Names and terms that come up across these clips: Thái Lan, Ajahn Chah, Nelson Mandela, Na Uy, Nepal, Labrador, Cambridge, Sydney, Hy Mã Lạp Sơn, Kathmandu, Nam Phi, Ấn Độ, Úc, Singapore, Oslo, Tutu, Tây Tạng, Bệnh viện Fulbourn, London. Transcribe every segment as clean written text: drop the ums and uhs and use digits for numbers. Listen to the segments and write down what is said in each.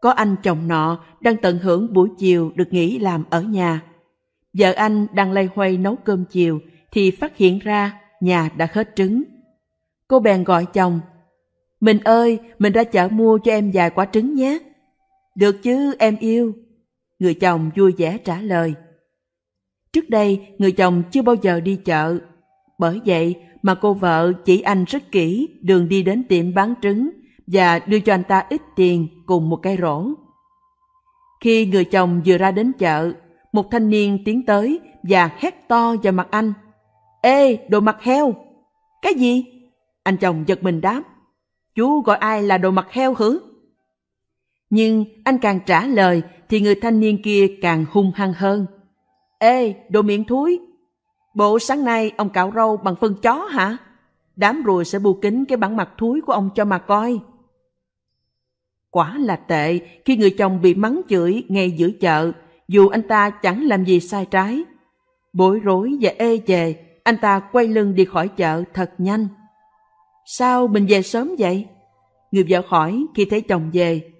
Có anh chồng nọ đang tận hưởng buổi chiều được nghỉ làm ở nhà. Vợ anh đang loay hoay nấu cơm chiều thì phát hiện ra nhà đã hết trứng. Cô bèn gọi chồng. Mình ơi, mình ra chợ mua cho em vài quả trứng nhé. Được chứ, em yêu. Người chồng vui vẻ trả lời. Trước đây, người chồng chưa bao giờ đi chợ. Bởi vậy mà cô vợ chỉ anh rất kỹ đường đi đến tiệm bán trứng và đưa cho anh ta ít tiền cùng một cái rổ. Khi người chồng vừa ra đến chợ, một thanh niên tiến tới và hét to vào mặt anh. Ê, đồ mặt heo! Cái gì? Anh chồng giật mình đáp. Chú gọi ai là đồ mặt heo hử? Nhưng anh càng trả lời thì người thanh niên kia càng hung hăng hơn. Ê, đồ miệng thúi! Bộ sáng nay ông cạo râu bằng phân chó hả? Đám ruồi sẽ bu kín cái bản mặt thúi của ông cho mà coi. Quả là tệ khi người chồng bị mắng chửi ngay giữa chợ, dù anh ta chẳng làm gì sai trái. Bối rối và ê chề, anh ta quay lưng đi khỏi chợ thật nhanh. Sao mình về sớm vậy? Người vợ hỏi khi thấy chồng về.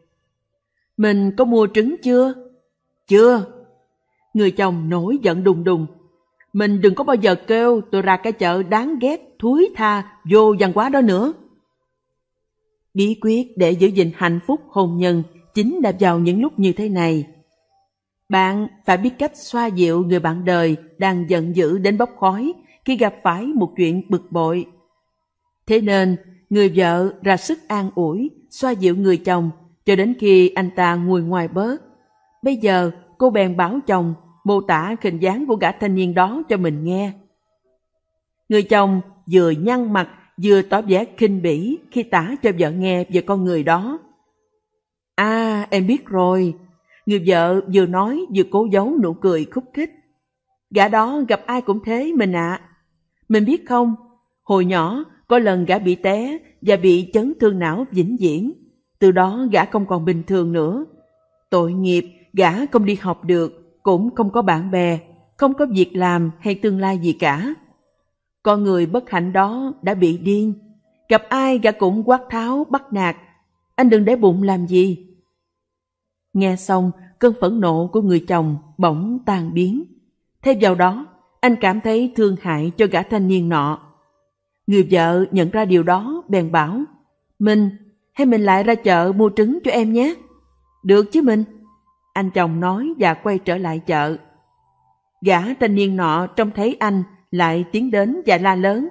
Mình có mua trứng chưa? Chưa. Người chồng nổi giận đùng đùng. Mình đừng có bao giờ kêu tôi ra cái chợ đáng ghét, thúi tha, vô văn hóa đó nữa. Bí quyết để giữ gìn hạnh phúc hôn nhân chính là vào những lúc như thế này. Bạn phải biết cách xoa dịu người bạn đời đang giận dữ đến bốc khói khi gặp phải một chuyện bực bội. Thế nên, người vợ ra sức an ủi, xoa dịu người chồng cho đến khi anh ta nguôi ngoai bớt. Bây giờ, cô bèn bảo chồng mô tả hình dáng của gã thanh niên đó cho mình nghe. Người chồng vừa nhăn mặt vừa tỏ vẻ khinh bỉ khi tả cho vợ nghe về con người đó. À, em biết rồi. Người vợ vừa nói vừa cố giấu nụ cười khúc khích. Gã đó gặp ai cũng thế mình ạ. Mình biết không, hồi nhỏ có lần gã bị té và bị chấn thương não vĩnh viễn. Từ đó gã không còn bình thường nữa. Tội nghiệp, gã không đi học được, cũng không có bạn bè, không có việc làm hay tương lai gì cả. Con người bất hạnh đó đã bị điên. Gặp ai gã cũng quát tháo, bắt nạt. Anh đừng để bụng làm gì. Nghe xong, cơn phẫn nộ của người chồng bỗng tan biến. Thêm vào đó, anh cảm thấy thương hại cho gã thanh niên nọ. Người vợ nhận ra điều đó, bèn bảo. Mình, hay mình lại ra chợ mua trứng cho em nhé? Được chứ mình. Anh chồng nói và quay trở lại chợ. Gã thanh niên nọ trông thấy anh lại tiến đến và la lớn.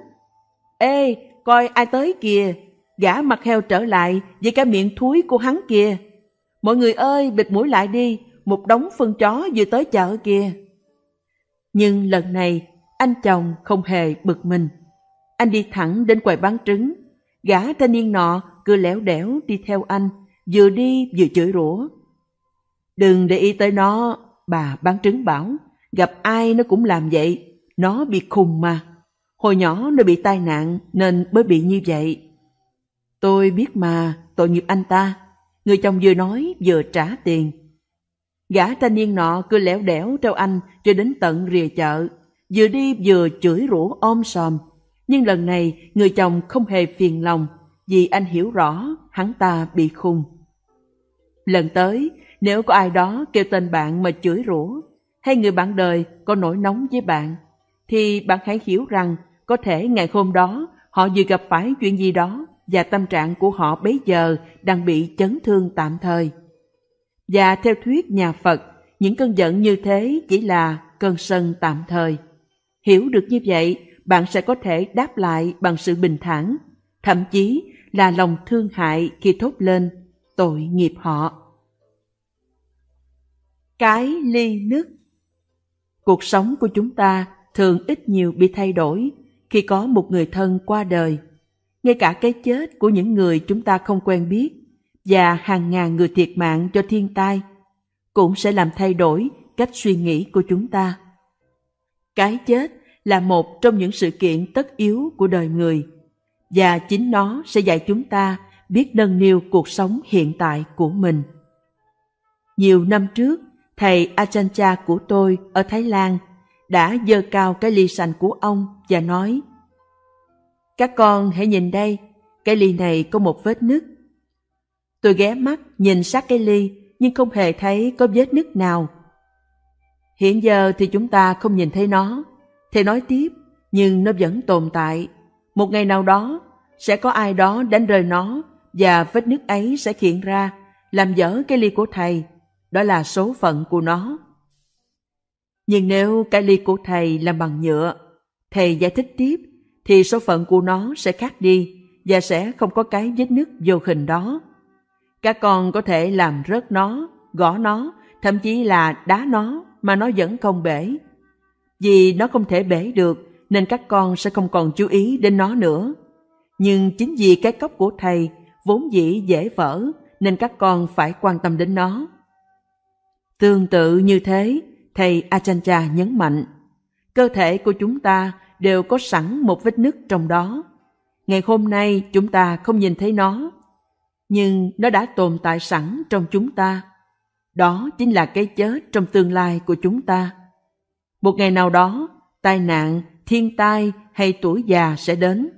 Ê, coi ai tới kìa, gã mặt heo trở lại với cái miệng thúi của hắn kìa. Mọi người ơi, bịt mũi lại đi, một đống phân chó vừa tới chợ kìa. Nhưng lần này, anh chồng không hề bực mình. Anh đi thẳng đến quầy bán trứng. Gã thanh niên nọ cứ lẻo đẻo đi theo anh, vừa đi vừa chửi rủa. Đừng để ý tới nó, bà bán trứng bảo. Gặp ai nó cũng làm vậy, nó bị khùng mà. Hồi nhỏ nó bị tai nạn nên mới bị như vậy. Tôi biết mà, tội nghiệp anh ta. Người chồng vừa nói vừa trả tiền. Gã thanh niên nọ cứ lẻo đẻo theo anh cho đến tận rìa chợ, vừa đi vừa chửi rủa om sòm. Nhưng lần này người chồng không hề phiền lòng, vì anh hiểu rõ hắn ta bị khùng. Lần tới, nếu có ai đó kêu tên bạn mà chửi rủa, hay người bạn đời có nổi nóng với bạn, thì bạn hãy hiểu rằng có thể ngày hôm đó họ vừa gặp phải chuyện gì đó và tâm trạng của họ bấy giờ đang bị chấn thương tạm thời. Và theo thuyết nhà Phật, những cơn giận như thế chỉ là cơn sân tạm thời. Hiểu được như vậy, bạn sẽ có thể đáp lại bằng sự bình thản, thậm chí là lòng thương hại khi thốt lên tội nghiệp họ. Cái ly nứt. Cuộc sống của chúng ta thường ít nhiều bị thay đổi khi có một người thân qua đời. Ngay cả cái chết của những người chúng ta không quen biết và hàng ngàn người thiệt mạng do thiên tai cũng sẽ làm thay đổi cách suy nghĩ của chúng ta. Cái chết là một trong những sự kiện tất yếu của đời người, và chính nó sẽ dạy chúng ta biết nâng niu cuộc sống hiện tại của mình. Nhiều năm trước, thầy Ajahn Chah của tôi ở Thái Lan đã giơ cao cái ly sành của ông và nói: Các con hãy nhìn đây, cái ly này có một vết nứt. Tôi ghé mắt nhìn sát cái ly nhưng không hề thấy có vết nứt nào. Hiện giờ thì chúng ta không nhìn thấy nó. Thầy nói tiếp, nhưng nó vẫn tồn tại. Một ngày nào đó, sẽ có ai đó đánh rơi nó và vết nứt ấy sẽ hiện ra, làm vỡ cái ly của thầy. Đó là số phận của nó. Nhưng nếu cái ly của thầy làm bằng nhựa, thầy giải thích tiếp, thì số phận của nó sẽ khác đi và sẽ không có cái vết nứt vô hình đó. Các con có thể làm rớt nó, gõ nó, thậm chí là đá nó mà nó vẫn không bể. Vì nó không thể bể được nên các con sẽ không còn chú ý đến nó nữa. Nhưng chính vì cái cốc của thầy vốn dĩ dễ vỡ nên các con phải quan tâm đến nó. Tương tự như thế, thầy Ajahn Chah nhấn mạnh, cơ thể của chúng ta đều có sẵn một vết nứt trong đó. Ngày hôm nay chúng ta không nhìn thấy nó, nhưng nó đã tồn tại sẵn trong chúng ta. Đó chính là cái chết trong tương lai của chúng ta. Một ngày nào đó, tai nạn, thiên tai hay tuổi già sẽ đến.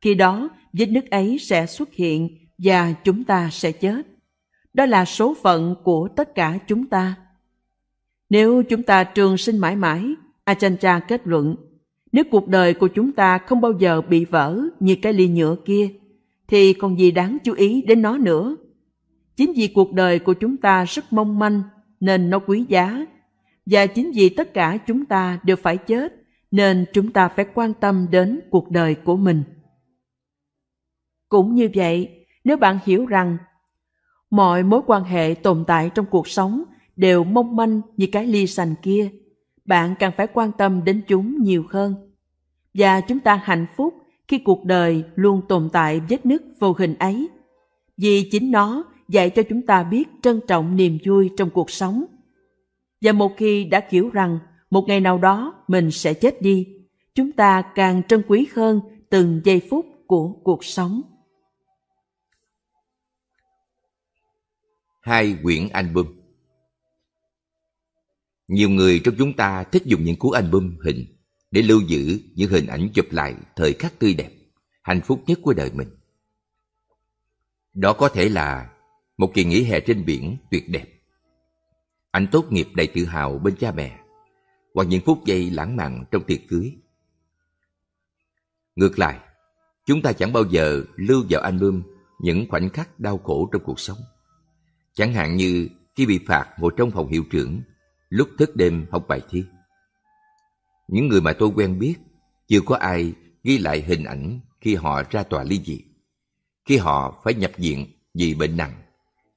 Khi đó, vết nứt ấy sẽ xuất hiện và chúng ta sẽ chết. Đó là số phận của tất cả chúng ta. Nếu chúng ta trường sinh mãi mãi, Ajahn Chah kết luận, nếu cuộc đời của chúng ta không bao giờ bị vỡ như cái ly nhựa kia, thì còn gì đáng chú ý đến nó nữa. Chính vì cuộc đời của chúng ta rất mong manh nên nó quý giá, và chính vì tất cả chúng ta đều phải chết nên chúng ta phải quan tâm đến cuộc đời của mình. Cũng như vậy, nếu bạn hiểu rằng mọi mối quan hệ tồn tại trong cuộc sống đều mong manh như cái ly sành kia, bạn càng phải quan tâm đến chúng nhiều hơn. Và chúng ta hạnh phúc khi cuộc đời luôn tồn tại vết nứt vô hình ấy, vì chính nó dạy cho chúng ta biết trân trọng niềm vui trong cuộc sống. Và một khi đã hiểu rằng một ngày nào đó mình sẽ chết đi, chúng ta càng trân quý hơn từng giây phút của cuộc sống. Hai quyển album. Nhiều người trong chúng ta thích dùng những cuốn album hình để lưu giữ những hình ảnh chụp lại thời khắc tươi đẹp, hạnh phúc nhất của đời mình. Đó có thể là một kỳ nghỉ hè trên biển tuyệt đẹp, ảnh tốt nghiệp đầy tự hào bên cha mẹ, hoặc những phút giây lãng mạn trong tiệc cưới. Ngược lại, chúng ta chẳng bao giờ lưu vào album những khoảnh khắc đau khổ trong cuộc sống. Chẳng hạn như khi bị phạt ngồi trong phòng hiệu trưởng, lúc thức đêm học bài thi. Những người mà tôi quen biết, chưa có ai ghi lại hình ảnh khi họ ra tòa ly dị, khi họ phải nhập viện vì bệnh nặng,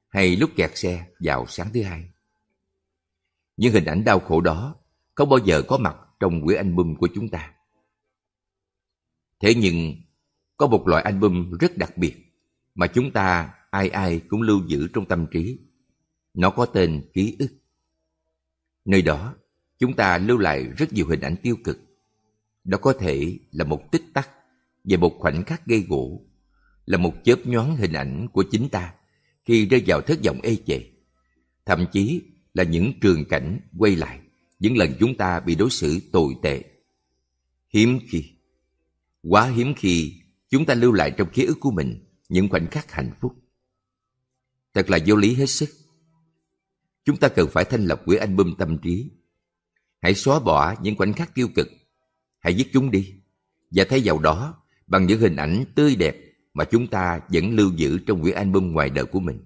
hay lúc kẹt xe vào sáng thứ hai. Những hình ảnh đau khổ đó không bao giờ có mặt trong quyển album của chúng ta. Thế nhưng, có một loại album rất đặc biệt mà chúng ta ai ai cũng lưu giữ trong tâm trí. Nó có tên ký ức. Nơi đó, chúng ta lưu lại rất nhiều hình ảnh tiêu cực. Đó có thể là một tích tắc về một khoảnh khắc gây gổ, là một chớp nhoáng hình ảnh của chính ta khi rơi vào thất vọng ê chề, thậm chí là những trường cảnh quay lại, những lần chúng ta bị đối xử tồi tệ. Hiếm khi, quá hiếm khi, chúng ta lưu lại trong ký ức của mình những khoảnh khắc hạnh phúc. Thật là vô lý hết sức. Chúng ta cần phải thanh lọc quyển album tâm trí. Hãy xóa bỏ những khoảnh khắc tiêu cực, hãy dứt chúng đi, và thay vào đó bằng những hình ảnh tươi đẹp mà chúng ta vẫn lưu giữ trong quyển album ngoài đời của mình.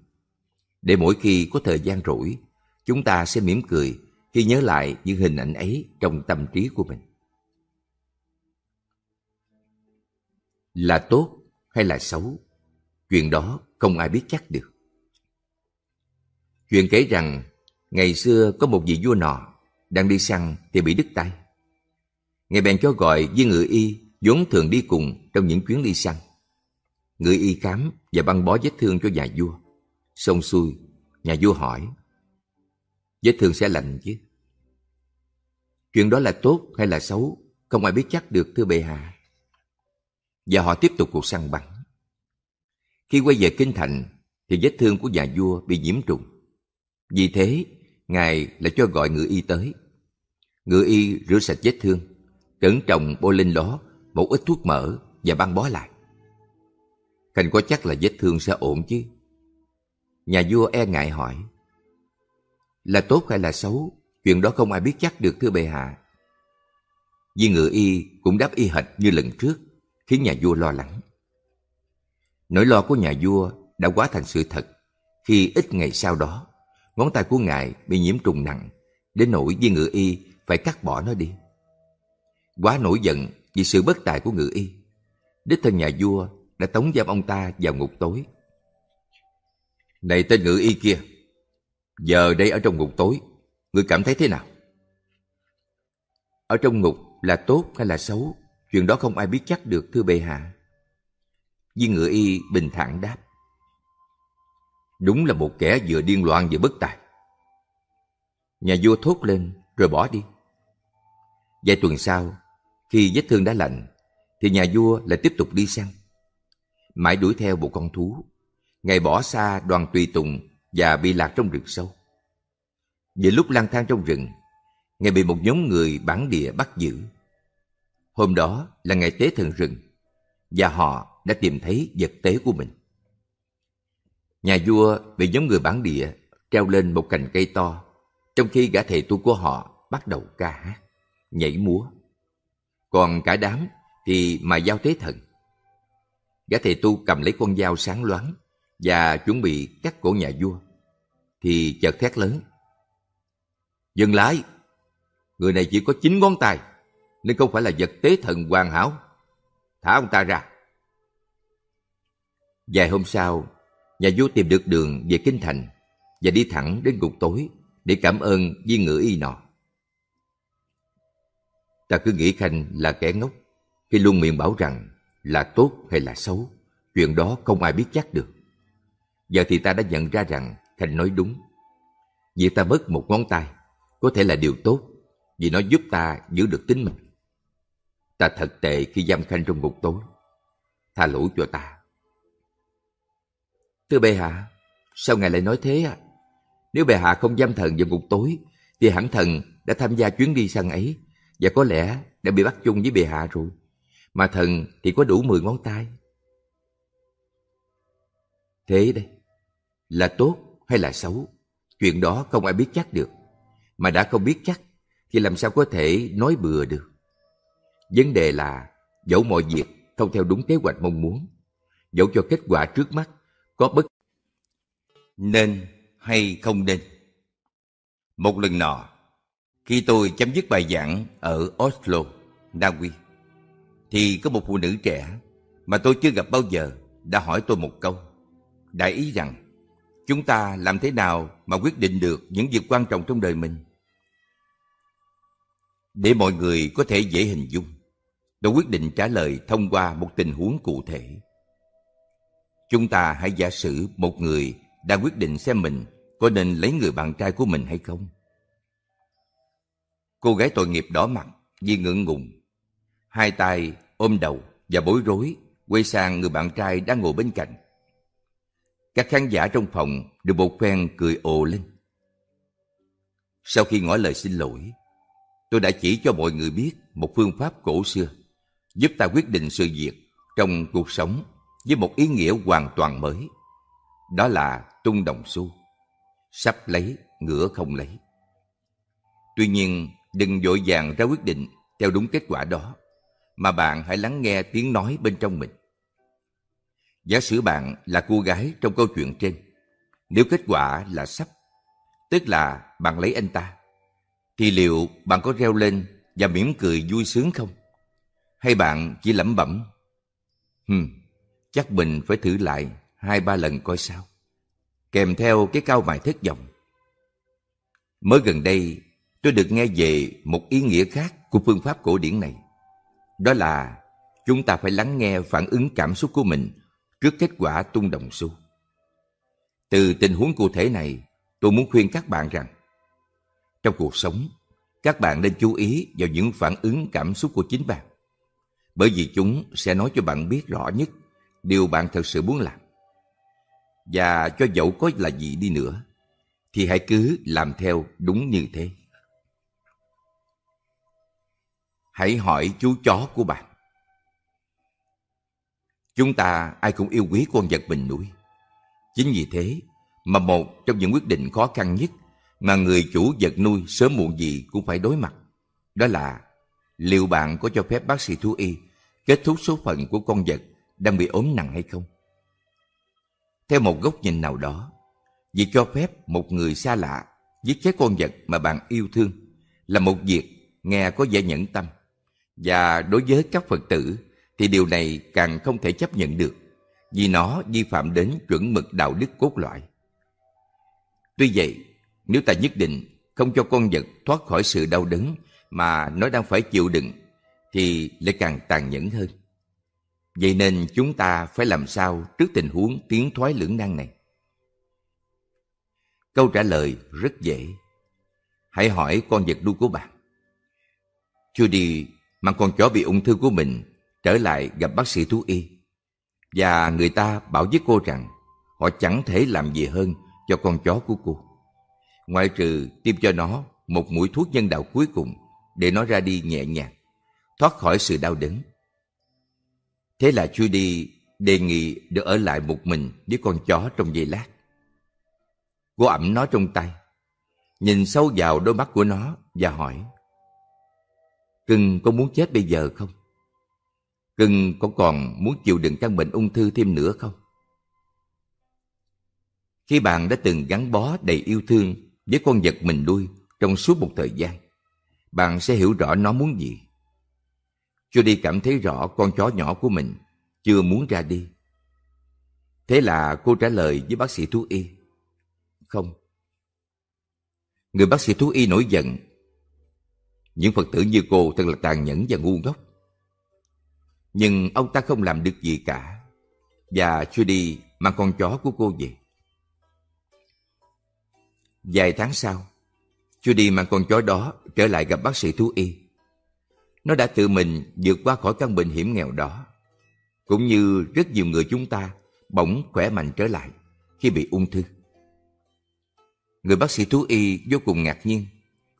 Để mỗi khi có thời gian rỗi, chúng ta sẽ mỉm cười khi nhớ lại những hình ảnh ấy trong tâm trí của mình. Là tốt hay là xấu, chuyện đó không ai biết chắc được. Chuyện kể rằng ngày xưa có một vị vua nọ đang đi săn thì bị đứt tay. Ngài bèn cho gọi viên ngự y vốn thường đi cùng trong những chuyến đi săn. Ngự y khám và băng bó vết thương cho nhà vua. Xong xuôi, nhà vua hỏi, vết thương sẽ lành chứ? Chuyện đó là tốt hay là xấu, không ai biết chắc được, thưa bệ hạ. Và họ tiếp tục cuộc săn bắn. Khi quay về kinh thành thì vết thương của nhà vua bị nhiễm trùng. Vì thế, Ngài lại cho gọi ngự y tới. Ngự y rửa sạch vết thương, cẩn trọng bôi lên đó một ít thuốc mỡ và băng bó lại. Khanh có chắc là vết thương sẽ ổn chứ? Nhà vua e ngại hỏi: Là tốt hay là xấu? Chuyện đó không ai biết chắc được, thưa bệ hạ. Viên ngự y cũng đáp y hệt như lần trước, khiến nhà vua lo lắng. Nỗi lo của nhà vua đã hóa thành sự thật khi ít ngày sau đó, ngón tay của ngài bị nhiễm trùng nặng đến nỗi viên ngự y phải cắt bỏ nó đi. Quá nổi giận vì sự bất tài của ngự y, đích thân nhà vua đã tống giam ông ta vào ngục tối. Này tên ngự y kia, giờ đây ở trong ngục tối, ngươi cảm thấy thế nào? Ở trong ngục là tốt hay là xấu? Chuyện đó không ai biết chắc được, thưa bệ hạ. Viên ngự y bình thản đáp. Đúng là một kẻ vừa điên loạn vừa bất tài. Nhà vua thốt lên rồi bỏ đi. Vài tuần sau, khi vết thương đã lành, thì nhà vua lại tiếp tục đi săn. Mãi đuổi theo một con thú, ngài bỏ xa đoàn tùy tùng và bị lạc trong rừng sâu. Giữa lúc lang thang trong rừng, ngài bị một nhóm người bản địa bắt giữ. Hôm đó là ngày tế thần rừng, và họ đã tìm thấy vật tế của mình. Nhà vua bị nhóm người bản địa treo lên một cành cây to, trong khi gã thầy tu của họ bắt đầu ca hát, nhảy múa. Còn cả đám thì mài dao tế thần. Gã thầy tu cầm lấy con dao sáng loáng và chuẩn bị cắt cổ nhà vua, thì chợt thét lớn: Dừng lại! Người này chỉ có 9 ngón tay, nên không phải là vật tế thần hoàn hảo. Thả ông ta ra! Vài hôm sau, nhà vua tìm được đường về kinh thành và đi thẳng đến ngục tối để cảm ơn viên ngự y nọ. Ta cứ nghĩ Khanh là kẻ ngốc khi luôn miệng bảo rằng là tốt hay là xấu, chuyện đó không ai biết chắc được. Giờ thì ta đã nhận ra rằng Khanh nói đúng. Việc ta mất một ngón tay có thể là điều tốt, vì nó giúp ta giữ được tính mạng. Ta thật tệ khi giam Khanh trong ngục tối. Tha lỗi cho ta. Thưa bệ hạ, sao ngài lại nói thế ạ? Nếu bệ hạ không giam thần vào ngục tối, thì hẳn thần đã tham gia chuyến đi săn ấy, và có lẽ đã bị bắt chung với bệ hạ rồi. Mà thần thì có đủ 10 ngón tay. Thế đây, là tốt hay là xấu, chuyện đó không ai biết chắc được. Mà đã không biết chắc thì làm sao có thể nói bừa được. Vấn đề là dẫu mọi việc không theo đúng kế hoạch mong muốn, dẫu cho kết quả trước mắt có bất nên hay không nên. Một lần nọ, khi tôi chấm dứt bài giảng ở Oslo, Na Uy, thì có một phụ nữ trẻ mà tôi chưa gặp bao giờ đã hỏi tôi một câu, đại ý rằng chúng ta làm thế nào mà quyết định được những việc quan trọng trong đời mình. Để mọi người có thể dễ hình dung, tôi quyết định trả lời thông qua một tình huống cụ thể. Chúng ta hãy giả sử một người đang quyết định xem mình có nên lấy người bạn trai của mình hay không. Cô gái tội nghiệp đỏ mặt vì ngượng ngùng, hai tay ôm đầu và bối rối quay sang người bạn trai đang ngồi bên cạnh. Các khán giả trong phòng được bột phen cười ồ lên. Sau khi ngỏ lời xin lỗi, tôi đã chỉ cho mọi người biết một phương pháp cổ xưa giúp ta quyết định sự việc trong cuộc sống với một ý nghĩa hoàn toàn mới. Đó là tung đồng xu, sắp lấy, ngửa không lấy. Tuy nhiên, đừng vội vàng ra quyết định theo đúng kết quả đó, mà bạn hãy lắng nghe tiếng nói bên trong mình. Giả sử bạn là cô gái trong câu chuyện trên, nếu kết quả là sắp, tức là bạn lấy anh ta, thì liệu bạn có reo lên và mỉm cười vui sướng không? Hay bạn chỉ lẩm bẩm: chắc mình phải thử lại 2-3 lần coi sao, kèm theo cái cau mày thất vọng. Mới gần đây, tôi được nghe về một ý nghĩa khác của phương pháp cổ điển này. Đó là chúng ta phải lắng nghe phản ứng cảm xúc của mình trước kết quả tung đồng xu. Từ tình huống cụ thể này, tôi muốn khuyên các bạn rằng trong cuộc sống, các bạn nên chú ý vào những phản ứng cảm xúc của chính bạn, bởi vì chúng sẽ nói cho bạn biết rõ nhất điều bạn thật sự muốn làm. Và cho dẫu có là gì đi nữa, thì hãy cứ làm theo đúng như thế. Hãy hỏi chú chó của bạn. Chúng ta ai cũng yêu quý con vật mình nuôi. Chính vì thế mà một trong những quyết định khó khăn nhất mà người chủ vật nuôi sớm muộn gì cũng phải đối mặt. Đó là liệu bạn có cho phép bác sĩ thú y kết thúc số phận của con vật đang bị ốm nặng hay không? Theo một góc nhìn nào đó, việc cho phép một người xa lạ giết chết con vật mà bạn yêu thương là một việc nghe có vẻ nhẫn tâm, và đối với các Phật tử thì điều này càng không thể chấp nhận được, vì nó vi phạm đến chuẩn mực đạo đức cốt lõi. Tuy vậy, nếu ta nhất định không cho con vật thoát khỏi sự đau đớn mà nó đang phải chịu đựng thì lại càng tàn nhẫn hơn. Vậy nên chúng ta phải làm sao trước tình huống tiến thoái lưỡng nan này? Câu trả lời rất dễ. Hãy hỏi con vật nuôi của bạn. Judy mang con chó bị ung thư của mình trở lại gặp bác sĩ thú y, và người ta bảo với cô rằng họ chẳng thể làm gì hơn cho con chó của cô, ngoại trừ tiêm cho nó một mũi thuốc nhân đạo cuối cùng để nó ra đi nhẹ nhàng, thoát khỏi sự đau đớn. Thế là Judy đề nghị được ở lại một mình với con chó trong giây lát. Cô ẵm nó trong tay, nhìn sâu vào đôi mắt của nó và hỏi: "Cưng có muốn chết bây giờ không? Cưng có còn muốn chịu đựng căn bệnh ung thư thêm nữa không?" Khi bạn đã từng gắn bó đầy yêu thương với con vật mình nuôi trong suốt một thời gian, bạn sẽ hiểu rõ nó muốn gì. Judy cảm thấy rõ con chó nhỏ của mình chưa muốn ra đi. Thế là cô trả lời với bác sĩ thú y: "Không." Người bác sĩ thú y nổi giận. Những Phật tử như cô thật là tàn nhẫn và ngu ngốc. Nhưng ông ta không làm được gì cả, và Judy mang con chó của cô về. Vài tháng sau, Judy mang con chó đó trở lại gặp bác sĩ thú y. Nó đã tự mình vượt qua khỏi căn bệnh hiểm nghèo đó, cũng như rất nhiều người chúng ta bỗng khỏe mạnh trở lại khi bị ung thư. Người bác sĩ thú y vô cùng ngạc nhiên,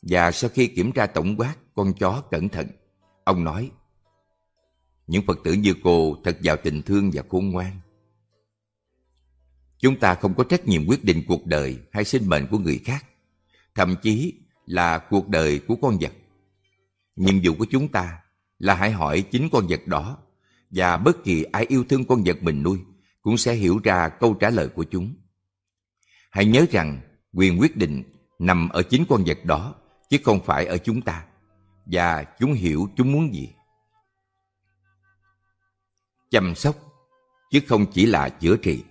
và sau khi kiểm tra tổng quát con chó cẩn thận, ông nói: "Những Phật tử như cô thật giàu tình thương và khôn ngoan. Chúng ta không có trách nhiệm quyết định cuộc đời hay sinh mệnh của người khác, thậm chí là cuộc đời của con vật. Nhiệm vụ của chúng ta là hãy hỏi chính con vật đó, và bất kỳ ai yêu thương con vật mình nuôi cũng sẽ hiểu ra câu trả lời của chúng. Hãy nhớ rằng quyền quyết định nằm ở chính con vật đó, chứ không phải ở chúng ta, và chúng hiểu chúng muốn gì. Chăm sóc, chứ không chỉ là chữa trị."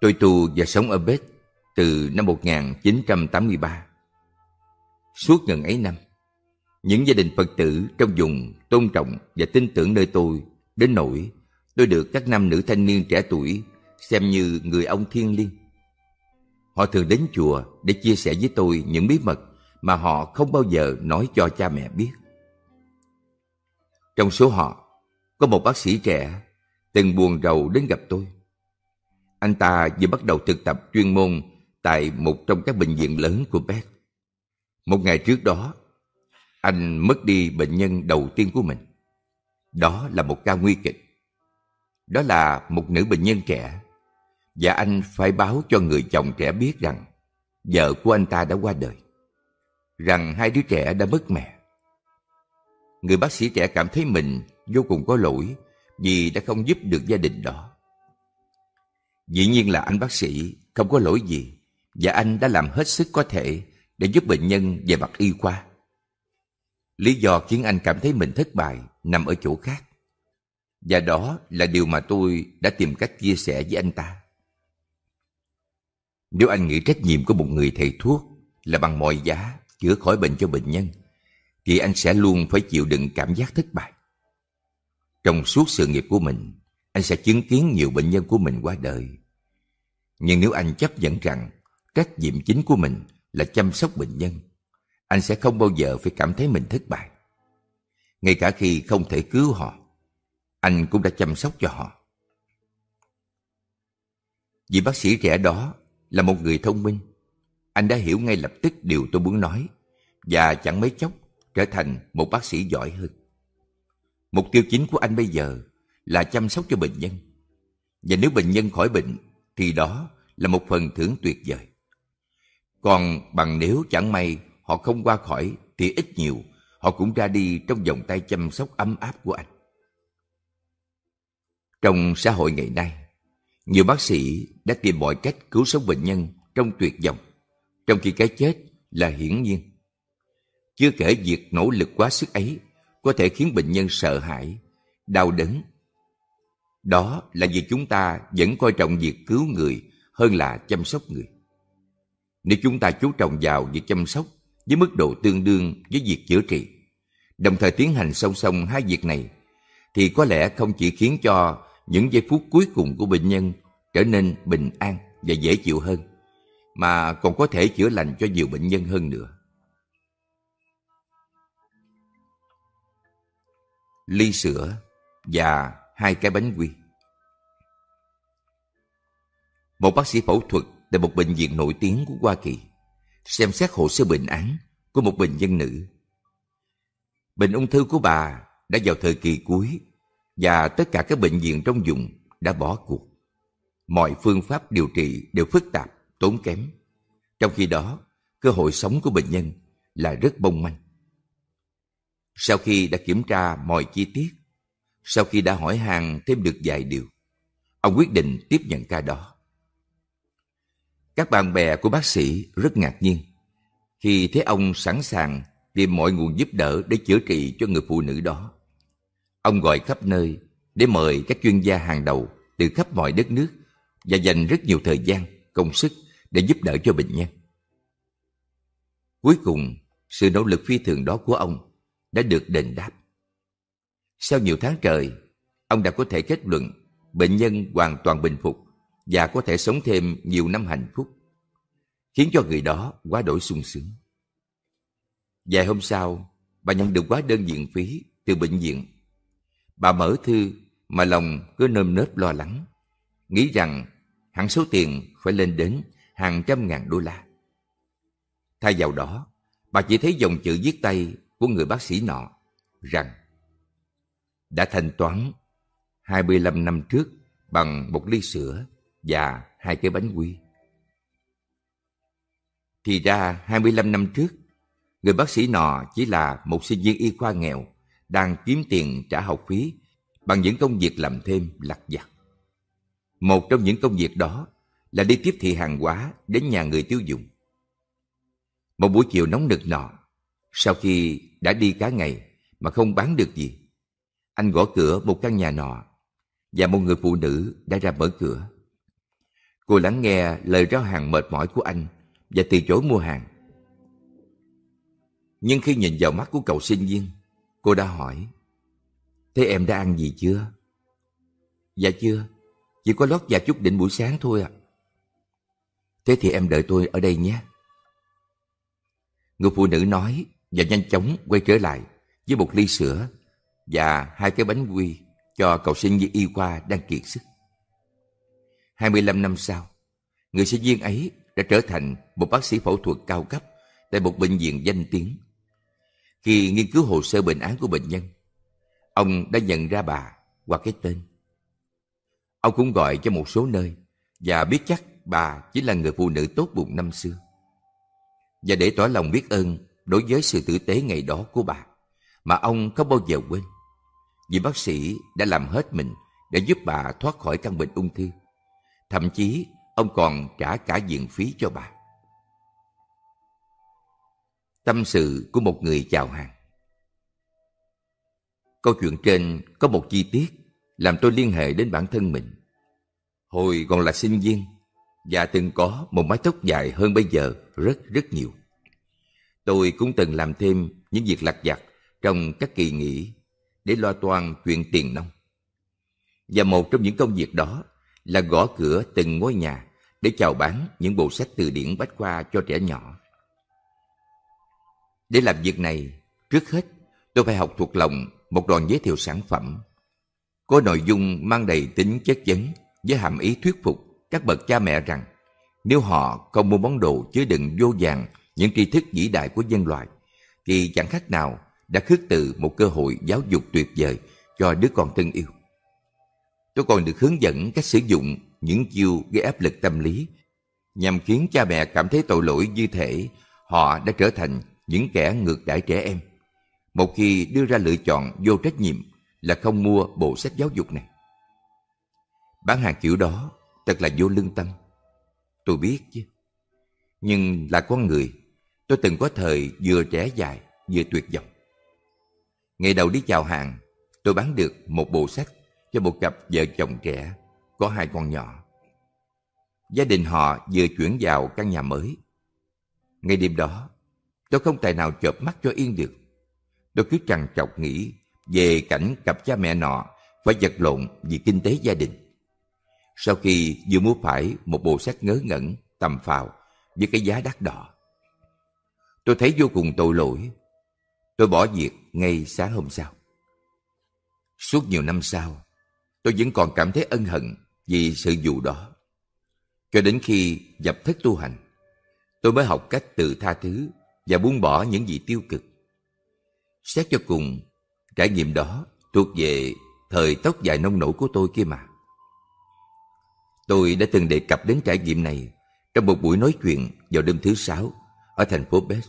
Tôi tu và sống ở Bết từ năm 1983. Suốt gần ấy năm, những gia đình Phật tử trong vùng tôn trọng và tin tưởng nơi tôi đến nỗi tôi được các nam nữ thanh niên trẻ tuổi xem như người ông thiêng liêng. Họ thường đến chùa để chia sẻ với tôi những bí mật mà họ không bao giờ nói cho cha mẹ biết. Trong số họ, có một bác sĩ trẻ từng buồn rầu đến gặp tôi. Anh ta vừa bắt đầu thực tập chuyên môn tại một trong các bệnh viện lớn của Perth. Một ngày trước đó, anh mất đi bệnh nhân đầu tiên của mình. Đó là một ca nguy kịch. Đó là một nữ bệnh nhân trẻ, và anh phải báo cho người chồng trẻ biết rằng vợ của anh ta đã qua đời, rằng hai đứa trẻ đã mất mẹ. Người bác sĩ trẻ cảm thấy mình vô cùng có lỗi vì đã không giúp được gia đình đó. Dĩ nhiên là anh bác sĩ không có lỗi gì, và anh đã làm hết sức có thể để giúp bệnh nhân về mặt y khoa. Lý do khiến anh cảm thấy mình thất bại nằm ở chỗ khác, và đó là điều mà tôi đã tìm cách chia sẻ với anh ta. Nếu anh nghĩ trách nhiệm của một người thầy thuốc là bằng mọi giá chữa khỏi bệnh cho bệnh nhân, thì anh sẽ luôn phải chịu đựng cảm giác thất bại. Trong suốt sự nghiệp của mình, anh sẽ chứng kiến nhiều bệnh nhân của mình qua đời. Nhưng nếu anh chấp nhận rằng trách nhiệm chính của mình là chăm sóc bệnh nhân, anh sẽ không bao giờ phải cảm thấy mình thất bại. Ngay cả khi không thể cứu họ, anh cũng đã chăm sóc cho họ. Vì bác sĩ trẻ đó là một người thông minh, anh đã hiểu ngay lập tức điều tôi muốn nói, và chẳng mấy chốc trở thành một bác sĩ giỏi hơn. Mục tiêu chính của anh bây giờ là chăm sóc cho bệnh nhân, và nếu bệnh nhân khỏi bệnh thì đó là một phần thưởng tuyệt vời. Còn bằng nếu chẳng may họ không qua khỏi thì ít nhiều họ cũng ra đi trong vòng tay chăm sóc ấm áp của anh. Trong xã hội ngày nay, nhiều bác sĩ đã tìm mọi cách cứu sống bệnh nhân trong tuyệt vọng, trong khi cái chết là hiển nhiên. Chưa kể việc nỗ lực quá sức ấy có thể khiến bệnh nhân sợ hãi, đau đớn. Đó là vì chúng ta vẫn coi trọng việc cứu người hơn là chăm sóc người. Nếu chúng ta chú trọng vào việc chăm sóc với mức độ tương đương với việc chữa trị, đồng thời tiến hành song song hai việc này, thì có lẽ không chỉ khiến cho những giây phút cuối cùng của bệnh nhân trở nên bình an và dễ chịu hơn, mà còn có thể chữa lành cho nhiều bệnh nhân hơn nữa. Ly sữa và 2 cái bánh quy. Một bác sĩ phẫu thuật tại một bệnh viện nổi tiếng của Hoa Kỳ xem xét hồ sơ bệnh án của một bệnh nhân nữ. Bệnh ung thư của bà đã vào thời kỳ cuối và tất cả các bệnh viện trong vùng đã bỏ cuộc. Mọi phương pháp điều trị đều phức tạp, tốn kém. Trong khi đó, cơ hội sống của bệnh nhân là rất mong manh. Sau khi đã kiểm tra mọi chi tiết, sau khi đã hỏi han thêm được vài điều, ông quyết định tiếp nhận ca đó. Các bạn bè của bác sĩ rất ngạc nhiên khi thấy ông sẵn sàng tìm mọi nguồn giúp đỡ để chữa trị cho người phụ nữ đó. Ông gọi khắp nơi để mời các chuyên gia hàng đầu từ khắp mọi đất nước và dành rất nhiều thời gian, công sức để giúp đỡ cho bệnh nhân. Cuối cùng, sự nỗ lực phi thường đó của ông đã được đền đáp. Sau nhiều tháng trời, ông đã có thể kết luận bệnh nhân hoàn toàn bình phục và có thể sống thêm nhiều năm hạnh phúc, khiến cho người đó quá đỗi sung sướng. Vài hôm sau, bà nhận được hóa đơn viện phí từ bệnh viện. Bà mở thư mà lòng cứ nơm nớp lo lắng, nghĩ rằng hẳn số tiền phải lên đến hàng trăm ngàn đô la. Thay vào đó, bà chỉ thấy dòng chữ viết tay của người bác sĩ nọ rằng đã thanh toán 25 năm trước bằng 1 ly sữa và 2 cái bánh quy. Thì ra 25 năm trước, người bác sĩ nọ chỉ là một sinh viên y khoa nghèo đang kiếm tiền trả học phí bằng những công việc làm thêm lặt vặt. Một trong những công việc đó là đi tiếp thị hàng hóa đến nhà người tiêu dùng. Một buổi chiều nóng nực nọ, sau khi đã đi cả ngày mà không bán được gì, anh gõ cửa một căn nhà nọ và một người phụ nữ đã ra mở cửa. Cô lắng nghe lời rao hàng mệt mỏi của anh và từ chối mua hàng. Nhưng khi nhìn vào mắt của cậu sinh viên, cô đã hỏi: "Thế em đã ăn gì chưa?" "Dạ chưa, chỉ có lót dạ chút đỉnh buổi sáng thôi ạ." "Thế thì em đợi tôi ở đây nhé." Người phụ nữ nói và nhanh chóng quay trở lại với 1 ly sữa và 2 cái bánh quy cho cậu sinh viên y khoa đang kiệt sức. 25 năm sau, người sinh viên ấy đã trở thành một bác sĩ phẫu thuật cao cấp tại một bệnh viện danh tiếng. Khi nghiên cứu hồ sơ bệnh án của bệnh nhân, ông đã nhận ra bà qua cái tên. Ông cũng gọi cho một số nơi và biết chắc bà chính là người phụ nữ tốt bụng năm xưa. Và để tỏ lòng biết ơn đối với sự tử tế ngày đó của bà mà ông không bao giờ quên, vì bác sĩ đã làm hết mình để giúp bà thoát khỏi căn bệnh ung thư. Thậm chí ông còn trả cả viện phí cho bà. Tâm sự của một người chào hàng. Câu chuyện trên có một chi tiết làm tôi liên hệ đến bản thân mình. Hồi còn là sinh viên và từng có một mái tóc dài hơn bây giờ rất nhiều, tôi cũng từng làm thêm những việc lặt vặt trong các kỳ nghỉ để lo toan chuyện tiền nong. Và một trong những công việc đó là gõ cửa từng ngôi nhà để chào bán những bộ sách từ điển bách khoa cho trẻ nhỏ. Để làm việc này, trước hết tôi phải học thuộc lòng một đoạn giới thiệu sản phẩm có nội dung mang đầy tính chất vấn với hàm ý thuyết phục các bậc cha mẹ rằng nếu họ không mua món đồ chứa đựng vô vàn những tri thức vĩ đại của nhân loại thì chẳng khác nào đã khước từ một cơ hội giáo dục tuyệt vời cho đứa con thân yêu. Tôi còn được hướng dẫn cách sử dụng những chiêu gây áp lực tâm lý nhằm khiến cha mẹ cảm thấy tội lỗi, như thể họ đã trở thành những kẻ ngược đãi trẻ em. Một khi đưa ra lựa chọn vô trách nhiệm là không mua bộ sách giáo dục này. Bán hàng kiểu đó thật là vô lương tâm. Tôi biết chứ. Nhưng là con người, tôi từng có thời vừa trẻ dại vừa tuyệt vọng. Ngày đầu đi chào hàng, tôi bán được một bộ sách cho một cặp vợ chồng trẻ có hai con nhỏ. Gia đình họ vừa chuyển vào căn nhà mới. Ngay đêm đó, tôi không tài nào chợp mắt cho yên được. Tôi cứ trằn trọc nghĩ về cảnh cặp cha mẹ nọ phải vật lộn vì kinh tế gia đình. Sau khi vừa mua phải một bộ sách ngớ ngẩn, tầm phào với cái giá đắt đỏ, tôi thấy vô cùng tội lỗi. Tôi bỏ việc ngay sáng hôm sau. Suốt nhiều năm sau, tôi vẫn còn cảm thấy ân hận vì sự vụ đó. Cho đến khi nhập thất tu hành, tôi mới học cách tự tha thứ và buông bỏ những gì tiêu cực. Xét cho cùng, trải nghiệm đó thuộc về thời tóc dài nông nổi của tôi kia mà. Tôi đã từng đề cập đến trải nghiệm này trong một buổi nói chuyện vào đêm thứ Sáu ở thành phố Perth,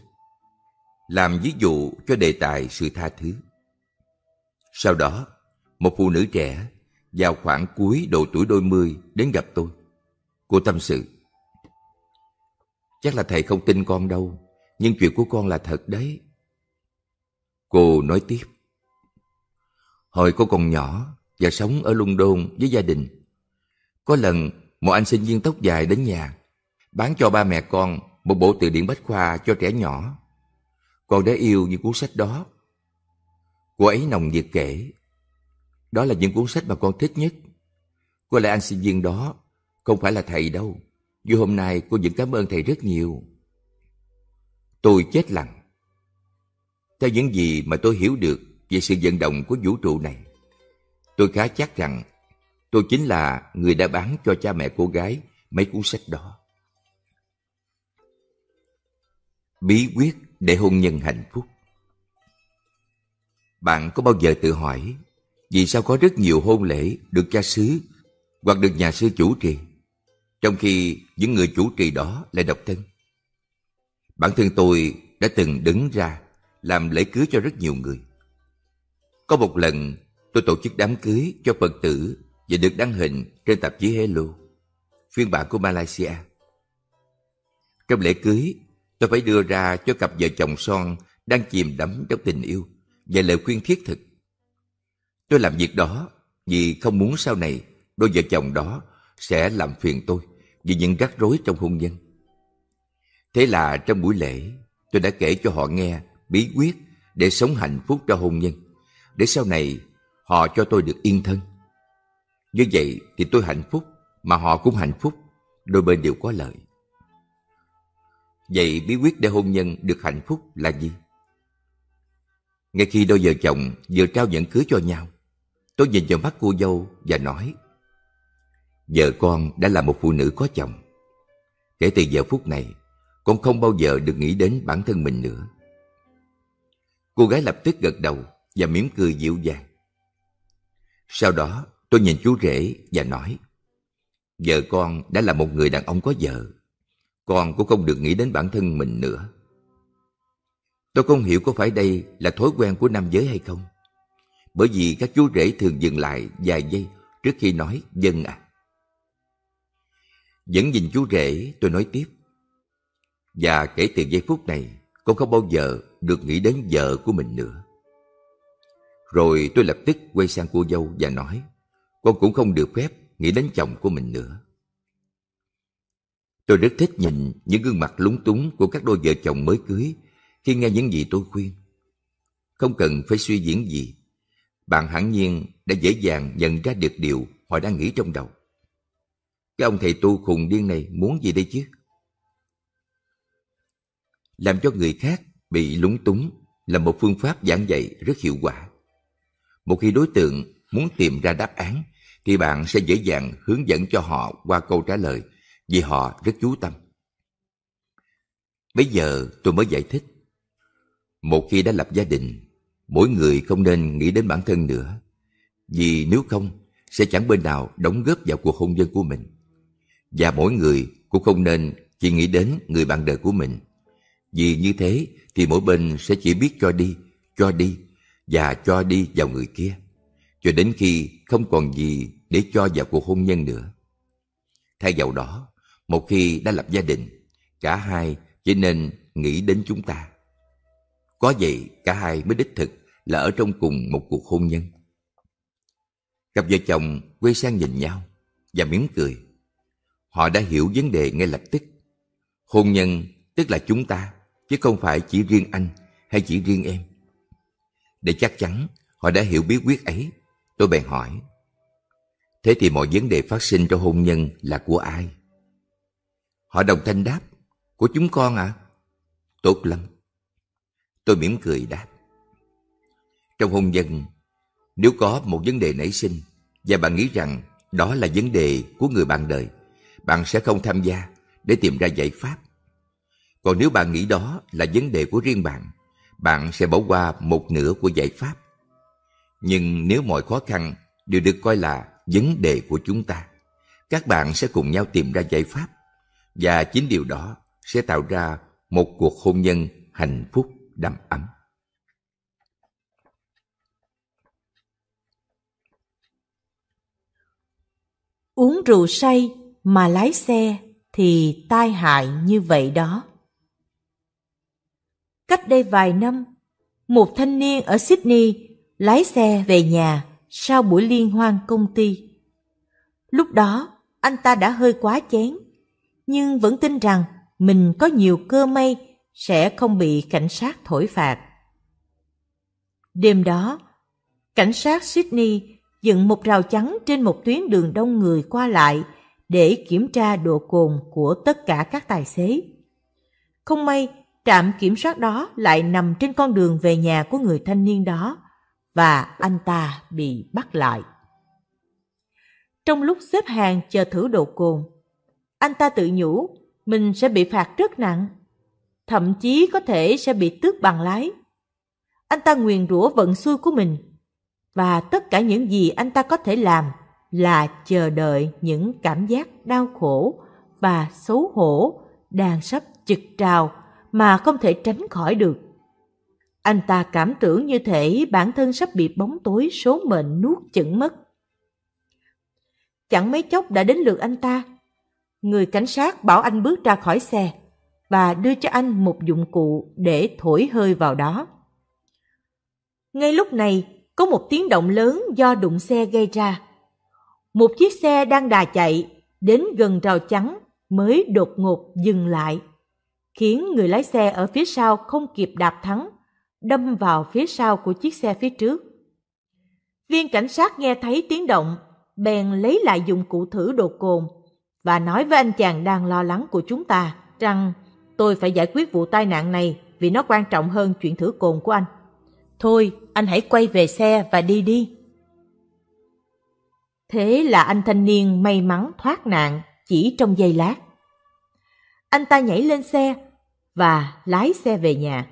làm ví dụ cho đề tài sự tha thứ. Sau đó, một phụ nữ trẻ vào khoảng cuối độ tuổi đôi mươi đến gặp tôi. Cô tâm sự: "Chắc là thầy không tin con đâu, nhưng chuyện của con là thật đấy." Cô nói tiếp: "Hồi cô còn nhỏ và sống ở London với gia đình, có lần một anh sinh viên tóc dài đến nhà bán cho ba mẹ con một bộ từ điển bách khoa cho trẻ nhỏ. Con đã yêu những cuốn sách đó." Cô ấy nồng nhiệt kể: "Đó là những cuốn sách mà con thích nhất. Có lẽ anh sinh viên đó không phải là thầy đâu. Dù hôm nay cô vẫn cảm ơn thầy rất nhiều." Tôi chết lặng. Theo những gì mà tôi hiểu được về sự vận động của vũ trụ này, tôi khá chắc rằng tôi chính là người đã bán cho cha mẹ cô gái mấy cuốn sách đó. Bí quyết để hôn nhân hạnh phúc. Bạn có bao giờ tự hỏi vì sao có rất nhiều hôn lễ được cha xứ hoặc được nhà sư chủ trì, trong khi những người chủ trì đó lại độc thân? Bản thân tôi đã từng đứng ra làm lễ cưới cho rất nhiều người. Có một lần tôi tổ chức đám cưới cho Phật tử và được đăng hình trên tạp chí Hello, phiên bản của Malaysia. Trong lễ cưới, tôi phải đưa ra cho cặp vợ chồng son đang chìm đắm trong tình yêu và lời khuyên thiết thực. Tôi làm việc đó vì không muốn sau này đôi vợ chồng đó sẽ làm phiền tôi vì những rắc rối trong hôn nhân. Thế là trong buổi lễ, tôi đã kể cho họ nghe bí quyết để sống hạnh phúc cho hôn nhân, để sau này họ cho tôi được yên thân. Như vậy thì tôi hạnh phúc mà họ cũng hạnh phúc, đôi bên đều có lợi. Vậy bí quyết để hôn nhân được hạnh phúc là gì? Ngay khi đôi vợ chồng vừa trao nhẫn cưới cho nhau, tôi nhìn vào mắt cô dâu và nói: "Vợ con đã là một phụ nữ có chồng. Kể từ giờ phút này, con không bao giờ được nghĩ đến bản thân mình nữa." Cô gái lập tức gật đầu và mỉm cười dịu dàng. Sau đó tôi nhìn chú rể và nói: "Vợ con đã là một người đàn ông có vợ. Con cũng không được nghĩ đến bản thân mình nữa." Tôi không hiểu có phải đây là thói quen của nam giới hay không, bởi vì các chú rể thường dừng lại vài giây trước khi nói "vâng ạ." Vẫn nhìn chú rể, tôi nói tiếp: "Và kể từ giây phút này, con không bao giờ được nghĩ đến vợ của mình nữa." Rồi tôi lập tức quay sang cô dâu và nói: "Con cũng không được phép nghĩ đến chồng của mình nữa." Tôi rất thích nhìn những gương mặt lúng túng của các đôi vợ chồng mới cưới khi nghe những gì tôi khuyên. Không cần phải suy diễn gì, bạn hẳn nhiên đã dễ dàng nhận ra được điều họ đang nghĩ trong đầu. Cái ông thầy tu khùng điên này muốn gì đây chứ? Làm cho người khác bị lúng túng là một phương pháp giảng dạy rất hiệu quả. Một khi đối tượng muốn tìm ra đáp án thì bạn sẽ dễ dàng hướng dẫn cho họ qua câu trả lời, vì họ rất chú tâm. Bây giờ tôi mới giải thích: một khi đã lập gia đình, mỗi người không nên nghĩ đến bản thân nữa, vì nếu không sẽ chẳng bên nào đóng góp vào cuộc hôn nhân của mình Và mỗi người cũng không nên chỉ nghĩ đến người bạn đời của mình. Vì như thế thì mỗi bên sẽ chỉ biết cho đi và cho đi vào người kia, cho đến khi không còn gì để cho vào cuộc hôn nhân nữa. Thay vào đó, một khi đã lập gia đình, cả hai chỉ nên nghĩ đến chúng ta. Có vậy cả hai mới đích thực là ở trong cùng một cuộc hôn nhân. Cặp vợ chồng quay sang nhìn nhau và mỉm cười. Họ đã hiểu vấn đề ngay lập tức. Hôn nhân tức là chúng ta, chứ không phải chỉ riêng anh hay chỉ riêng em. Để chắc chắn họ đã hiểu bí quyết ấy, tôi bèn hỏi: thế thì mọi vấn đề phát sinh trong hôn nhân là của ai? Họ đồng thanh đáp: của chúng con ạ. Tốt lắm, tôi mỉm cười đáp. Trong hôn nhân, nếu có một vấn đề nảy sinh và bạn nghĩ rằng đó là vấn đề của người bạn đời, bạn sẽ không tham gia để tìm ra giải pháp. Còn nếu bạn nghĩ đó là vấn đề của riêng bạn, bạn sẽ bỏ qua một nửa của giải pháp. Nhưng nếu mọi khó khăn đều được coi là vấn đề của chúng ta, các bạn sẽ cùng nhau tìm ra giải pháp. Và chính điều đó sẽ tạo ra một cuộc hôn nhân hạnh phúc đầm ấm. Uống rượu say mà lái xe thì tai hại như vậy đó. Cách đây vài năm, một thanh niên ở Sydney lái xe về nhà sau buổi liên hoan công ty. Lúc đó, anh ta đã hơi quá chén, nhưng vẫn tin rằng mình có nhiều cơ may sẽ không bị cảnh sát thổi phạt. Đêm đó, cảnh sát Sydney dựng một rào chắn trên một tuyến đường đông người qua lại để kiểm tra độ cồn của tất cả các tài xế. Không may, trạm kiểm soát đó lại nằm trên con đường về nhà của người thanh niên đó, và anh ta bị bắt lại. Trong lúc xếp hàng chờ thử độ cồn, anh ta tự nhủ mình sẽ bị phạt rất nặng, thậm chí có thể sẽ bị tước bằng lái. Anh ta nguyền rủa vận xui của mình, và tất cả những gì anh ta có thể làm là chờ đợi những cảm giác đau khổ và xấu hổ đang sắp trực trào mà không thể tránh khỏi được. Anh ta cảm tưởng như thể bản thân sắp bị bóng tối số mệnh nuốt chửng mất. Chẳng mấy chốc đã đến lượt anh ta. Người cảnh sát bảo anh bước ra khỏi xe và đưa cho anh một dụng cụ để thổi hơi vào đó. Ngay lúc này, có một tiếng động lớn do đụng xe gây ra. Một chiếc xe đang đà chạy đến gần rào chắn mới đột ngột dừng lại, khiến người lái xe ở phía sau không kịp đạp thắng, đâm vào phía sau của chiếc xe phía trước. Viên cảnh sát nghe thấy tiếng động, bèn lấy lại dụng cụ thử độ cồn và nói với anh chàng đang lo lắng của chúng ta rằng: tôi phải giải quyết vụ tai nạn này vì nó quan trọng hơn chuyện thử cồn của anh. Thôi, anh hãy quay về xe và đi đi. Thế là anh thanh niên may mắn thoát nạn chỉ trong giây lát. Anh ta nhảy lên xe và lái xe về nhà,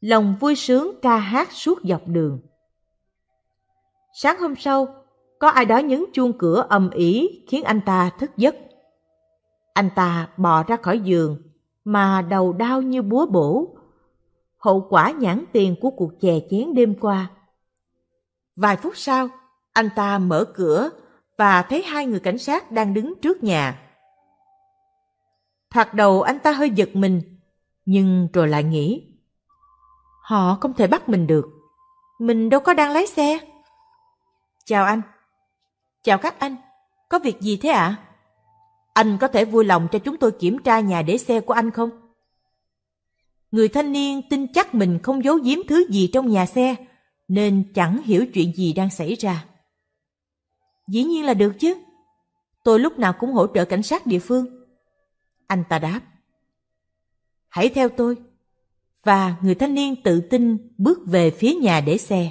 lòng vui sướng ca hát suốt dọc đường. Sáng hôm sau, có ai đó nhấn chuông cửa ầm ĩ khiến anh ta thức giấc. Anh ta bò ra khỏi giường mà đầu đau như búa bổ, hậu quả nhãn tiền của cuộc chè chén đêm qua. Vài phút sau, anh ta mở cửa và thấy hai người cảnh sát đang đứng trước nhà. Thoạt đầu anh ta hơi giật mình, nhưng rồi lại nghĩ: họ không thể bắt mình được, mình đâu có đang lái xe. Chào anh. Chào các anh, có việc gì thế ạ? Anh có thể vui lòng cho chúng tôi kiểm tra nhà để xe của anh không? Người thanh niên tin chắc mình không giấu giếm thứ gì trong nhà xe, nên chẳng hiểu chuyện gì đang xảy ra. Dĩ nhiên là được chứ, tôi lúc nào cũng hỗ trợ cảnh sát địa phương. Anh ta đáp. Hãy theo tôi. Và người thanh niên tự tin bước về phía nhà để xe.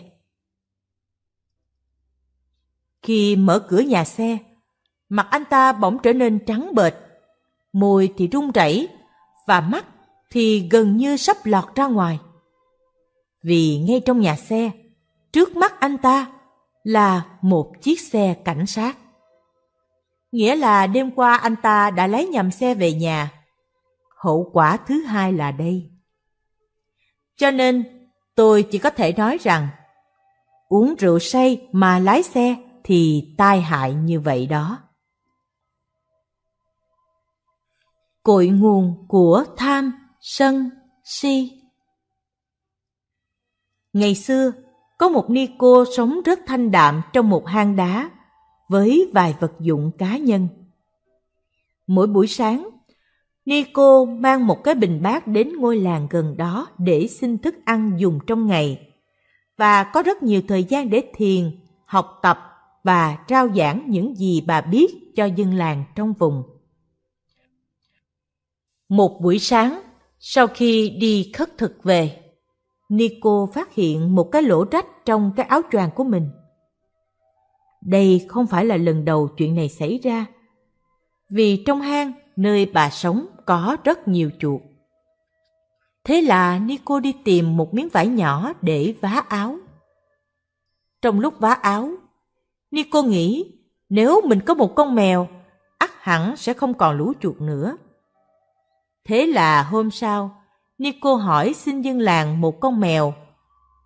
Khi mở cửa nhà xe, mặt anh ta bỗng trở nên trắng bệch, môi thì run rẩy và mắt thì gần như sắp lọt ra ngoài. Vì ngay trong nhà xe, trước mắt anh ta là một chiếc xe cảnh sát. nghĩa là đêm qua anh ta đã lái nhầm xe về nhà. Hậu quả thứ hai là đây. Cho nên, tôi chỉ có thể nói rằng, uống rượu say mà lái xe thì tai hại như vậy đó. Cội nguồn của tham, sân, si. Ngày xưa, có một ni cô sống rất thanh đạm trong một hang đá với vài vật dụng cá nhân. Mỗi buổi sáng, ni cô mang một cái bình bát đến ngôi làng gần đó để xin thức ăn dùng trong ngày và có rất nhiều thời gian để thiền, học tập và rao giảng những gì bà biết cho dân làng trong vùng. Một buổi sáng, sau khi đi khất thực về, Nico phát hiện một cái lỗ rách trong cái áo choàng của mình. Đây không phải là lần đầu chuyện này xảy ra, vì trong hang nơi bà sống có rất nhiều chuột. Thế là Nico đi tìm một miếng vải nhỏ để vá áo. Trong lúc vá áo, Nico nghĩ nếu mình có một con mèo, ắt hẳn sẽ không còn lũ chuột nữa. Thế là hôm sau, Nico hỏi xin dân làng một con mèo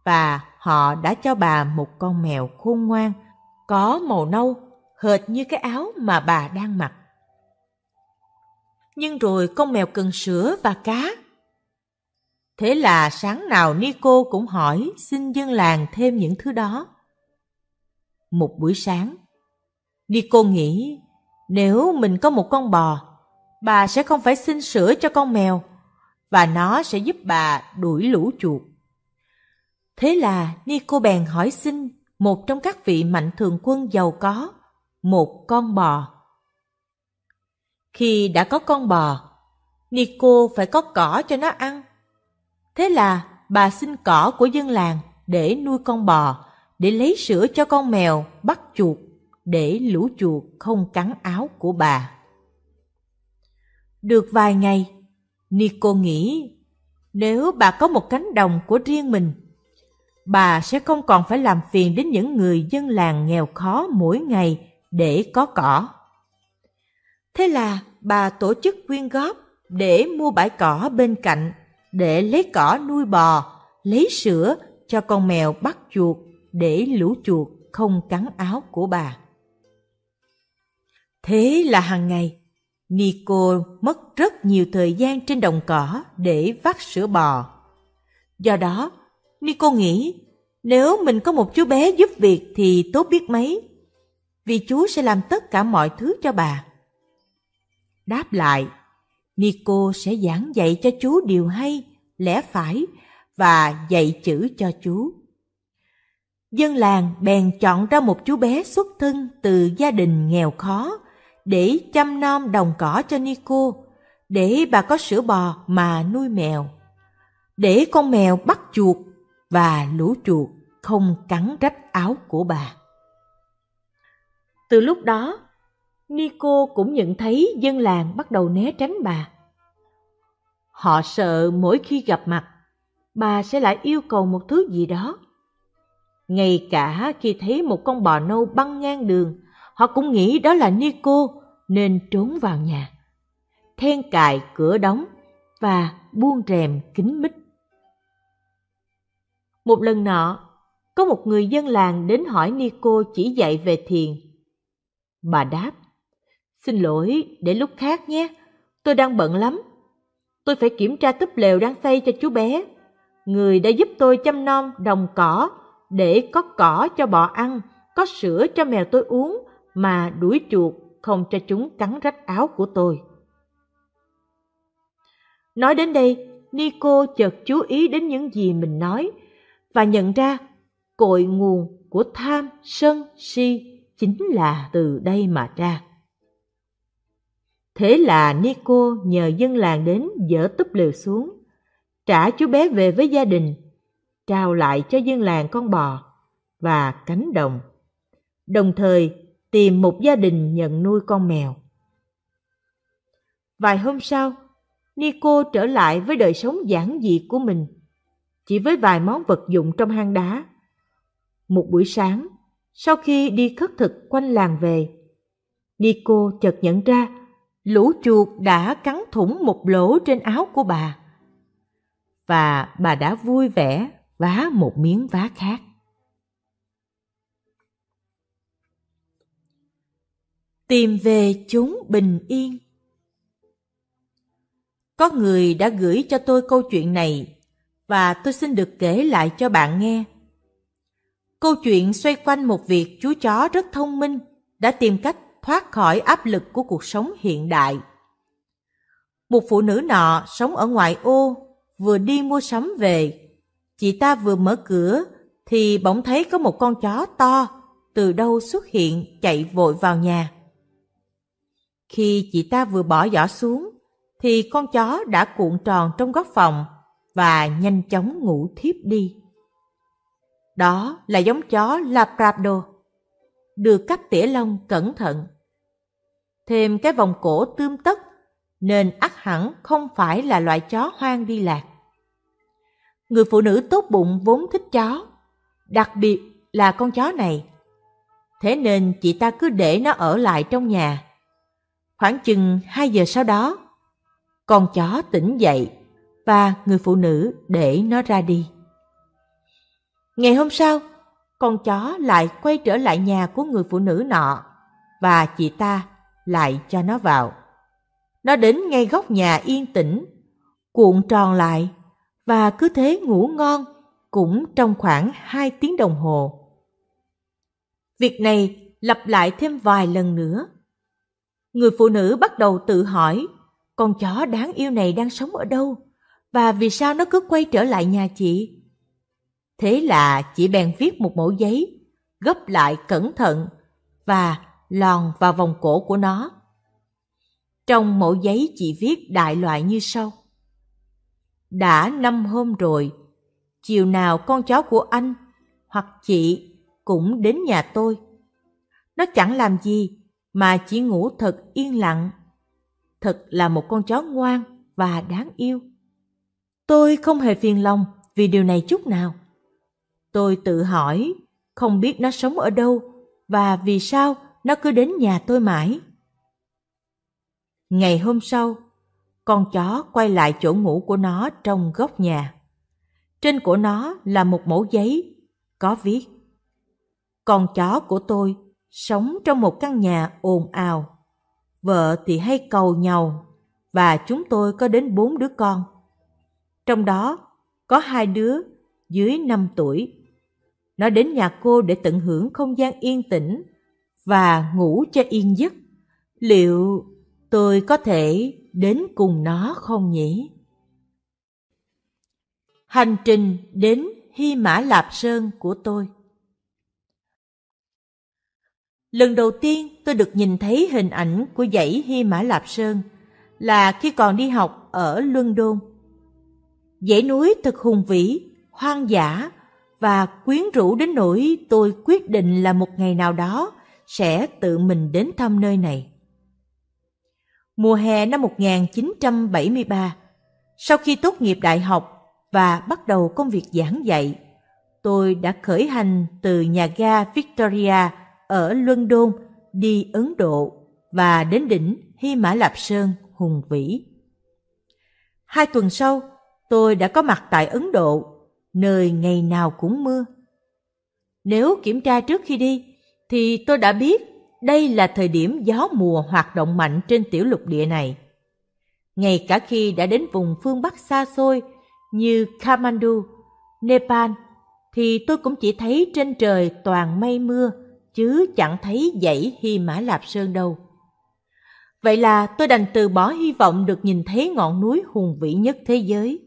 và họ đã cho bà một con mèo khôn ngoan, có màu nâu, hệt như cái áo mà bà đang mặc. Nhưng rồi con mèo cần sữa và cá. Thế là sáng nào Nico cũng hỏi xin dân làng thêm những thứ đó. Một buổi sáng, Nico nghĩ nếu mình có một con bò, bà sẽ không phải xin sữa cho con mèo và nó sẽ giúp bà đuổi lũ chuột. Thế là Nico bèn hỏi xin một trong các vị mạnh thường quân giàu có một con bò. Khi đã có con bò, Nico phải có cỏ cho nó ăn. Thế là bà xin cỏ của dân làng để nuôi con bò, để lấy sữa cho con mèo bắt chuột, để lũ chuột không cắn áo của bà. Được vài ngày, Nico nghĩ nếu bà có một cánh đồng của riêng mình, bà sẽ không còn phải làm phiền đến những người dân làng nghèo khó mỗi ngày để có cỏ. Thế là bà tổ chức quyên góp để mua bãi cỏ bên cạnh, để lấy cỏ nuôi bò, lấy sữa cho con mèo bắt chuột, để lũ chuột không cắn áo của bà. Thế là hàng ngày, Nico mất rất nhiều thời gian trên đồng cỏ để vắt sữa bò. Do đó, Nico nghĩ nếu mình có một chú bé giúp việc thì tốt biết mấy, vì chú sẽ làm tất cả mọi thứ cho bà. Đáp lại, Nico sẽ giảng dạy cho chú điều hay, lẽ phải và dạy chữ cho chú. Dân làng bèn chọn ra một chú bé xuất thân từ gia đình nghèo khó để chăm nom đồng cỏ cho Nico, để bà có sữa bò mà nuôi mèo, để con mèo bắt chuột và lũ chuột không cắn rách áo của bà. Từ lúc đó, Nico cũng nhận thấy dân làng bắt đầu né tránh bà. Họ sợ mỗi khi gặp mặt, bà sẽ lại yêu cầu một thứ gì đó. Ngay cả khi thấy một con bò nâu băng ngang đường, họ cũng nghĩ đó là Nico nên trốn vào nhà, then cài cửa đóng và buông rèm kín mít. Một lần nọ, có một người dân làng đến hỏi Nico chỉ dạy về thiền. Bà đáp, xin lỗi, để lúc khác nhé, tôi đang bận lắm. Tôi phải kiểm tra túp lều đang xây cho chú bé. Người đã giúp tôi chăm nom đồng cỏ để có cỏ cho bò ăn, có sữa cho mèo tôi uống mà đuổi chuột không cho chúng cắn rách áo của tôi. Nói đến đây, Nico chợt chú ý đến những gì mình nói và nhận ra cội nguồn của tham, sân, si chính là từ đây mà ra. Thế là Nico nhờ dân làng đến dỡ túp lều xuống, trả chú bé về với gia đình, trao lại cho dân làng con bò và cánh đồng, đồng thời tìm một gia đình nhận nuôi con mèo. Vài hôm sau, Nico trở lại với đời sống giản dị của mình, chỉ với vài món vật dụng trong hang đá. Một buổi sáng, sau khi đi khất thực quanh làng về, Nico chợt nhận ra lũ chuột đã cắn thủng một lỗ trên áo của bà, và bà đã vui vẻ vá một miếng vá khác. Tìm về chốn bình yên. Có người đã gửi cho tôi câu chuyện này và tôi xin được kể lại cho bạn nghe. Câu chuyện xoay quanh một việc chú chó rất thông minh đã tìm cách thoát khỏi áp lực của cuộc sống hiện đại. Một phụ nữ nọ sống ở ngoại ô vừa đi mua sắm về. Chị ta vừa mở cửa thì bỗng thấy có một con chó to từ đâu xuất hiện chạy vội vào nhà. Khi chị ta vừa bỏ giỏ xuống thì con chó đã cuộn tròn trong góc phòng và nhanh chóng ngủ thiếp đi. Đó là giống chó Labrador, được cắt tỉa lông cẩn thận, thêm cái vòng cổ tươm tất nên ắt hẳn không phải là loại chó hoang đi lạc. Người phụ nữ tốt bụng vốn thích chó, đặc biệt là con chó này. Thế nên chị ta cứ để nó ở lại trong nhà. Khoảng chừng 2 giờ sau đó, con chó tỉnh dậy và người phụ nữ để nó ra đi. Ngày hôm sau, con chó lại quay trở lại nhà của người phụ nữ nọ và chị ta lại cho nó vào. Nó đến ngay góc nhà yên tĩnh, cuộn tròn lại và cứ thế ngủ ngon cũng trong khoảng 2 tiếng đồng hồ. Việc này lặp lại thêm vài lần nữa. Người phụ nữ bắt đầu tự hỏi con chó đáng yêu này đang sống ở đâu và vì sao nó cứ quay trở lại nhà chị. Thế là chị bèn viết một mẩu giấy, gấp lại cẩn thận và lòn vào vòng cổ của nó. Trong mẩu giấy chị viết đại loại như sau: đã 5 hôm rồi, chiều nào con chó của anh hoặc chị cũng đến nhà tôi. Nó chẳng làm gì mà chỉ ngủ thật yên lặng. Thật là một con chó ngoan và đáng yêu. Tôi không hề phiền lòng vì điều này chút nào. Tôi tự hỏi không biết nó sống ở đâu và vì sao nó cứ đến nhà tôi mãi. Ngày hôm sau, con chó quay lại chỗ ngủ của nó trong góc nhà. Trên cổ nó là một mẩu giấy có viết: con chó của tôi sống trong một căn nhà ồn ào, vợ thì hay càu nhàu và chúng tôi có đến 4 đứa con. Trong đó có 2 đứa dưới 5 tuổi. Nó đến nhà cô để tận hưởng không gian yên tĩnh và ngủ cho yên giấc. Liệu tôi có thể đến cùng nó không nhỉ? Hành trình đến Hy Mã Lạp Sơn của tôi. Lần đầu tiên tôi được nhìn thấy hình ảnh của dãy Hy Mã Lạp Sơn là khi còn đi học ở London. Dãy núi thật hùng vĩ, hoang dã và quyến rũ đến nỗi tôi quyết định là một ngày nào đó sẽ tự mình đến thăm nơi này. Mùa hè năm 1973, sau khi tốt nghiệp đại học và bắt đầu công việc giảng dạy, tôi đã khởi hành từ nhà ga Victoria ở London đi Ấn Độ và đến đỉnh Hy Mã Lạp Sơn hùng vĩ. 2 tuần sau, tôi đã có mặt tại Ấn Độ, nơi ngày nào cũng mưa. Nếu kiểm tra trước khi đi, thì tôi đã biết đây là thời điểm gió mùa hoạt động mạnh trên tiểu lục địa này. Ngay cả khi đã đến vùng phương Bắc xa xôi như Kathmandu, Nepal, thì tôi cũng chỉ thấy trên trời toàn mây mưa, chứ chẳng thấy dãy Hy Mã Lạp Sơn đâu. Vậy là tôi đành từ bỏ hy vọng được nhìn thấy ngọn núi hùng vĩ nhất thế giới.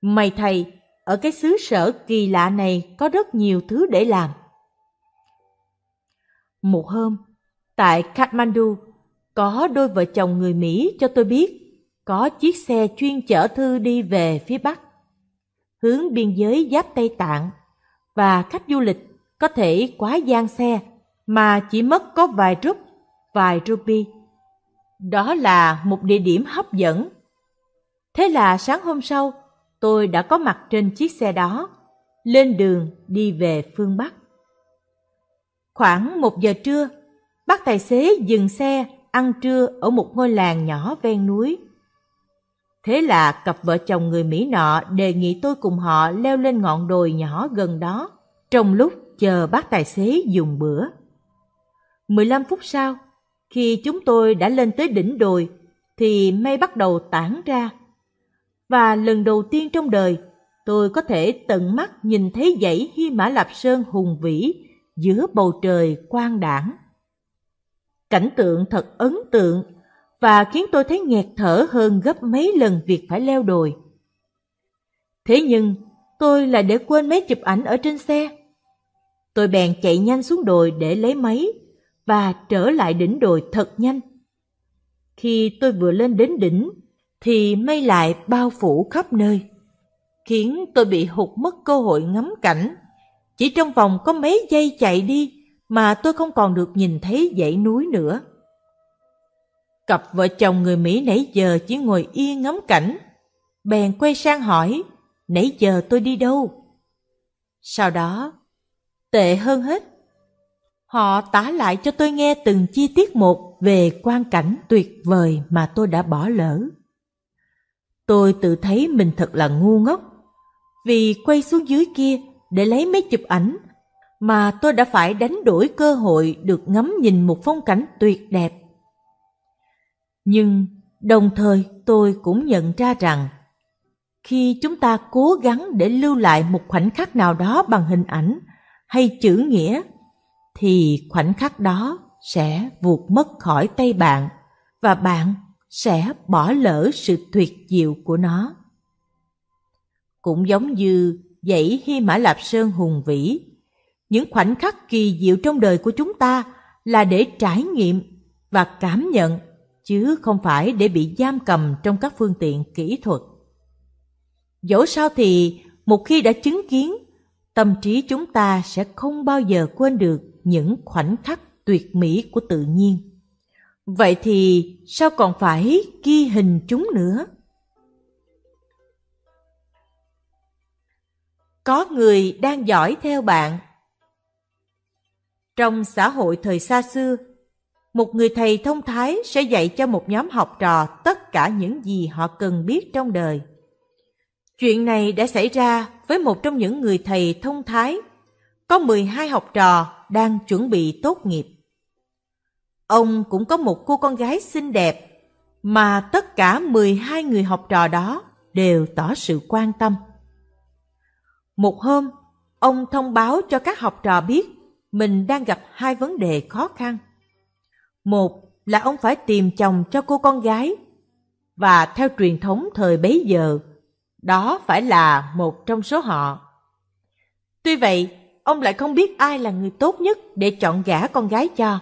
May thay, ở cái xứ sở kỳ lạ này có rất nhiều thứ để làm. Một hôm, tại Kathmandu, có đôi vợ chồng người Mỹ cho tôi biết có chiếc xe chuyên chở thư đi về phía Bắc, hướng biên giới giáp Tây Tạng, và khách du lịch có thể quá gian xe mà chỉ mất có vài rupee. Đó là một địa điểm hấp dẫn. Thế là sáng hôm sau, tôi đã có mặt trên chiếc xe đó, lên đường đi về phương Bắc. Khoảng 1 giờ trưa, bác tài xế dừng xe ăn trưa ở một ngôi làng nhỏ ven núi. Thế là cặp vợ chồng người Mỹ nọ đề nghị tôi cùng họ leo lên ngọn đồi nhỏ gần đó trong lúc chờ bác tài xế dùng bữa. 15 phút sau, khi chúng tôi đã lên tới đỉnh đồi, thì mây bắt đầu tản ra. Và lần đầu tiên trong đời, tôi có thể tận mắt nhìn thấy dãy Hy Mã Lạp Sơn hùng vĩ giữa bầu trời quang đãng. Cảnh tượng thật ấn tượng và khiến tôi thấy nghẹt thở hơn gấp mấy lần việc phải leo đồi. Thế nhưng, tôi lại để quên máy chụp ảnh ở trên xe. Tôi bèn chạy nhanh xuống đồi để lấy máy và trở lại đỉnh đồi thật nhanh. Khi tôi vừa lên đến đỉnh, thì mây lại bao phủ khắp nơi, khiến tôi bị hụt mất cơ hội ngắm cảnh. Chỉ trong vòng có mấy giây chạy đi mà tôi không còn được nhìn thấy dãy núi nữa. Cặp vợ chồng người Mỹ nãy giờ chỉ ngồi yên ngắm cảnh, bèn quay sang hỏi, nãy giờ tôi đi đâu? Sau đó, tệ hơn hết, họ tả lại cho tôi nghe từng chi tiết một về quang cảnh tuyệt vời mà tôi đã bỏ lỡ. Tôi tự thấy mình thật là ngu ngốc, vì quay xuống dưới kia để lấy mấy chụp ảnh mà tôi đã phải đánh đổi cơ hội được ngắm nhìn một phong cảnh tuyệt đẹp. Nhưng đồng thời tôi cũng nhận ra rằng khi chúng ta cố gắng để lưu lại một khoảnh khắc nào đó bằng hình ảnh hay chữ nghĩa, thì khoảnh khắc đó sẽ vụt mất khỏi tay bạn và bạn sẽ bỏ lỡ sự tuyệt diệu của nó. Cũng giống như dãy Hy Mã Lạp Sơn hùng vĩ, những khoảnh khắc kỳ diệu trong đời của chúng ta là để trải nghiệm và cảm nhận, chứ không phải để bị giam cầm trong các phương tiện kỹ thuật. Dẫu sao thì một khi đã chứng kiến, tâm trí chúng ta sẽ không bao giờ quên được những khoảnh khắc tuyệt mỹ của tự nhiên. Vậy thì sao còn phải ghi hình chúng nữa? Có người đang dõi theo bạn. Trong xã hội thời xa xưa, một người thầy thông thái sẽ dạy cho một nhóm học trò tất cả những gì họ cần biết trong đời. Chuyện này đã xảy ra với một trong những người thầy thông thái. Có 12 học trò đang chuẩn bị tốt nghiệp. Ông cũng có một cô con gái xinh đẹp mà tất cả 12 người học trò đó đều tỏ sự quan tâm. Một hôm, ông thông báo cho các học trò biết mình đang gặp hai vấn đề khó khăn. Một là ông phải tìm chồng cho cô con gái, và theo truyền thống thời bấy giờ, đó phải là một trong số họ. Tuy vậy, ông lại không biết ai là người tốt nhất để chọn gả con gái cho.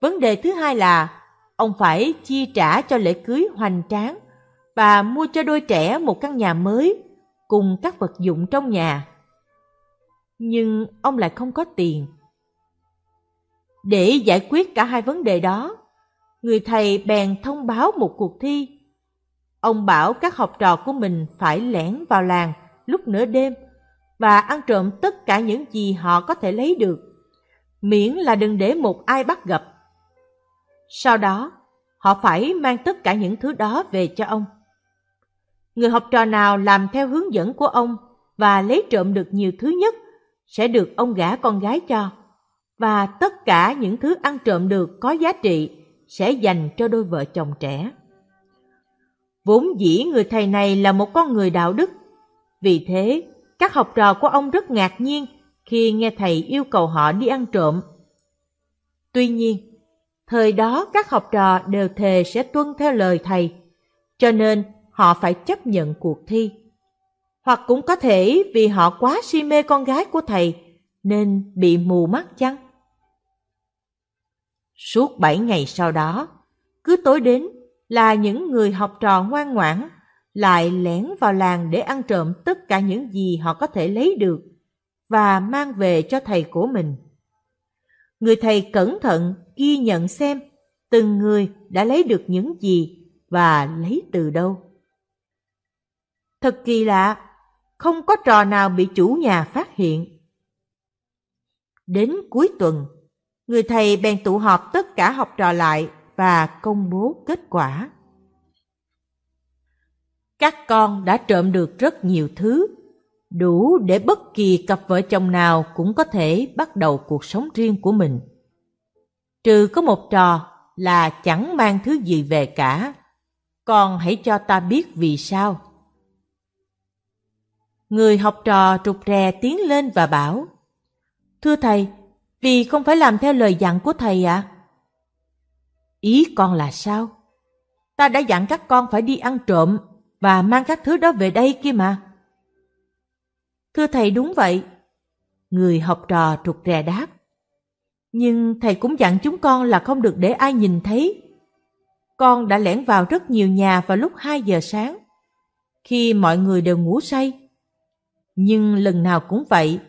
Vấn đề thứ hai là ông phải chi trả cho lễ cưới hoành tráng và mua cho đôi trẻ một căn nhà mới cùng các vật dụng trong nhà. Nhưng ông lại không có tiền. Để giải quyết cả hai vấn đề đó, người thầy bèn thông báo một cuộc thi. Ông bảo các học trò của mình phải lẻn vào làng lúc nửa đêm và ăn trộm tất cả những gì họ có thể lấy được, miễn là đừng để một ai bắt gặp. Sau đó, họ phải mang tất cả những thứ đó về cho ông. Người học trò nào làm theo hướng dẫn của ông và lấy trộm được nhiều thứ nhất sẽ được ông gả con gái cho, và tất cả những thứ ăn trộm được có giá trị sẽ dành cho đôi vợ chồng trẻ. Vốn dĩ người thầy này là một con người đạo đức, vì thế các học trò của ông rất ngạc nhiên khi nghe thầy yêu cầu họ đi ăn trộm. Tuy nhiên, thời đó các học trò đều thề sẽ tuân theo lời thầy, cho nên họ phải chấp nhận cuộc thi. Hoặc cũng có thể vì họ quá si mê con gái của thầy nên bị mù mắt chăng? Suốt 7 ngày sau đó, cứ tối đến là những người học trò ngoan ngoãn lại lẻn vào làng để ăn trộm tất cả những gì họ có thể lấy được và mang về cho thầy của mình. Người thầy cẩn thận ghi nhận xem từng người đã lấy được những gì và lấy từ đâu. Thật kỳ lạ, không có trò nào bị chủ nhà phát hiện. Đến cuối tuần, người thầy bèn tụ họp tất cả học trò lại và công bố kết quả. Các con đã trộm được rất nhiều thứ, đủ để bất kỳ cặp vợ chồng nào cũng có thể bắt đầu cuộc sống riêng của mình. Trừ có một trò là chẳng mang thứ gì về cả. Con hãy cho ta biết vì sao. Người học trò rụt rè tiến lên và bảo: Thưa thầy, vì không phải làm theo lời dặn của thầy ạ. Ý con là sao? Ta đã dặn các con phải đi ăn trộm và mang các thứ đó về đây kia mà. Thưa thầy, đúng vậy, người học trò rụt rè đáp. Nhưng thầy cũng dặn chúng con là không được để ai nhìn thấy. Con đã lẻn vào rất nhiều nhà vào lúc 2 giờ sáng, khi mọi người đều ngủ say. Nhưng lần nào cũng vậy,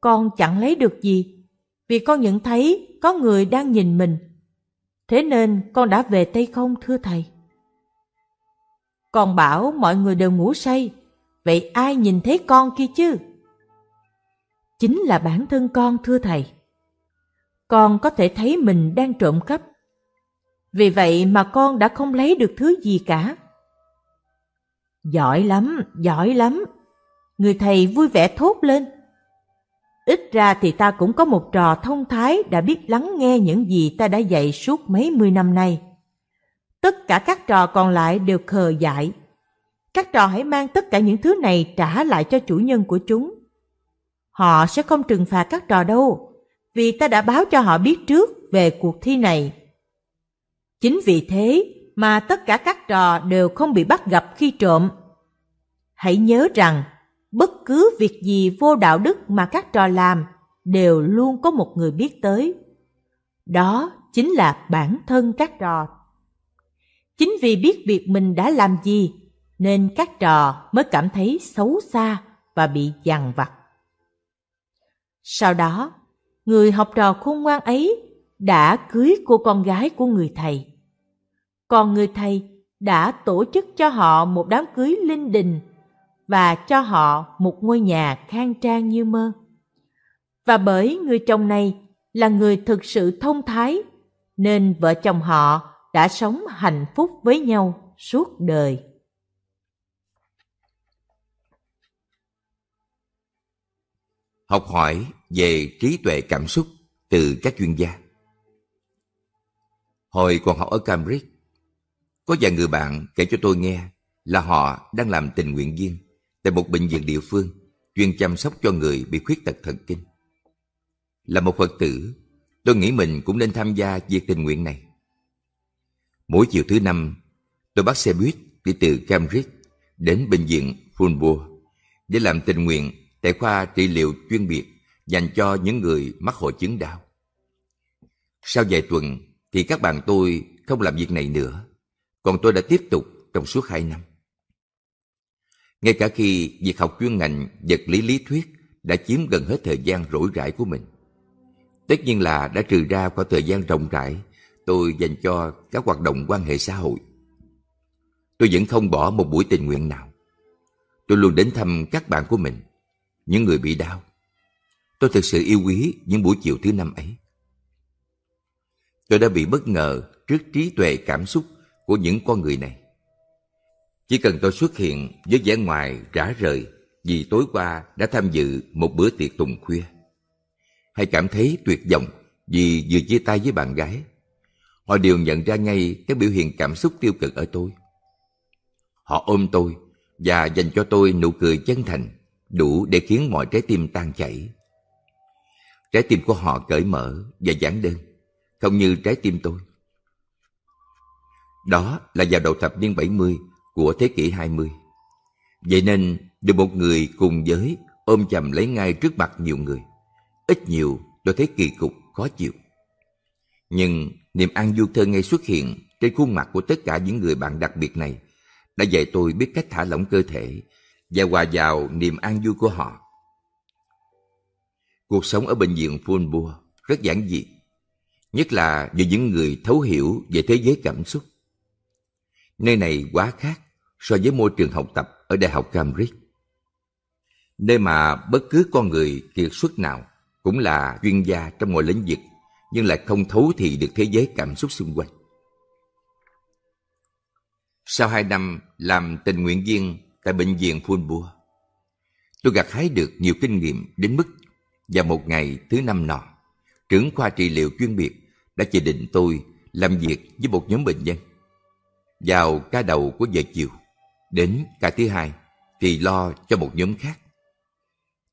con chẳng lấy được gì, vì con nhận thấy có người đang nhìn mình. Thế nên con đã về tay không, thưa thầy. Con bảo mọi người đều ngủ say, vậy ai nhìn thấy con kia chứ? Chính là bản thân con, thưa thầy. Con có thể thấy mình đang trộm cắp, vì vậy mà con đã không lấy được thứ gì cả. Giỏi lắm, giỏi lắm, người thầy vui vẻ thốt lên. Ít ra thì ta cũng có một trò thông thái đã biết lắng nghe những gì ta đã dạy suốt mấy mươi năm nay. Tất cả các trò còn lại đều khờ dại. Các trò hãy mang tất cả những thứ này trả lại cho chủ nhân của chúng. Họ sẽ không trừng phạt các trò đâu, vì ta đã báo cho họ biết trước về cuộc thi này. Chính vì thế mà tất cả các trò đều không bị bắt gặp khi trộm. Hãy nhớ rằng, bất cứ việc gì vô đạo đức mà các trò làm đều luôn có một người biết tới. Đó chính là bản thân các trò. Chính vì biết việc mình đã làm gì nên các trò mới cảm thấy xấu xa và bị dằn vặt. Sau đó, người học trò khôn ngoan ấy đã cưới cô con gái của người thầy. Còn người thầy đã tổ chức cho họ một đám cưới linh đình và cho họ một ngôi nhà khang trang như mơ. Và bởi người chồng này là người thực sự thông thái, nên vợ chồng họ đã sống hạnh phúc với nhau suốt đời. Học hỏi về trí tuệ cảm xúc từ các chuyên gia. Hồi còn học ở Cambridge, có vài người bạn kể cho tôi nghe là họ đang làm tình nguyện viên tại một bệnh viện địa phương chuyên chăm sóc cho người bị khuyết tật thần kinh. Là một Phật tử, tôi nghĩ mình cũng nên tham gia việc tình nguyện này. Mỗi chiều thứ Năm, tôi bắt xe buýt đi từ Cambridge đến Bệnh viện Fulbourn để làm tình nguyện tại khoa trị liệu chuyên biệt dành cho những người mắc hội chứng đau. Sau vài tuần thì các bạn tôi không làm việc này nữa, còn tôi đã tiếp tục trong suốt 2 năm. Ngay cả khi việc học chuyên ngành vật lý lý thuyết đã chiếm gần hết thời gian rỗi rãi của mình, tất nhiên là đã trừ ra khoảng thời gian rộng rãi tôi dành cho các hoạt động quan hệ xã hội, tôi vẫn không bỏ một buổi tình nguyện nào. Tôi luôn đến thăm các bạn của mình, những người bị đau. Tôi thực sự yêu quý những buổi chiều thứ Năm ấy. Tôi đã bị bất ngờ trước trí tuệ cảm xúc của những con người này. Chỉ cần tôi xuất hiện với vẻ ngoài rã rời vì tối qua đã tham dự một bữa tiệc tùng khuya, hay cảm thấy tuyệt vọng vì vừa chia tay với bạn gái, họ đều nhận ra ngay các biểu hiện cảm xúc tiêu cực ở tôi. Họ ôm tôi và dành cho tôi nụ cười chân thành, đủ để khiến mọi trái tim tan chảy. Trái tim của họ cởi mở và giản đơn, không như trái tim tôi. Đó là vào đầu thập niên 70 của thế kỷ 20. Vậy nên được một người cùng giới ôm chầm lấy ngay trước mặt nhiều người, ít nhiều tôi thấy kỳ cục, khó chịu. Nhưng niềm an vui thơ ngây xuất hiện trên khuôn mặt của tất cả những người bạn đặc biệt này đã dạy tôi biết cách thả lỏng cơ thể và hòa vào niềm an vui của họ. Cuộc sống ở Bệnh viện Fulbourn rất giản dị, nhất là với những người thấu hiểu về thế giới cảm xúc. Nơi này quá khác so với môi trường học tập ở Đại học Cambridge, nơi mà bất cứ con người kiệt xuất nào cũng là chuyên gia trong mọi lĩnh vực nhưng lại không thấu thị được thế giới cảm xúc xung quanh. Sau 2 năm làm tình nguyện viên tại Bệnh viện Fulbourn, tôi gặt hái được nhiều kinh nghiệm đến mức vào một ngày thứ 5 nọ, trưởng khoa trị liệu chuyên biệt đã chỉ định tôi làm việc với một nhóm bệnh nhân. Vào ca đầu của giờ chiều, đến ca thứ 2 thì lo cho một nhóm khác.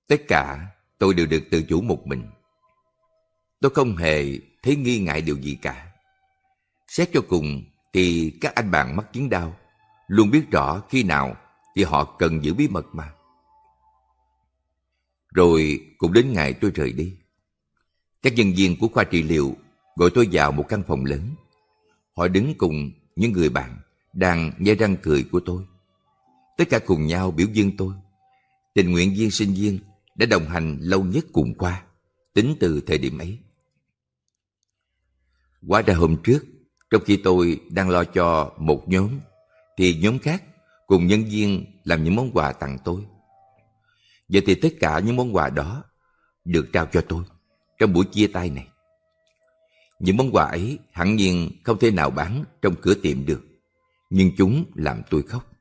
Tất cả tôi đều được tự chủ một mình. Tôi không hề thấy nghi ngại điều gì cả. Xét cho cùng thì các anh bạn mắc chứng đau luôn biết rõ khi nào thì họ cần giữ bí mật mà. Rồi cũng đến ngày tôi rời đi. Các nhân viên của khoa trị liệu gọi tôi vào một căn phòng lớn. Họ đứng cùng những người bạn đang nhe răng cười của tôi. Tất cả cùng nhau biểu dương tôi. Tình nguyện viên sinh viên đã đồng hành lâu nhất cùng khoa, tính từ thời điểm ấy. Hóa ra hôm trước, trong khi tôi đang lo cho một nhóm, thì nhóm khác cùng nhân viên làm những món quà tặng tôi. Vậy thì tất cả những món quà đó được trao cho tôi trong buổi chia tay này. Những món quà ấy hẳn nhiên không thể nào bán trong cửa tiệm được, nhưng chúng làm tôi khóc.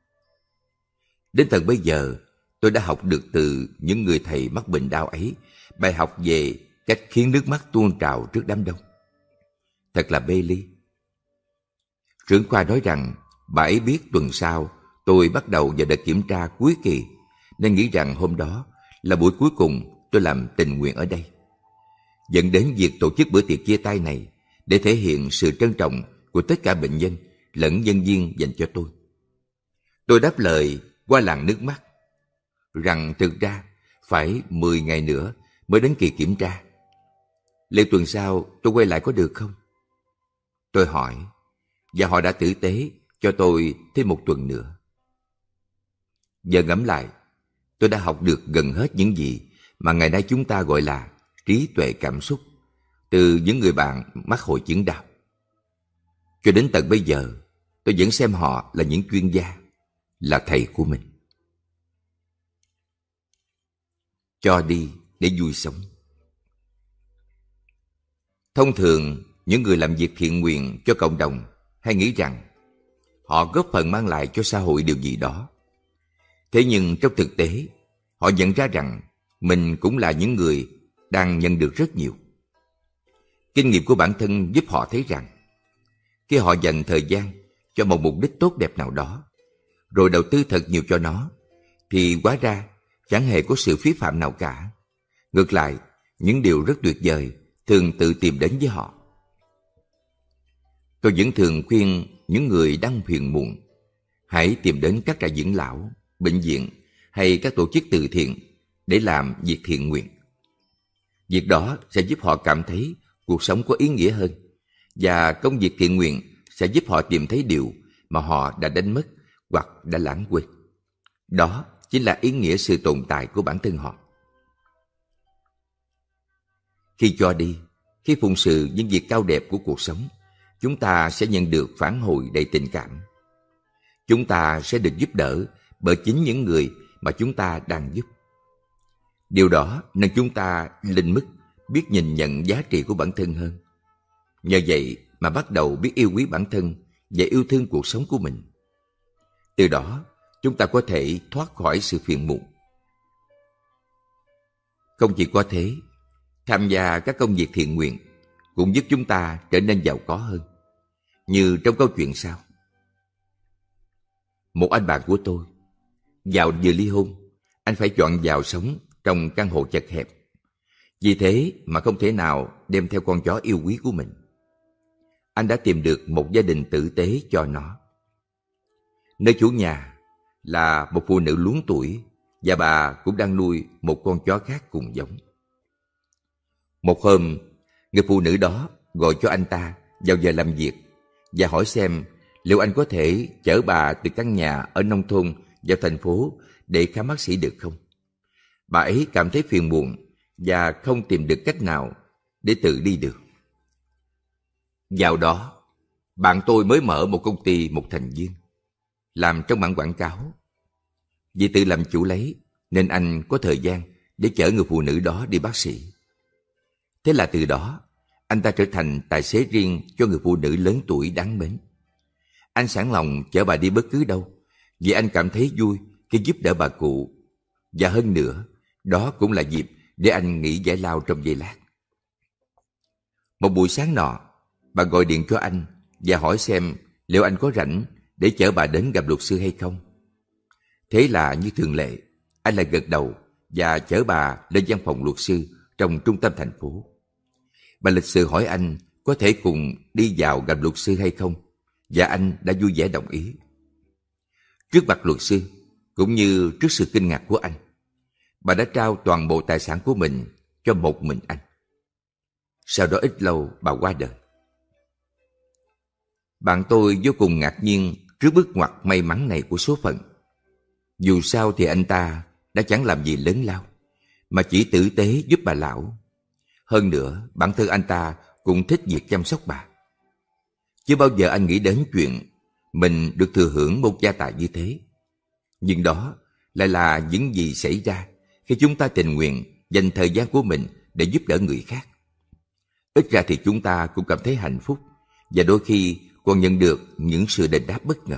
Đến tận bây giờ, tôi đã học được từ những người thầy mắc bệnh đau ấy bài học về cách khiến nước mắt tuôn trào trước đám đông. Thật là bê ly. Trưởng khoa nói rằng bà ấy biết tuần sau tôi bắt đầu vào đợt kiểm tra cuối kỳ, nên nghĩ rằng hôm đó là buổi cuối cùng tôi làm tình nguyện ở đây, dẫn đến việc tổ chức bữa tiệc chia tay này để thể hiện sự trân trọng của tất cả bệnh nhân lẫn nhân viên dành cho tôi. Tôi đáp lời qua làn nước mắt rằng thực ra phải 10 ngày nữa mới đến kỳ kiểm tra. Liệu tuần sau tôi quay lại có được không? Tôi hỏi, và họ đã tử tế cho tôi thêm một tuần nữa. Giờ ngẫm lại, tôi đã học được gần hết những gì mà ngày nay chúng ta gọi là trí tuệ cảm xúc từ những người bạn mắc hội chứng đau. Cho đến tận bây giờ, tôi vẫn xem họ là những chuyên gia, là thầy của mình. Cho đi để vui sống. Thông thường, những người làm việc thiện nguyện cho cộng đồng hay nghĩ rằng họ góp phần mang lại cho xã hội điều gì đó. Thế nhưng trong thực tế, họ nhận ra rằng mình cũng là những người đang nhận được rất nhiều. Kinh nghiệm của bản thân giúp họ thấy rằng khi họ dành thời gian cho một mục đích tốt đẹp nào đó, rồi đầu tư thật nhiều cho nó, thì hóa ra chẳng hề có sự phí phạm nào cả. Ngược lại, những điều rất tuyệt vời thường tự tìm đến với họ. Tôi vẫn thường khuyên những người đang phiền muộn hãy tìm đến các trại dưỡng lão, bệnh viện hay các tổ chức từ thiện để làm việc thiện nguyện. Việc đó sẽ giúp họ cảm thấy cuộc sống có ý nghĩa hơn, và công việc thiện nguyện sẽ giúp họ tìm thấy điều mà họ đã đánh mất hoặc đã lãng quên. Đó chính là ý nghĩa sự tồn tại của bản thân họ. Khi cho đi, khi phụng sự những việc cao đẹp của cuộc sống, chúng ta sẽ nhận được phản hồi đầy tình cảm. Chúng ta sẽ được giúp đỡ bởi chính những người mà chúng ta đang giúp. Điều đó nên chúng ta lên mức biết nhìn nhận giá trị của bản thân hơn. Nhờ vậy mà bắt đầu biết yêu quý bản thân và yêu thương cuộc sống của mình. Từ đó, chúng ta có thể thoát khỏi sự phiền muộn. Không chỉ có thế, tham gia các công việc thiện nguyện cũng giúp chúng ta trở nên giàu có hơn, như trong câu chuyện sau. Một anh bạn của tôi, giàu vừa ly hôn, anh phải dọn vào sống trong căn hộ chật hẹp. Vì thế mà không thể nào đem theo con chó yêu quý của mình. Anh đã tìm được một gia đình tử tế cho nó. Nơi chủ nhà là một phụ nữ luống tuổi, và bà cũng đang nuôi một con chó khác cùng giống. Một hôm, người phụ nữ đó gọi cho anh ta vào giờ làm việc và hỏi xem liệu anh có thể chở bà từ căn nhà ở nông thôn vào thành phố để khám bác sĩ được không. Bà ấy cảm thấy phiền muộn và không tìm được cách nào để tự đi được. Vào đó, bạn tôi mới mở một công ty một thành viên, làm trong mảng quảng cáo. Vì tự làm chủ lấy nên anh có thời gian để chở người phụ nữ đó đi bác sĩ. Thế là từ đó, anh ta trở thành tài xế riêng cho người phụ nữ lớn tuổi đáng mến. Anh sẵn lòng chở bà đi bất cứ đâu, vì anh cảm thấy vui khi giúp đỡ bà cụ. Và hơn nữa, đó cũng là dịp để anh nghỉ giải lao trong giây lát. Một buổi sáng nọ, bà gọi điện cho anh và hỏi xem liệu anh có rảnh để chở bà đến gặp luật sư hay không. Thế là như thường lệ, anh lại gật đầu và chở bà lên văn phòng luật sư trong trung tâm thành phố. Bà lịch sự hỏi anh có thể cùng đi vào gặp luật sư hay không, và anh đã vui vẻ đồng ý. Trước mặt luật sư, cũng như trước sự kinh ngạc của anh, bà đã trao toàn bộ tài sản của mình cho một mình anh. Sau đó ít lâu bà qua đời. Bạn tôi vô cùng ngạc nhiên trước bước ngoặt may mắn này của số phận. Dù sao thì anh ta đã chẳng làm gì lớn lao, mà chỉ tử tế giúp bà lão. Hơn nữa, bản thân anh ta cũng thích việc chăm sóc bà. Chưa bao giờ anh nghĩ đến chuyện mình được thừa hưởng một gia tài như thế. Nhưng đó lại là những gì xảy ra khi chúng ta tình nguyện dành thời gian của mình để giúp đỡ người khác. Ít ra thì chúng ta cũng cảm thấy hạnh phúc, và đôi khi còn nhận được những sự đền đáp bất ngờ.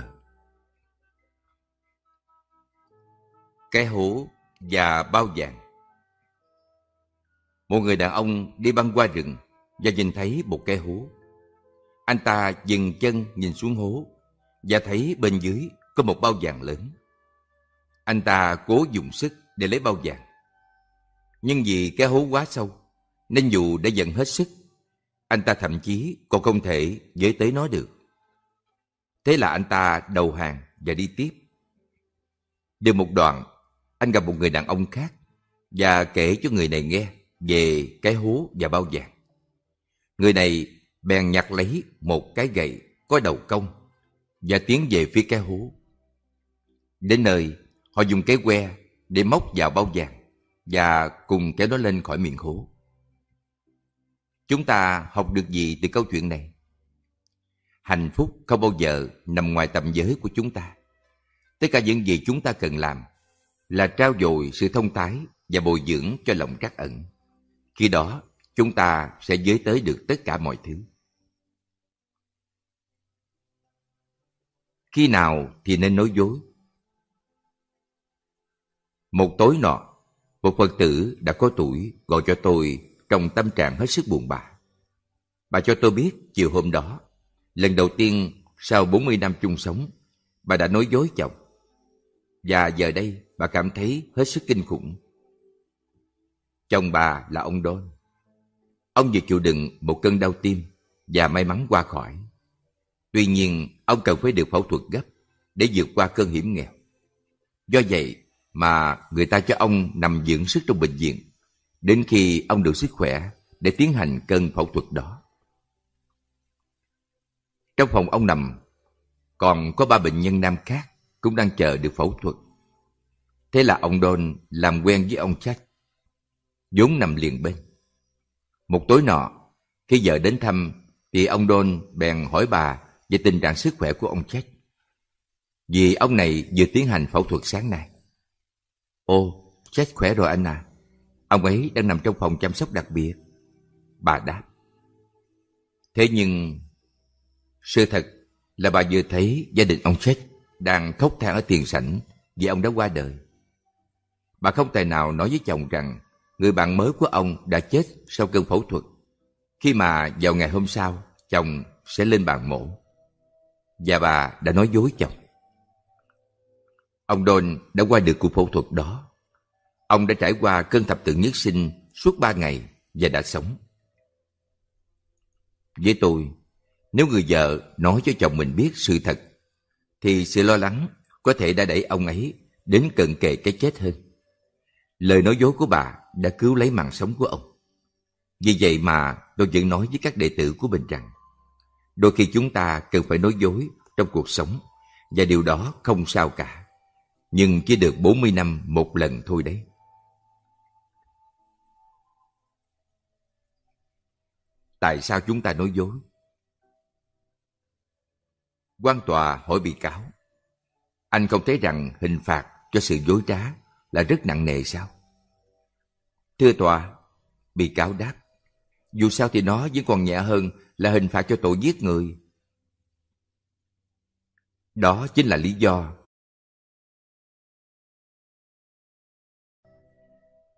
Cái hố và bao vàng. Một người đàn ông đi băng qua rừng và nhìn thấy một cái hố. Anh ta dừng chân nhìn xuống hố và thấy bên dưới có một bao vàng lớn. Anh ta cố dùng sức để lấy bao vàng, nhưng vì cái hố quá sâu nên dù đã dần hết sức, anh ta thậm chí còn không thể với tới nó được. Thế là anh ta đầu hàng và đi tiếp. Được một đoạn, anh gặp một người đàn ông khác và kể cho người này nghe về cái hố và bao vàng. Người này bèn nhặt lấy một cái gậy có đầu cong và tiến về phía cái hố. Đến nơi, họ dùng cái que để móc vào bao vàng và cùng kéo nó lên khỏi miệng hố. Chúng ta học được gì từ câu chuyện này? Hạnh phúc không bao giờ nằm ngoài tầm giới của chúng ta. Tất cả những gì chúng ta cần làm là trau dồi sự thông thái và bồi dưỡng cho lòng trắc ẩn. Khi đó, chúng ta sẽ giới tới được tất cả mọi thứ. Khi nào thì nên nói dối? Một tối nọ, một Phật tử đã có tuổi gọi cho tôi trong tâm trạng hết sức buồn bã. Bà cho tôi biết chiều hôm đó, lần đầu tiên sau 40 năm chung sống, bà đã nói dối chồng. Và giờ đây, bà cảm thấy hết sức kinh khủng. Chồng bà là ông Don. Ông vừa chịu đựng một cơn đau tim và may mắn qua khỏi. Tuy nhiên, ông cần phải được phẫu thuật gấp để vượt qua cơn hiểm nghèo. Do vậy mà người ta cho ông nằm dưỡng sức trong bệnh viện đến khi ông được sức khỏe để tiến hành cơn phẫu thuật đó. Trong phòng ông nằm, còn có 3 bệnh nhân nam khác cũng đang chờ được phẫu thuật. Thế là ông Don làm quen với ông Chah, vốn nằm liền bên. Một tối nọ, khi vợ đến thăm, thì ông Don bèn hỏi bà về tình trạng sức khỏe của ông Chah, vì ông này vừa tiến hành phẫu thuật sáng nay. Ô, Chah khỏe rồi anh à, ông ấy đang nằm trong phòng chăm sóc đặc biệt, bà đáp. Thế nhưng, sự thật là bà vừa thấy gia đình ông Chah đang khóc than ở tiền sảnh vì ông đã qua đời. Bà không tài nào nói với chồng rằng người bạn mới của ông đã chết sau cơn phẫu thuật, khi mà vào ngày hôm sau chồng sẽ lên bàn mổ. Và bà đã nói dối chồng. Ông Don đã qua được cuộc phẫu thuật đó. Ông đã trải qua cơn thập tự nhất sinh suốt 3 ngày và đã sống. Với tôi, nếu người vợ nói cho chồng mình biết sự thật, thì sự lo lắng có thể đã đẩy ông ấy đến cận kề cái chết hơn. Lời nói dối của bà đã cứu lấy mạng sống của ông. Vì vậy mà tôi vẫn nói với các đệ tử của mình rằng đôi khi chúng ta cần phải nói dối trong cuộc sống, và điều đó không sao cả. Nhưng chỉ được 40 năm một lần thôi đấy. Tại sao chúng ta nói dối? Quan tòa hỏi bị cáo: anh không thấy rằng hình phạt cho sự dối trá là rất nặng nề sao? Thưa tòa, bị cáo đáp: dù sao thì nó vẫn còn nhẹ hơn là hình phạt cho tội giết người. Đó chính là lý do.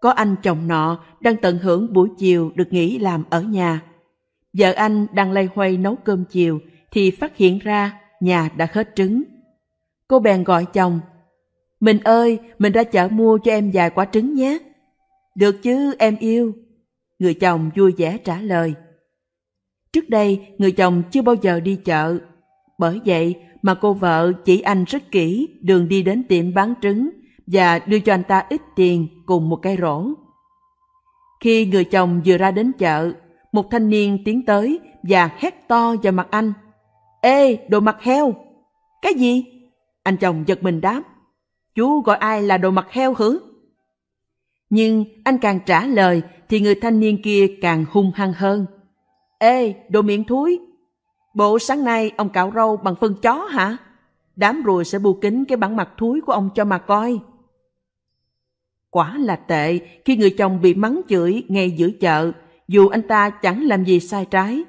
Có anh chồng nọ đang tận hưởng buổi chiều được nghỉ làm ở nhà. Vợ anh đang loay hoay nấu cơm chiều thì phát hiện ra nhà đã hết trứng. Cô bèn gọi chồng. Mình ơi, mình ra chợ mua cho em vài quả trứng nhé. Được chứ, em yêu. Người chồng vui vẻ trả lời. Trước đây, người chồng chưa bao giờ đi chợ. Bởi vậy mà cô vợ chỉ anh rất kỹ đường đi đến tiệm bán trứng và đưa cho anh ta ít tiền cùng một cái rổ. Khi người chồng vừa ra đến chợ, một thanh niên tiến tới và hét to vào mặt anh. Ê, đồ mặt heo! Cái gì? Anh chồng giật mình đáp. Chú gọi ai là đồ mặt heo hử? Nhưng anh càng trả lời thì người thanh niên kia càng hung hăng hơn. Ê, đồ miệng thúi! Bộ sáng nay ông cạo râu bằng phân chó hả? Đám ruồi sẽ bu kín cái bản mặt thúi của ông cho mà coi. Quả là tệ khi người chồng bị mắng chửi ngay giữa chợ, dù anh ta chẳng làm gì sai trái.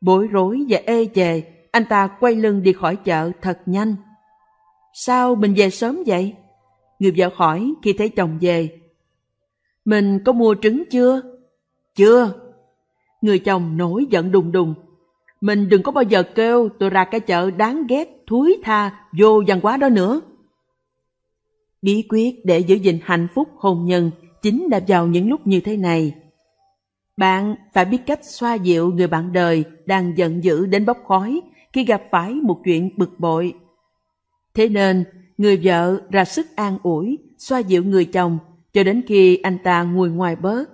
Bối rối và ê chề, anh ta quay lưng đi khỏi chợ thật nhanh. Sao mình về sớm vậy? Người vợ hỏi khi thấy chồng về. Mình có mua trứng chưa? Chưa. Người chồng nổi giận đùng đùng. Mình đừng có bao giờ kêu tôi ra cái chợ đáng ghét, thúi tha, vô văn hóa đó nữa. Bí quyết để giữ gìn hạnh phúc hôn nhân chính là vào những lúc như thế này. Bạn phải biết cách xoa dịu người bạn đời đang giận dữ đến bốc khói khi gặp phải một chuyện bực bội. Thế nên, người vợ ra sức an ủi, xoa dịu người chồng cho đến khi anh ta nguôi ngoai bớt.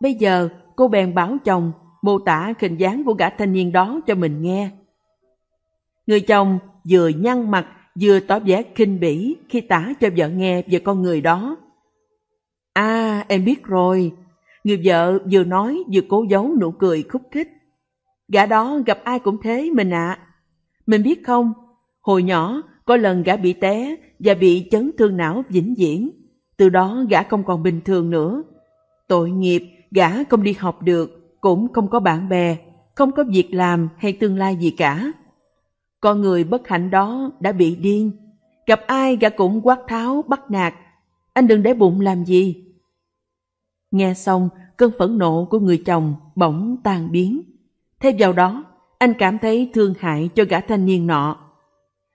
Bây giờ, cô bèn bảo chồng mô tả hình dáng của gã thanh niên đó cho mình nghe. Người chồng vừa nhăn mặt vừa tỏ vẻ khinh bỉ khi tả cho vợ nghe về con người đó. À, em biết rồi. Người vợ vừa nói vừa cố giấu nụ cười khúc khích. Gã đó gặp ai cũng thế mình ạ. Mình biết không, hồi nhỏ có lần gã bị té và bị chấn thương não vĩnh viễn. Từ đó gã không còn bình thường nữa. Tội nghiệp, gã không đi học được, cũng không có bạn bè, không có việc làm hay tương lai gì cả. Con người bất hạnh đó đã bị điên. Gặp ai gã cũng quát tháo bắt nạt. Anh đừng để bụng làm gì. Nghe xong, cơn phẫn nộ của người chồng bỗng tan biến. Thêm vào đó, anh cảm thấy thương hại cho gã thanh niên nọ.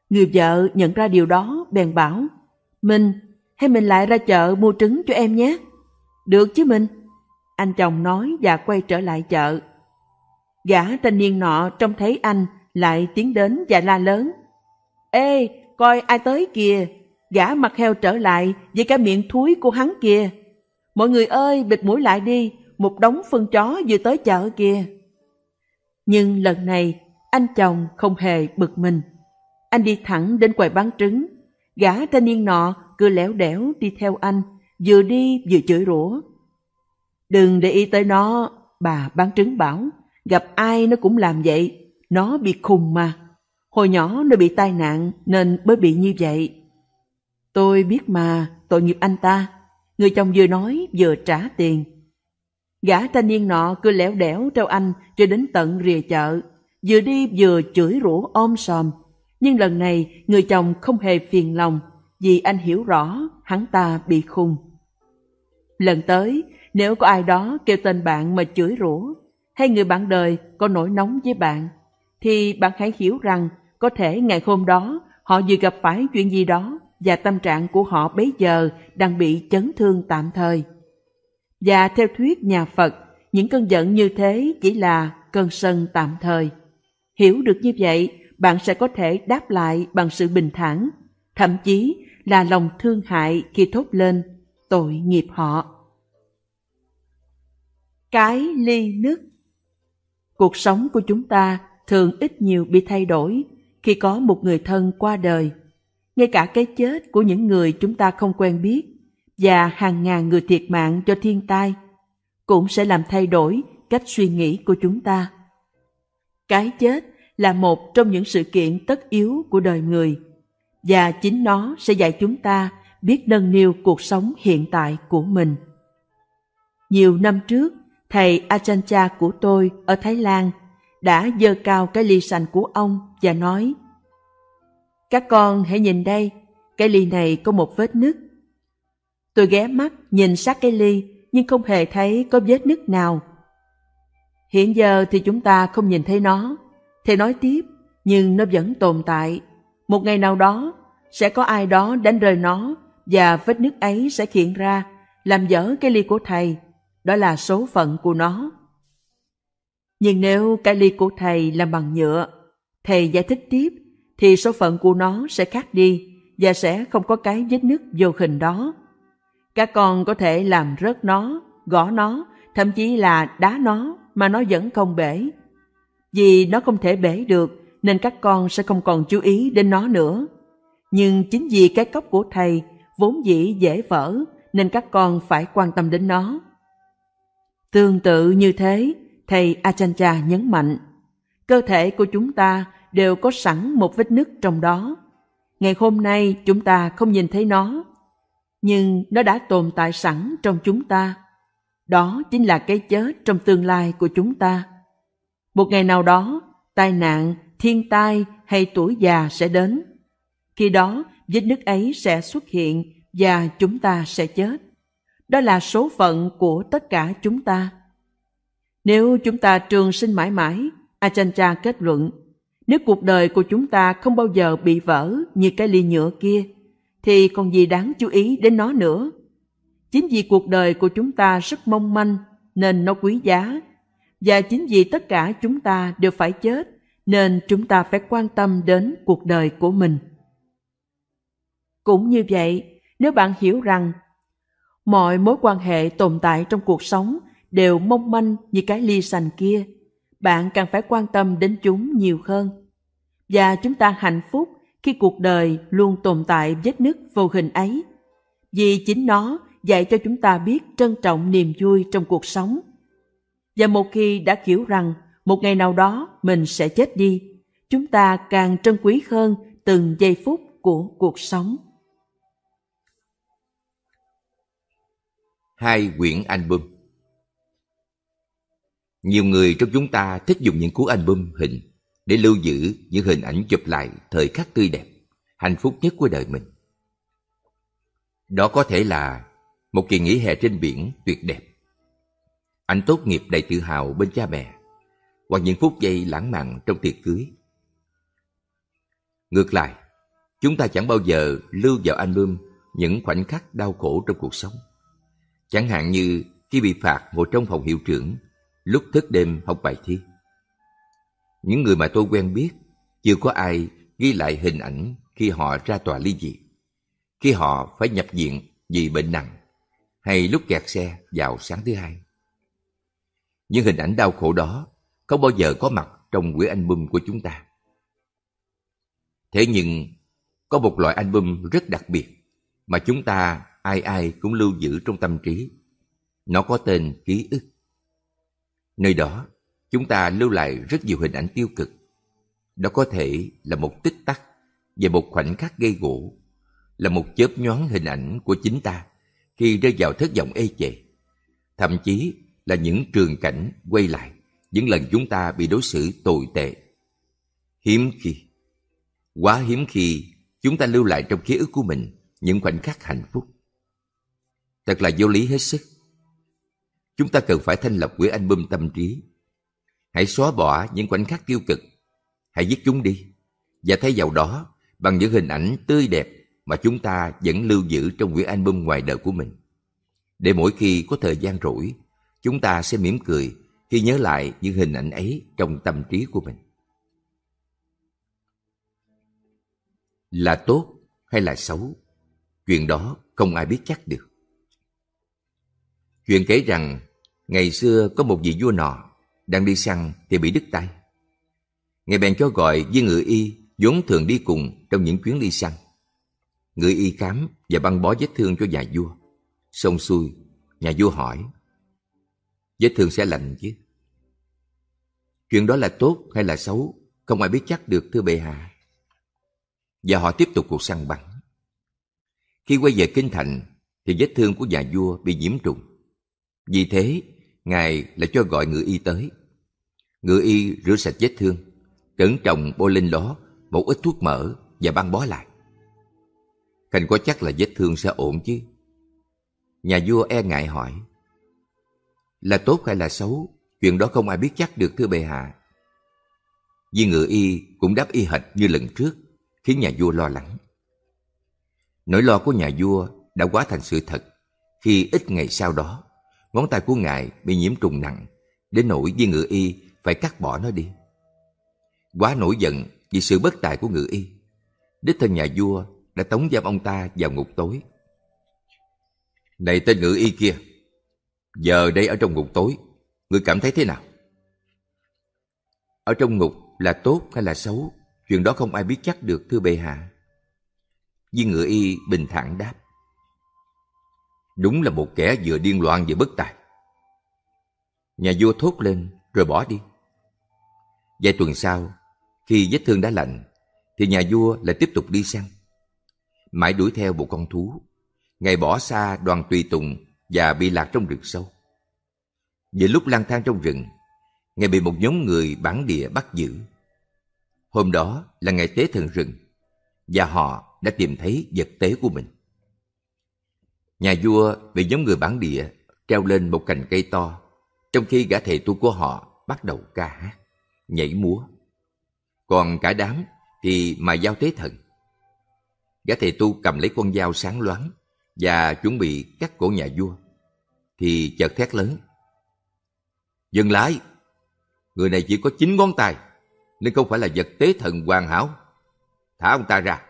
Người vợ nhận ra điều đó bèn bảo, Mình, hay mình lại ra chợ mua trứng cho em nhé. Được chứ mình. Anh chồng nói và quay trở lại chợ. Gã thanh niên nọ trông thấy anh lại tiến đến và la lớn. Ê, coi ai tới kìa, gã mặt heo trở lại với cái miệng thúi của hắn kìa. Mọi người ơi, bịt mũi lại đi, một đống phân chó vừa tới chợ kìa. Nhưng lần này, anh chồng không hề bực mình. Anh đi thẳng đến quầy bán trứng. Gã thanh niên nọ cứ lẻo đẻo đi theo anh, vừa đi vừa chửi rủa. Đừng để ý tới nó, bà bán trứng bảo. Gặp ai nó cũng làm vậy, nó bị khùng mà. Hồi nhỏ nó bị tai nạn nên mới bị như vậy. Tôi biết mà, tội nghiệp anh ta. Người chồng vừa nói vừa trả tiền. Gã thanh niên nọ cứ lẻo đẻo theo anh cho đến tận rìa chợ. Vừa đi vừa chửi rủa om sòm. Nhưng lần này người chồng không hề phiền lòng vì anh hiểu rõ hắn ta bị khùng. Lần tới, nếu có ai đó kêu tên bạn mà chửi rủa hay người bạn đời có nổi nóng với bạn thì bạn hãy hiểu rằng có thể ngày hôm đó họ vừa gặp phải chuyện gì đó và tâm trạng của họ bấy giờ đang bị chấn thương tạm thời. Và theo thuyết nhà Phật, những cơn giận như thế chỉ là cơn sân tạm thời. Hiểu được như vậy, bạn sẽ có thể đáp lại bằng sự bình thản, thậm chí là lòng thương hại khi thốt lên tội nghiệp họ. Cái ly nứt. Cuộc sống của chúng ta thường ít nhiều bị thay đổi khi có một người thân qua đời. Ngay cả cái chết của những người chúng ta không quen biết và hàng ngàn người thiệt mạng do thiên tai cũng sẽ làm thay đổi cách suy nghĩ của chúng ta. Cái chết là một trong những sự kiện tất yếu của đời người và chính nó sẽ dạy chúng ta biết nâng niu cuộc sống hiện tại của mình. Nhiều năm trước, Thầy Ajahn Chah của tôi ở Thái Lan đã giơ cao cái ly sành của ông và nói: "Các con hãy nhìn đây, cái ly này có một vết nứt." Tôi ghé mắt nhìn sát cái ly nhưng không hề thấy có vết nứt nào. "Hiện giờ thì chúng ta không nhìn thấy nó," thầy nói tiếp, "nhưng nó vẫn tồn tại. Một ngày nào đó sẽ có ai đó đánh rơi nó và vết nứt ấy sẽ hiện ra, làm vỡ cái ly của thầy. Đó là số phận của nó." "Nhưng nếu cái ly của thầy làm bằng nhựa," thầy giải thích tiếp, "thì số phận của nó sẽ khác đi và sẽ không có cái vết nứt vô hình đó. Các con có thể làm rớt nó, gõ nó, thậm chí là đá nó mà nó vẫn không bể. Vì nó không thể bể được nên các con sẽ không còn chú ý đến nó nữa. Nhưng chính vì cái cốc của thầy vốn dĩ dễ vỡ nên các con phải quan tâm đến nó." Tương tự như thế, thầy Ajahn Chah nhấn mạnh, cơ thể của chúng ta đều có sẵn một vết nứt trong đó. Ngày hôm nay chúng ta không nhìn thấy nó, nhưng nó đã tồn tại sẵn trong chúng ta. Đó chính là cái chết trong tương lai của chúng ta. Một ngày nào đó, tai nạn, thiên tai hay tuổi già sẽ đến. Khi đó, vết nứt ấy sẽ xuất hiện và chúng ta sẽ chết. Đó là số phận của tất cả chúng ta. Nếu chúng ta trường sinh mãi mãi, Ajahn Chah kết luận, nếu cuộc đời của chúng ta không bao giờ bị vỡ như cái ly nhựa kia, thì còn gì đáng chú ý đến nó nữa. Chính vì cuộc đời của chúng ta rất mong manh nên nó quý giá, và chính vì tất cả chúng ta đều phải chết nên chúng ta phải quan tâm đến cuộc đời của mình. Cũng như vậy, nếu bạn hiểu rằng mọi mối quan hệ tồn tại trong cuộc sống đều mong manh như cái ly sành kia, bạn càng phải quan tâm đến chúng nhiều hơn. Và chúng ta hạnh phúc khi cuộc đời luôn tồn tại vết nứt vô hình ấy, vì chính nó dạy cho chúng ta biết trân trọng niềm vui trong cuộc sống. Và một khi đã hiểu rằng một ngày nào đó mình sẽ chết đi, chúng ta càng trân quý hơn từng giây phút của cuộc sống. Hai quyển album. Nhiều người trong chúng ta thích dùng những cuốn album hình để lưu giữ những hình ảnh chụp lại thời khắc tươi đẹp, hạnh phúc nhất của đời mình. Đó có thể là một kỳ nghỉ hè trên biển tuyệt đẹp, ảnh tốt nghiệp đầy tự hào bên cha mẹ, hoặc những phút giây lãng mạn trong tiệc cưới. Ngược lại, chúng ta chẳng bao giờ lưu vào album những khoảnh khắc đau khổ trong cuộc sống. Chẳng hạn như khi bị phạt ngồi trong phòng hiệu trưởng lúc thức đêm học bài thi. Những người mà tôi quen biết chưa có ai ghi lại hình ảnh khi họ ra tòa ly dị, khi họ phải nhập viện vì bệnh nặng, hay lúc kẹt xe vào sáng thứ hai. Những hình ảnh đau khổ đó không bao giờ có mặt trong quyển album của chúng ta. Thế nhưng có một loại album rất đặc biệt mà chúng ta ai ai cũng lưu giữ trong tâm trí. Nó có tên ký ức. Nơi đó, chúng ta lưu lại rất nhiều hình ảnh tiêu cực. Đó có thể là một tích tắc về một khoảnh khắc gây gổ, là một chớp nhoáng hình ảnh của chính ta khi rơi vào thất vọng ê chề, thậm chí là những trường cảnh quay lại, những lần chúng ta bị đối xử tồi tệ. Quá hiếm khi, chúng ta lưu lại trong ký ức của mình những khoảnh khắc hạnh phúc. Thật là vô lý hết sức. Chúng ta cần phải thanh lọc quyển album tâm trí. Hãy xóa bỏ những khoảnh khắc tiêu cực, hãy viết chúng đi, và thay vào đó bằng những hình ảnh tươi đẹp mà chúng ta vẫn lưu giữ trong quyển album ngoài đời của mình. Để mỗi khi có thời gian rỗi, chúng ta sẽ mỉm cười khi nhớ lại những hình ảnh ấy trong tâm trí của mình. Là tốt hay là xấu, chuyện đó không ai biết chắc được. Chuyện kể rằng ngày xưa có một vị vua nọ đang đi săn thì bị đứt tay. Ngài bèn cho gọi viên ngự y vốn thường đi cùng trong những chuyến đi săn. Ngự y khám và băng bó vết thương cho nhà vua. Xong xuôi, nhà vua hỏi: "Vết thương sẽ lành chứ?" "Chuyện đó là tốt hay là xấu, không ai biết chắc được, thưa bệ hạ." Và họ tiếp tục cuộc săn bắn. Khi quay về kinh thành thì vết thương của nhà vua bị nhiễm trùng. Vì thế, Ngài lại cho gọi ngự y tới. Ngự y rửa sạch vết thương, cẩn trọng bôi lên đó một ít thuốc mỡ và băng bó lại. Khanh có chắc là vết thương sẽ ổn chứ? Nhà vua e ngại hỏi. Là tốt hay là xấu, chuyện đó không ai biết chắc được, thưa bệ hạ. Viên ngự y cũng đáp y hệt như lần trước, khiến nhà vua lo lắng. Nỗi lo của nhà vua đã quá thành sự thật khi ít ngày sau đó, ngón tay của ngài bị nhiễm trùng nặng đến nỗi viên ngự y phải cắt bỏ nó đi. Quá nổi giận vì sự bất tài của ngự y, đích thân nhà vua đã tống giam ông ta vào ngục tối. Này tên ngự y kia, giờ đây ở trong ngục tối, ngươi cảm thấy thế nào? Ở trong ngục là tốt hay là xấu, chuyện đó không ai biết chắc được, thưa bệ hạ. Viên ngự y bình thản đáp. Đúng là một kẻ vừa điên loạn vừa bất tài. Nhà vua thốt lên rồi bỏ đi. Vài tuần sau, khi vết thương đã lành, thì nhà vua lại tiếp tục đi săn. Mãi đuổi theo một con thú, ngài bỏ xa đoàn tùy tùng và bị lạc trong rừng sâu. Giữa lúc lang thang trong rừng, ngài bị một nhóm người bản địa bắt giữ. Hôm đó là ngày tế thần rừng, và họ đã tìm thấy vật tế của mình. Nhà vua bị nhóm người bản địa treo lên một cành cây to, trong khi gã thầy tu của họ bắt đầu ca hát, nhảy múa. Còn cả đám thì mài dao tế thần. Gã thầy tu cầm lấy con dao sáng loáng và chuẩn bị cắt cổ nhà vua, thì chợt thét lớn. Dừng lại! Người này chỉ có 9 ngón tay, nên không phải là vật tế thần hoàn hảo. Thả ông ta ra!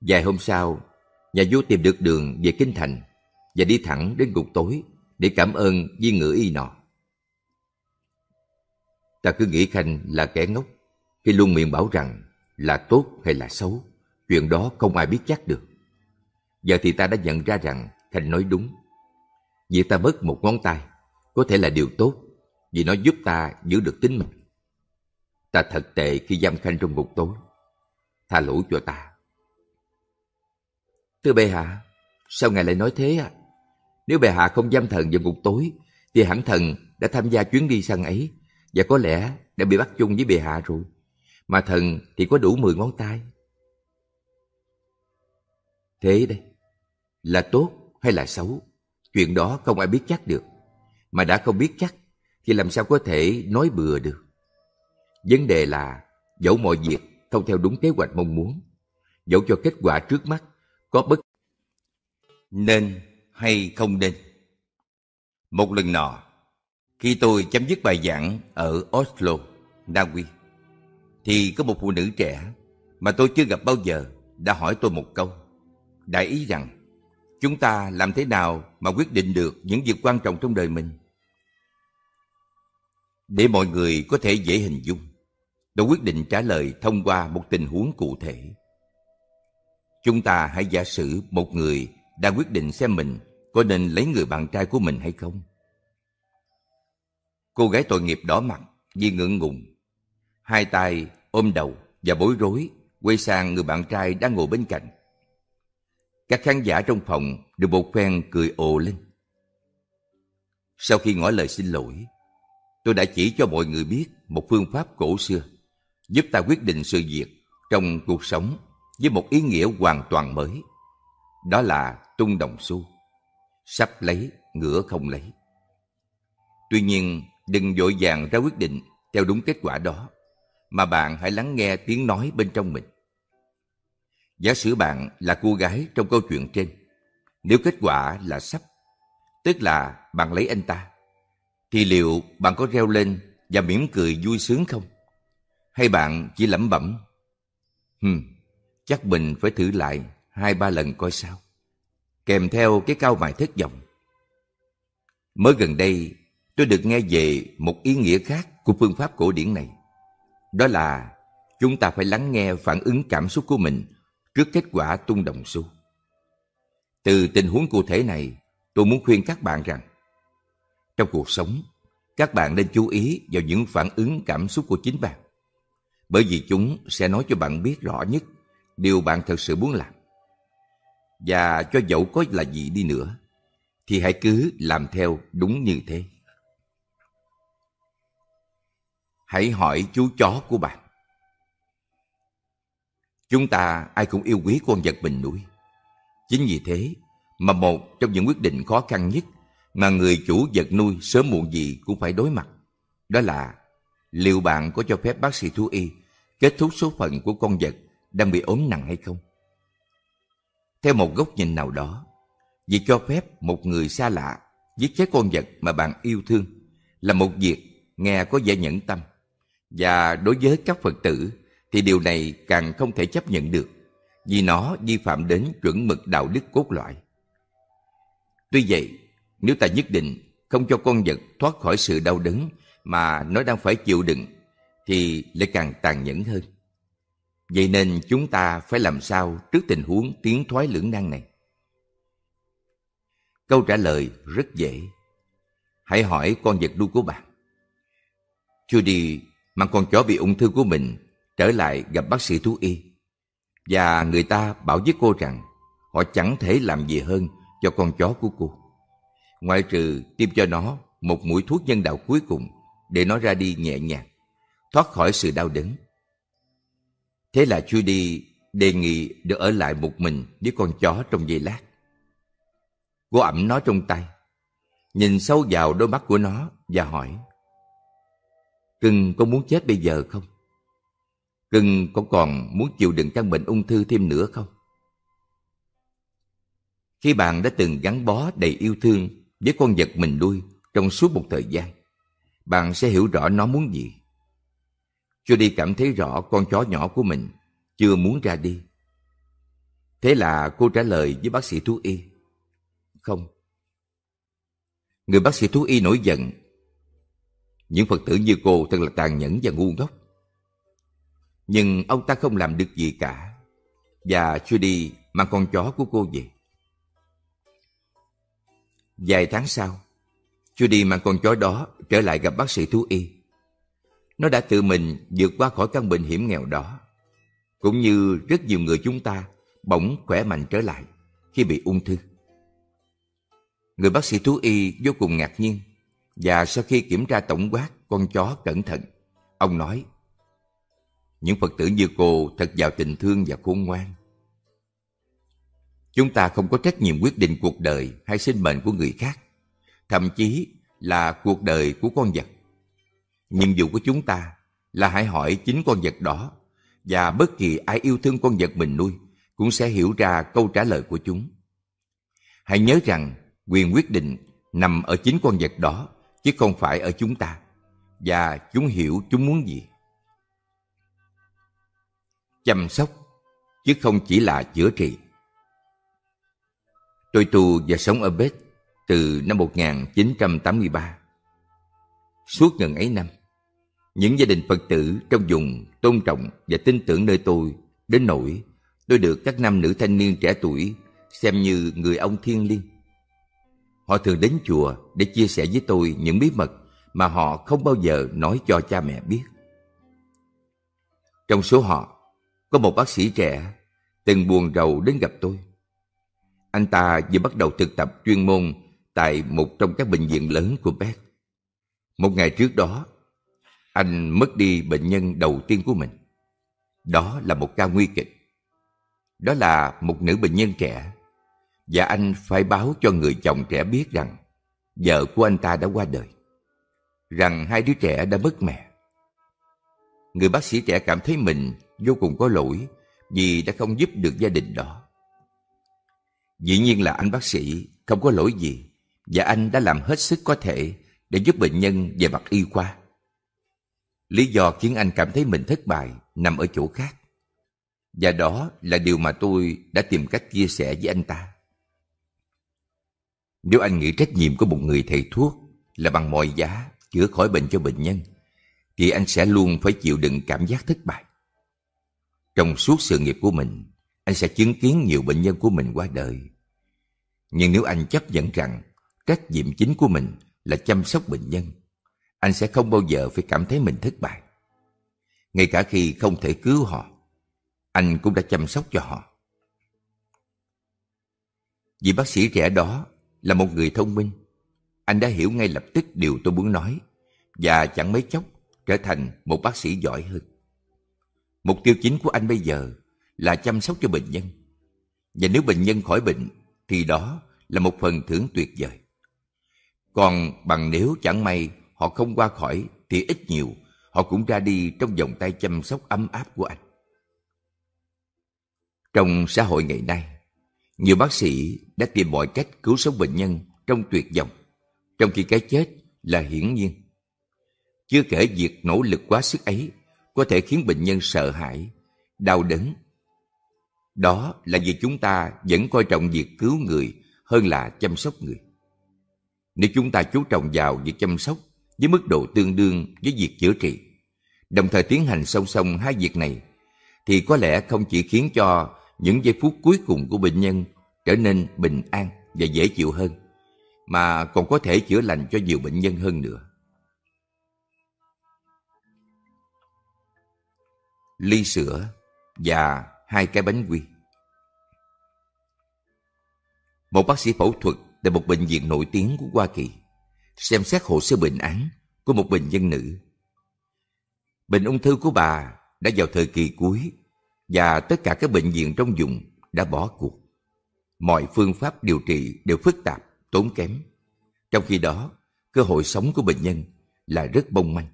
Vài hôm sau, nhà vua tìm được đường về kinh thành và đi thẳng đến ngục tối để cảm ơn viên ngự y nọ. Ta cứ nghĩ Khanh là kẻ ngốc khi luôn miệng bảo rằng là tốt hay là xấu, chuyện đó không ai biết chắc được. Giờ thì ta đã nhận ra rằng Khanh nói đúng. Việc ta mất một ngón tay có thể là điều tốt, vì nó giúp ta giữ được tính mình. Ta thật tệ khi giam Khanh trong ngục tối. Tha lỗi cho ta. Thưa bệ hạ, sao ngài lại nói thế ạ? Nếu bệ hạ không giam thần vào ngục tối, thì hẳn thần đã tham gia chuyến đi săn ấy, và có lẽ đã bị bắt chung với bệ hạ rồi. Mà thần thì có đủ 10 ngón tay. Thế đây, là tốt hay là xấu, chuyện đó không ai biết chắc được. Mà đã không biết chắc thì làm sao có thể nói bừa được. Vấn đề là dẫu mọi việc không theo đúng kế hoạch mong muốn, dẫu cho kết quả trước mắt có bất nên hay không nên. Một lần nọ, khi tôi chấm dứt bài giảng ở Oslo, Na Uy, thì có một phụ nữ trẻ mà tôi chưa gặp bao giờ đã hỏi tôi một câu, đại ý rằng chúng ta làm thế nào mà quyết định được những việc quan trọng trong đời mình. Để mọi người có thể dễ hình dung, tôi quyết định trả lời thông qua một tình huống cụ thể. Chúng ta hãy giả sử một người đang quyết định xem mình có nên lấy người bạn trai của mình hay không. Cô gái tội nghiệp đỏ mặt vì ngượng ngùng, hai tay ôm đầu và bối rối quay sang người bạn trai đang ngồi bên cạnh. Các khán giả trong phòng được bột khoen cười ồ lên. Sau khi ngỏ lời xin lỗi, tôi đã chỉ cho mọi người biết một phương pháp cổ xưa giúp ta quyết định sự việc trong cuộc sống với một ý nghĩa hoàn toàn mới. Đó là tung đồng xu, sắp lấy, ngửa không lấy. Tuy nhiên, đừng vội vàng ra quyết định theo đúng kết quả đó, mà bạn hãy lắng nghe tiếng nói bên trong mình. Giả sử bạn là cô gái trong câu chuyện trên, nếu kết quả là sắp, tức là bạn lấy anh ta, thì liệu bạn có reo lên và mỉm cười vui sướng không? Hay bạn chỉ lẩm bẩm, chắc mình phải thử lại 2-3 lần coi sao, kèm theo cái cau mày thất vọng. Mới gần đây, tôi được nghe về một ý nghĩa khác của phương pháp cổ điển này. Đó là chúng ta phải lắng nghe phản ứng cảm xúc của mình trước kết quả tung đồng xu. Từ tình huống cụ thể này, tôi muốn khuyên các bạn rằng trong cuộc sống, các bạn nên chú ý vào những phản ứng cảm xúc của chính bạn, bởi vì chúng sẽ nói cho bạn biết rõ nhất điều bạn thật sự muốn làm. Và cho dẫu có là gì đi nữa, thì hãy cứ làm theo đúng như thế. Hãy hỏi chú chó của bạn. Chúng ta ai cũng yêu quý con vật mình nuôi. Chính vì thế mà một trong những quyết định khó khăn nhất mà người chủ vật nuôi sớm muộn gì cũng phải đối mặt, đó là liệu bạn có cho phép bác sĩ thú y kết thúc số phận của con vật đang bị ốm nặng hay không. Theo một góc nhìn nào đó, việc cho phép một người xa lạ giết chết con vật mà bạn yêu thương là một việc nghe có vẻ nhẫn tâm, và đối với các Phật tử thì điều này càng không thể chấp nhận được, vì nó vi phạm đến chuẩn mực đạo đức cốt lõi. Tuy vậy, nếu ta nhất định không cho con vật thoát khỏi sự đau đớn mà nó đang phải chịu đựng, thì lại càng tàn nhẫn hơn. Vậy nên chúng ta phải làm sao trước tình huống tiến thoái lưỡng nan này? Câu trả lời rất dễ. Hãy hỏi con vật nuôi của bạn. Judy mang con chó bị ung thư của mình trở lại gặp bác sĩ thú y, và người ta bảo với cô rằng họ chẳng thể làm gì hơn cho con chó của cô, ngoại trừ tiêm cho nó một mũi thuốc nhân đạo cuối cùng để nó ra đi nhẹ nhàng, thoát khỏi sự đau đớn. Thế là Judy đề nghị được ở lại một mình với con chó trong giây lát. Cô ẵm nó trong tay, nhìn sâu vào đôi mắt của nó và hỏi: "Cưng có muốn chết bây giờ không? Cưng có còn muốn chịu đựng căn bệnh ung thư thêm nữa không?" Khi bạn đã từng gắn bó đầy yêu thương với con vật mình nuôi trong suốt một thời gian, bạn sẽ hiểu rõ nó muốn gì. Judy cảm thấy rõ con chó nhỏ của mình chưa muốn ra đi. Thế là cô trả lời với bác sĩ thú y: "Không." Người bác sĩ thú y nổi giận. Những Phật tử như cô thật là tàn nhẫn và ngu ngốc. Nhưng ông ta không làm được gì cả, và Judy mang con chó của cô về. Vài tháng sau, Judy mang con chó đó trở lại gặp bác sĩ thú y. Nó đã tự mình vượt qua khỏi căn bệnh hiểm nghèo đó, cũng như rất nhiều người chúng ta bỗng khỏe mạnh trở lại khi bị ung thư. Người bác sĩ thú y vô cùng ngạc nhiên, và sau khi kiểm tra tổng quát con chó cẩn thận, ông nói: "Những Phật tử như cô thật giàu tình thương và khôn ngoan. Chúng ta không có trách nhiệm quyết định cuộc đời hay sinh mệnh của người khác, thậm chí là cuộc đời của con vật. Nhiệm vụ của chúng ta là hãy hỏi chính con vật đó, và bất kỳ ai yêu thương con vật mình nuôi cũng sẽ hiểu ra câu trả lời của chúng. Hãy nhớ rằng quyền quyết định nằm ở chính con vật đó, chứ không phải ở chúng ta, và chúng hiểu chúng muốn gì. Chăm sóc, chứ không chỉ là chữa trị." Tôi tu và sống ở Bết từ năm 1983. Suốt gần ấy năm, những gia đình Phật tử trong vùng tôn trọng và tin tưởng nơi tôi đến nỗi tôi được các nam nữ thanh niên trẻ tuổi xem như người ông thiêng liêng. Họ thường đến chùa để chia sẻ với tôi những bí mật mà họ không bao giờ nói cho cha mẹ biết. Trong số họ, có một bác sĩ trẻ từng buồn rầu đến gặp tôi. Anh ta vừa bắt đầu thực tập chuyên môn tại một trong các bệnh viện lớn của Perth. Một ngày trước đó, anh mất đi bệnh nhân đầu tiên của mình. Đó là một ca nguy kịch. Đó là một nữ bệnh nhân trẻ, và anh phải báo cho người chồng trẻ biết rằng vợ của anh ta đã qua đời, rằng hai đứa trẻ đã mất mẹ. Người bác sĩ trẻ cảm thấy mình vô cùng có lỗi vì đã không giúp được gia đình đó. Dĩ nhiên là anh bác sĩ không có lỗi gì, và anh đã làm hết sức có thể để giúp bệnh nhân về mặt y khoa. Lý do khiến anh cảm thấy mình thất bại nằm ở chỗ khác, và đó là điều mà tôi đã tìm cách chia sẻ với anh ta. Nếu anh nghĩ trách nhiệm của một người thầy thuốc là bằng mọi giá chữa khỏi bệnh cho bệnh nhân, thì anh sẽ luôn phải chịu đựng cảm giác thất bại. Trong suốt sự nghiệp của mình, anh sẽ chứng kiến nhiều bệnh nhân của mình qua đời. Nhưng nếu anh chấp nhận rằng trách nhiệm chính của mình là chăm sóc bệnh nhân, anh sẽ không bao giờ phải cảm thấy mình thất bại. Ngay cả khi không thể cứu họ, anh cũng đã chăm sóc cho họ. Vì bác sĩ trẻ đó là một người thông minh. Anh đã hiểu ngay lập tức điều tôi muốn nói và chẳng mấy chốc trở thành một bác sĩ giỏi hơn. Mục tiêu chính của anh bây giờ là chăm sóc cho bệnh nhân. Và nếu bệnh nhân khỏi bệnh thì đó là một phần thưởng tuyệt vời. Còn bằng nếu chẳng may họ không qua khỏi thì ít nhiều họ cũng ra đi trong vòng tay chăm sóc ấm áp của anh. Trong xã hội ngày nay, nhiều bác sĩ đã tìm mọi cách cứu sống bệnh nhân trong tuyệt vọng, trong khi cái chết là hiển nhiên. Chưa kể việc nỗ lực quá sức ấy có thể khiến bệnh nhân sợ hãi, đau đớn. Đó là vì chúng ta vẫn coi trọng việc cứu người hơn là chăm sóc người. Nếu chúng ta chú trọng vào việc chăm sóc với mức độ tương đương với việc chữa trị, đồng thời tiến hành song song hai việc này, thì có lẽ không chỉ khiến cho những giây phút cuối cùng của bệnh nhân trở nên bình an và dễ chịu hơn, mà còn có thể chữa lành cho nhiều bệnh nhân hơn nữa. Ly sữa và 2 cái bánh quy. Một bác sĩ phẫu thuật tại một bệnh viện nổi tiếng của Hoa Kỳ xem xét hồ sơ bệnh án của một bệnh nhân nữ. Bệnh ung thư của bà đã vào thời kỳ cuối và tất cả các bệnh viện trong vùng đã bỏ cuộc. Mọi phương pháp điều trị đều phức tạp, tốn kém. Trong khi đó, cơ hội sống của bệnh nhân là rất mong manh.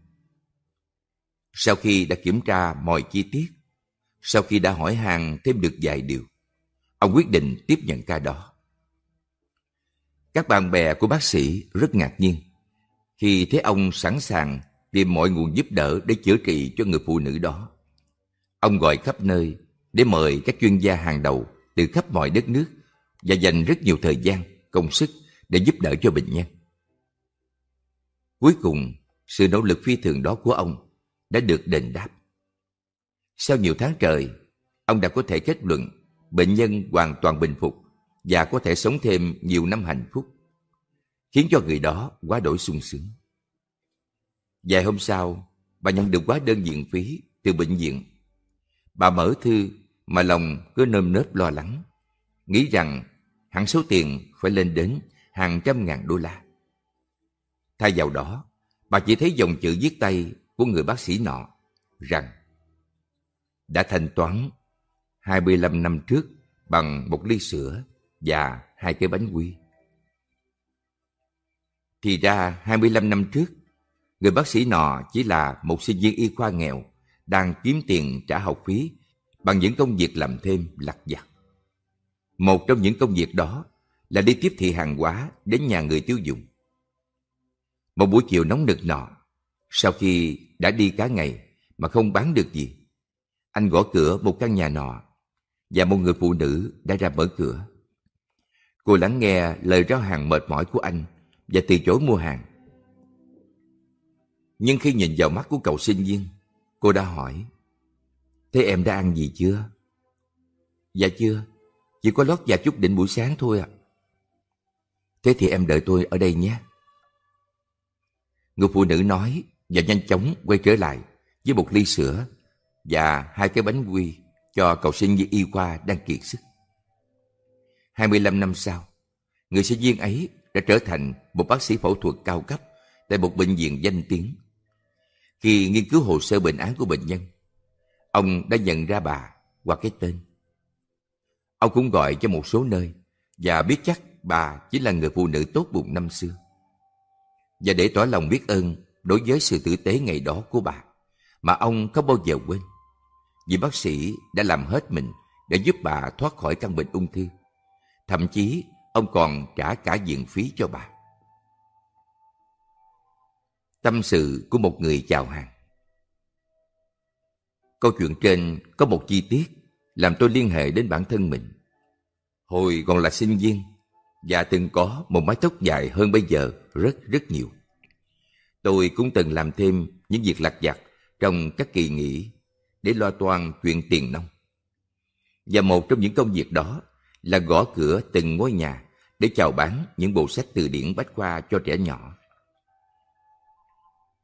Sau khi đã kiểm tra mọi chi tiết, sau khi đã hỏi han thêm được vài điều, ông quyết định tiếp nhận ca đó. Các bạn bè của bác sĩ rất ngạc nhiên khi thấy ông sẵn sàng tìm mọi nguồn giúp đỡ để chữa trị cho người phụ nữ đó. Ông gọi khắp nơi để mời các chuyên gia hàng đầu từ khắp mọi đất nước và dành rất nhiều thời gian, công sức để giúp đỡ cho bệnh nhân. Cuối cùng, sự nỗ lực phi thường đó của ông đã được đền đáp. Sau nhiều tháng trời, ông đã có thể kết luận bệnh nhân hoàn toàn bình phục và có thể sống thêm nhiều năm hạnh phúc, khiến cho người đó quá đỗi sung sướng. Vài hôm sau, bà nhận được hóa đơn viện phí từ bệnh viện. Bà mở thư mà lòng cứ nơm nớp lo lắng, nghĩ rằng hẳn số tiền phải lên đến hàng trăm ngàn đô la. Thay vào đó, bà chỉ thấy dòng chữ viết tay của người bác sĩ nọ rằng đã thanh toán 25 năm trước bằng 1 ly sữa và 2 cái bánh quy. Thì ra 25 năm trước, người bác sĩ nọ chỉ là một sinh viên y khoa nghèo đang kiếm tiền trả học phí bằng những công việc làm thêm lặt vặt. Một trong những công việc đó là đi tiếp thị hàng hóa đến nhà người tiêu dùng. Một buổi chiều nóng nực nọ, sau khi đã đi cả ngày mà không bán được gì, anh gõ cửa một căn nhà nọ và một người phụ nữ đã ra mở cửa. Cô lắng nghe lời rao hàng mệt mỏi của anh và từ chối mua hàng. Nhưng khi nhìn vào mắt của cậu sinh viên, cô đã hỏi: "Thế em đã ăn gì chưa?" "Dạ chưa, chỉ có lót dạ chút đỉnh buổi sáng thôi ạ." "Thế thì em đợi tôi ở đây nhé." Người phụ nữ nói và nhanh chóng quay trở lại với 1 ly sữa và 2 cái bánh quy cho cậu sinh viên y khoa đang kiệt sức. 25 năm sau, người sinh viên ấy đã trở thành một bác sĩ phẫu thuật cao cấp tại một bệnh viện danh tiếng. Khi nghiên cứu hồ sơ bệnh án của bệnh nhân, ông đã nhận ra bà qua cái tên. Ông cũng gọi cho một số nơi và biết chắc bà chỉ là người phụ nữ tốt bụng năm xưa. Và để tỏ lòng biết ơn đối với sự tử tế ngày đó của bà mà ông không bao giờ quên, vì bác sĩ đã làm hết mình để giúp bà thoát khỏi căn bệnh ung thư. Thậm chí ông còn trả cả viện phí cho bà. Tâm sự của một người chào hàng. Câu chuyện trên có một chi tiết làm tôi liên hệ đến bản thân mình. Hồi còn là sinh viên và từng có một mái tóc dài hơn bây giờ rất nhiều, tôi cũng từng làm thêm những việc lặt vặt trong các kỳ nghỉ để lo toan chuyện tiền nong. Và một trong những công việc đó là gõ cửa từng ngôi nhà để chào bán những bộ sách từ điển bách khoa cho trẻ nhỏ.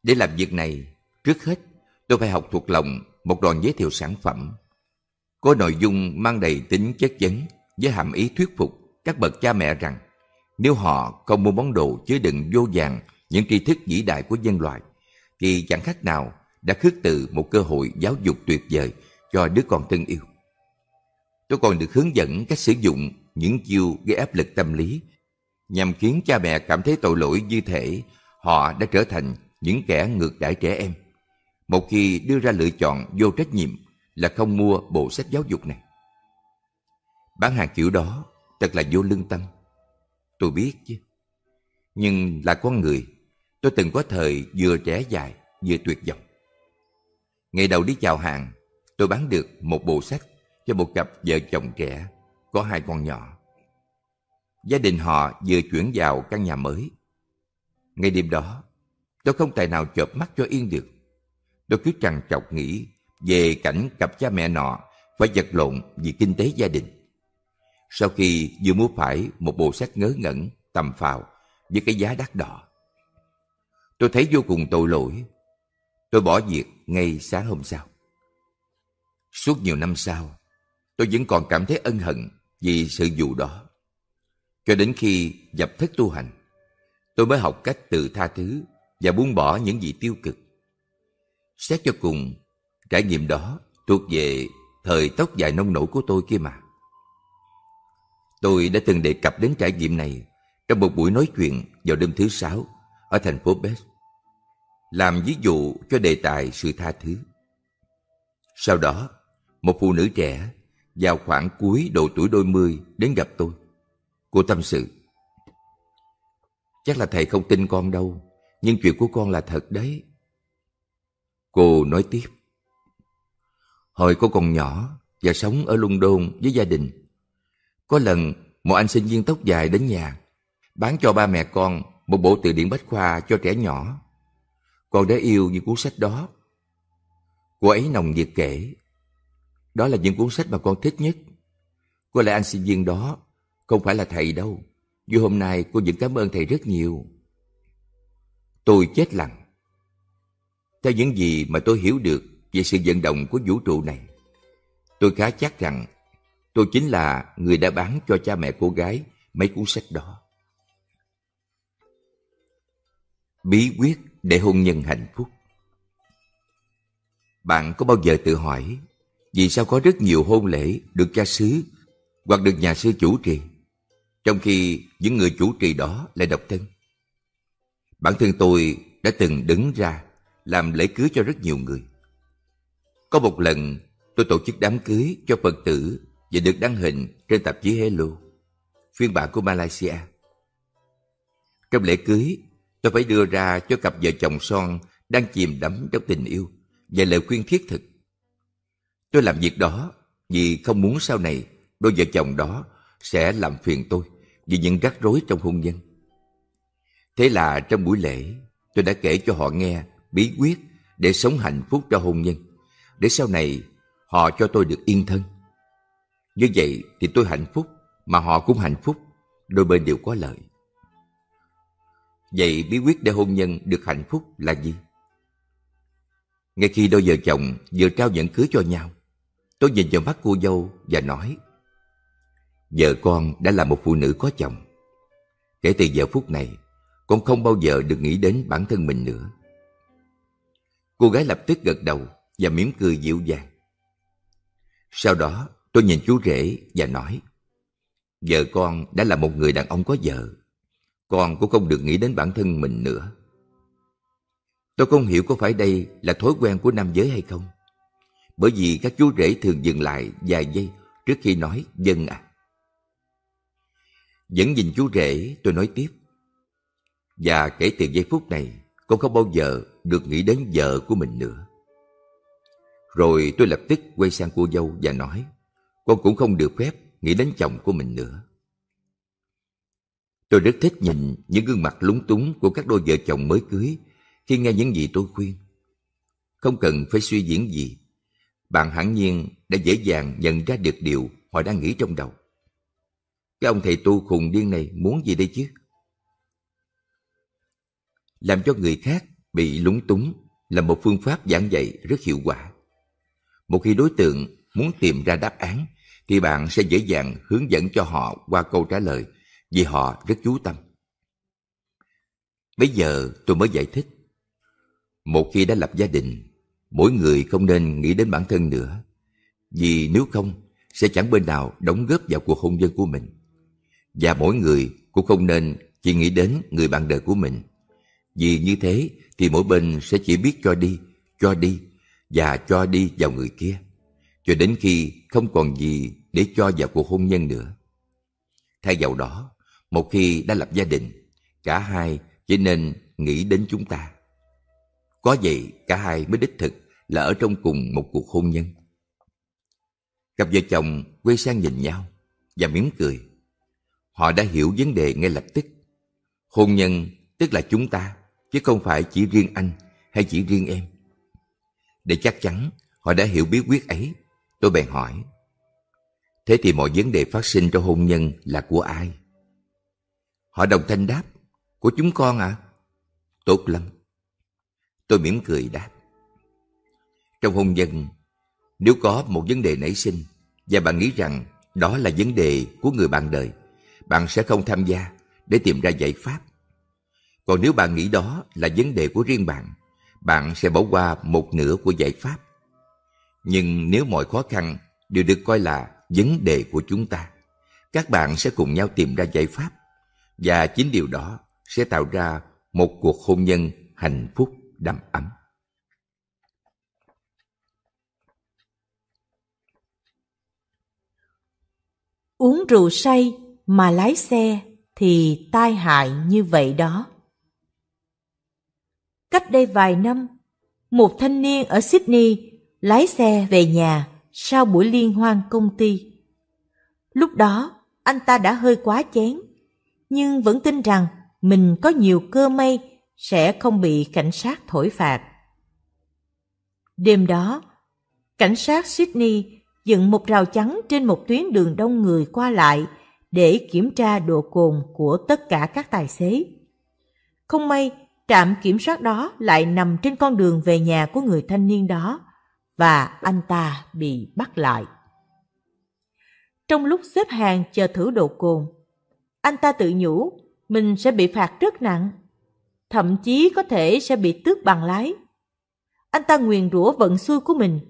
Để làm việc này, trước hết tôi phải học thuộc lòng một đoạn giới thiệu sản phẩm có nội dung mang đầy tính chất vấn với hàm ý thuyết phục các bậc cha mẹ rằng Nếu họ không mua món đồ chứa đựng vô vàn những tri thức vĩ đại của nhân loại, thì chẳng khác nào đã khước từ một cơ hội giáo dục tuyệt vời cho đứa con thân yêu. Tôi còn được hướng dẫn cách sử dụng những chiêu gây áp lực tâm lý nhằm khiến cha mẹ cảm thấy tội lỗi như thể họ đã trở thành những kẻ ngược đãi trẻ em, một khi đưa ra lựa chọn vô trách nhiệm là không mua bộ sách giáo dục này. Bán hàng kiểu đó thật là vô lương tâm. Tôi biết chứ. Nhưng là con người, tôi từng có thời vừa trẻ dại vừa tuyệt vọng. Ngày đầu đi chào hàng, tôi bán được một bộ sách cho một cặp vợ chồng trẻ có hai con nhỏ. Gia đình họ vừa chuyển vào căn nhà mới. Ngay đêm đó, tôi không tài nào chợp mắt cho yên được. Tôi cứ trằn trọc nghĩ về cảnh cặp cha mẹ nọ phải vật lộn vì kinh tế gia đình. Sau khi vừa mua phải một bộ sách ngớ ngẩn, tầm phào với cái giá đắt đỏ, tôi thấy vô cùng tội lỗi. Tôi bỏ việc ngay sáng hôm sau. Suốt nhiều năm sau, tôi vẫn còn cảm thấy ân hận vì sự vụ đó. Cho đến khi nhập thất tu hành, tôi mới học cách tự tha thứ và buông bỏ những gì tiêu cực. Xét cho cùng, trải nghiệm đó thuộc về thời tóc dài nông nổi của tôi kia mà. Tôi đã từng đề cập đến trải nghiệm này trong một buổi nói chuyện vào đêm thứ Sáu ở thành phố Perth, làm ví dụ cho đề tài sự tha thứ. Sau đó, một phụ nữ trẻ vào khoảng cuối độ tuổi đôi mươi đến gặp tôi. Cô tâm sự: "Chắc là thầy không tin con đâu, nhưng chuyện của con là thật đấy." Cô nói tiếp: "Hồi cô còn nhỏ và sống ở London với gia đình, có lần một anh sinh viên tóc dài đến nhà bán cho ba mẹ con một bộ từ điển bách khoa cho trẻ nhỏ. Con đã yêu những cuốn sách đó." Cô ấy nồng nhiệt kể: "Đó là những cuốn sách mà con thích nhất. Có lẽ anh sinh viên đó không phải là thầy đâu, nhưng hôm nay cô vẫn cảm ơn thầy rất nhiều." Tôi chết lặng. Theo những gì mà tôi hiểu được về sự vận động của vũ trụ này, tôi khá chắc rằng tôi chính là người đã bán cho cha mẹ cô gái mấy cuốn sách đó. Bí quyết để hôn nhân hạnh phúc. Bạn có bao giờ tự hỏi vì sao có rất nhiều hôn lễ được cha xứ hoặc được nhà sư chủ trì, trong khi những người chủ trì đó lại độc thân? Bản thân tôi đã từng đứng ra làm lễ cưới cho rất nhiều người. Có một lần tôi tổ chức đám cưới cho Phật tử và được đăng hình trên tạp chí Hello, phiên bản của Malaysia. Trong lễ cưới, tôi phải đưa ra cho cặp vợ chồng son đang chìm đắm trong tình yêu và lời khuyên thiết thực. Tôi làm việc đó vì không muốn sau này đôi vợ chồng đó sẽ làm phiền tôi vì những rắc rối trong hôn nhân. Thế là trong buổi lễ, tôi đã kể cho họ nghe bí quyết để sống hạnh phúc cho hôn nhân, để sau này họ cho tôi được yên thân. Như vậy thì tôi hạnh phúc mà họ cũng hạnh phúc, đôi bên đều có lợi. Vậy bí quyết để hôn nhân được hạnh phúc là gì? Ngay khi đôi vợ chồng vừa trao nhẫn cưới cho nhau, tôi nhìn vào mắt cô dâu và nói: "Vợ con đã là một phụ nữ có chồng. Kể từ giờ phút này, con không bao giờ được nghĩ đến bản thân mình nữa." Cô gái lập tức gật đầu và mỉm cười dịu dàng. Sau đó, tôi nhìn chú rể và nói: "Vợ con đã là một người đàn ông có vợ. Con cũng không được nghĩ đến bản thân mình nữa." Tôi không hiểu có phải đây là thói quen của nam giới hay không, bởi vì các chú rể thường dừng lại vài giây trước khi nói "vâng ạ." Vẫn nhìn chú rể, tôi nói tiếp: "Và kể từ giây phút này, con không bao giờ được nghĩ đến vợ của mình nữa." Rồi tôi lập tức quay sang cô dâu và nói: "Con cũng không được phép nghĩ đến chồng của mình nữa." Tôi rất thích nhìn những gương mặt lúng túng của các đôi vợ chồng mới cưới khi nghe những gì tôi khuyên. Không cần phải suy diễn gì, bạn hẳn nhiên đã dễ dàng nhận ra được điều họ đang nghĩ trong đầu. "Cái ông thầy tu khùng điên này muốn gì đây chứ?" Làm cho người khác bị lúng túng là một phương pháp giảng dạy rất hiệu quả. Một khi đối tượng muốn tìm ra đáp án, thì bạn sẽ dễ dàng hướng dẫn cho họ qua câu trả lời vì họ rất chú tâm. Bây giờ tôi mới giải thích. Một khi đã lập gia đình, mỗi người không nên nghĩ đến bản thân nữa, vì nếu không sẽ chẳng bên nào đóng góp vào cuộc hôn nhân của mình. Và mỗi người cũng không nên chỉ nghĩ đến người bạn đời của mình, vì như thế thì mỗi bên sẽ chỉ biết cho đi và cho đi vào người kia, cho đến khi không còn gì để cho vào cuộc hôn nhân nữa. Thay vào đó, một khi đã lập gia đình, cả hai chỉ nên nghĩ đến chúng ta. Có vậy cả hai mới đích thực là ở trong cùng một cuộc hôn nhân. Cặp vợ chồng quay sang nhìn nhau và mỉm cười. Họ đã hiểu vấn đề ngay lập tức. Hôn nhân tức là chúng ta, chứ không phải chỉ riêng anh hay chỉ riêng em. Để chắc chắn họ đã hiểu bí quyết ấy, tôi bèn hỏi: thế thì mọi vấn đề phát sinh trong hôn nhân là của ai? Họ đồng thanh đáp: của chúng con ạ. Tốt lắm, tôi mỉm cười đáp. Trong hôn nhân, nếu có một vấn đề nảy sinh và bạn nghĩ rằng đó là vấn đề của người bạn đời, bạn sẽ không tham gia để tìm ra giải pháp. Còn nếu bạn nghĩ đó là vấn đề của riêng bạn, bạn sẽ bỏ qua một nửa của giải pháp. Nhưng nếu mọi khó khăn đều được coi là vấn đề của chúng ta, các bạn sẽ cùng nhau tìm ra giải pháp. Và chính điều đó sẽ tạo ra một cuộc hôn nhân hạnh phúc đầm ấm. Uống rượu say mà lái xe thì tai hại như vậy đó. Cách đây vài năm, một thanh niên ở Sydney lái xe về nhà sau buổi liên hoan công ty. Lúc đó, anh ta đã hơi quá chén, nhưng vẫn tin rằng mình có nhiều cơ may sẽ không bị cảnh sát thổi phạt. Đêm đó, cảnh sát Sydney dựng một rào chắn trên một tuyến đường đông người qua lại để kiểm tra độ cồn của tất cả các tài xế. Không may, trạm kiểm soát đó lại nằm trên con đường về nhà của người thanh niên đó, và anh ta bị bắt lại. Trong lúc xếp hàng chờ thử độ cồn, anh ta tự nhủ mình sẽ bị phạt rất nặng, thậm chí có thể sẽ bị tước bằng lái. Anh ta nguyền rủa vận xui của mình,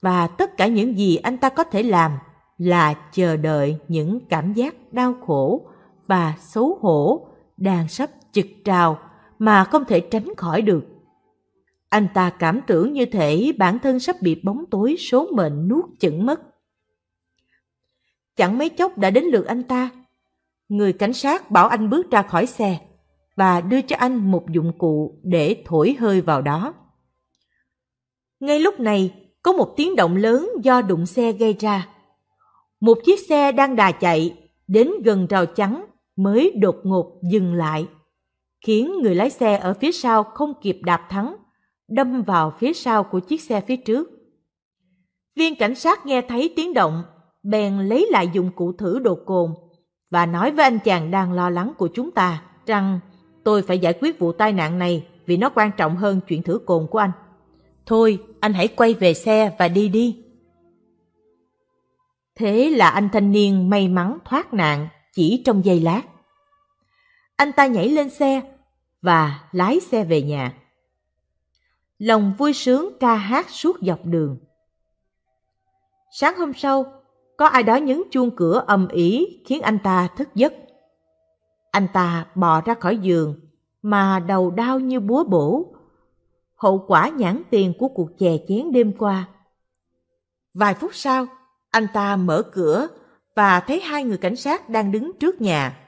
và tất cả những gì anh ta có thể làm là chờ đợi những cảm giác đau khổ và xấu hổ đang sắp trực trào mà không thể tránh khỏi được. Anh ta cảm tưởng như thể bản thân sắp bị bóng tối số mệnh nuốt chửng mất. Chẳng mấy chốc đã đến lượt anh ta. Người cảnh sát bảo anh bước ra khỏi xe và đưa cho anh một dụng cụ để thổi hơi vào đó. Ngay lúc này, có một tiếng động lớn do đụng xe gây ra. Một chiếc xe đang đà chạy đến gần rào chắn mới đột ngột dừng lại, khiến người lái xe ở phía sau không kịp đạp thắng, đâm vào phía sau của chiếc xe phía trước. Viên cảnh sát nghe thấy tiếng động, bèn lấy lại dụng cụ thử độ cồn và nói với anh chàng đang lo lắng của chúng ta rằng: tôi phải giải quyết vụ tai nạn này vì nó quan trọng hơn chuyện thử cồn của anh. Thôi, anh hãy quay về xe và đi đi. Thế là anh thanh niên may mắn thoát nạn chỉ trong giây lát. Anh ta nhảy lên xe và lái xe về nhà, lòng vui sướng ca hát suốt dọc đường. Sáng hôm sau, có ai đó nhấn chuông cửa ầm ĩ khiến anh ta thức giấc. Anh ta bò ra khỏi giường mà đầu đau như búa bổ, hậu quả nhãn tiền của cuộc chè chén đêm qua. Vài phút sau, anh ta mở cửa và thấy hai người cảnh sát đang đứng trước nhà.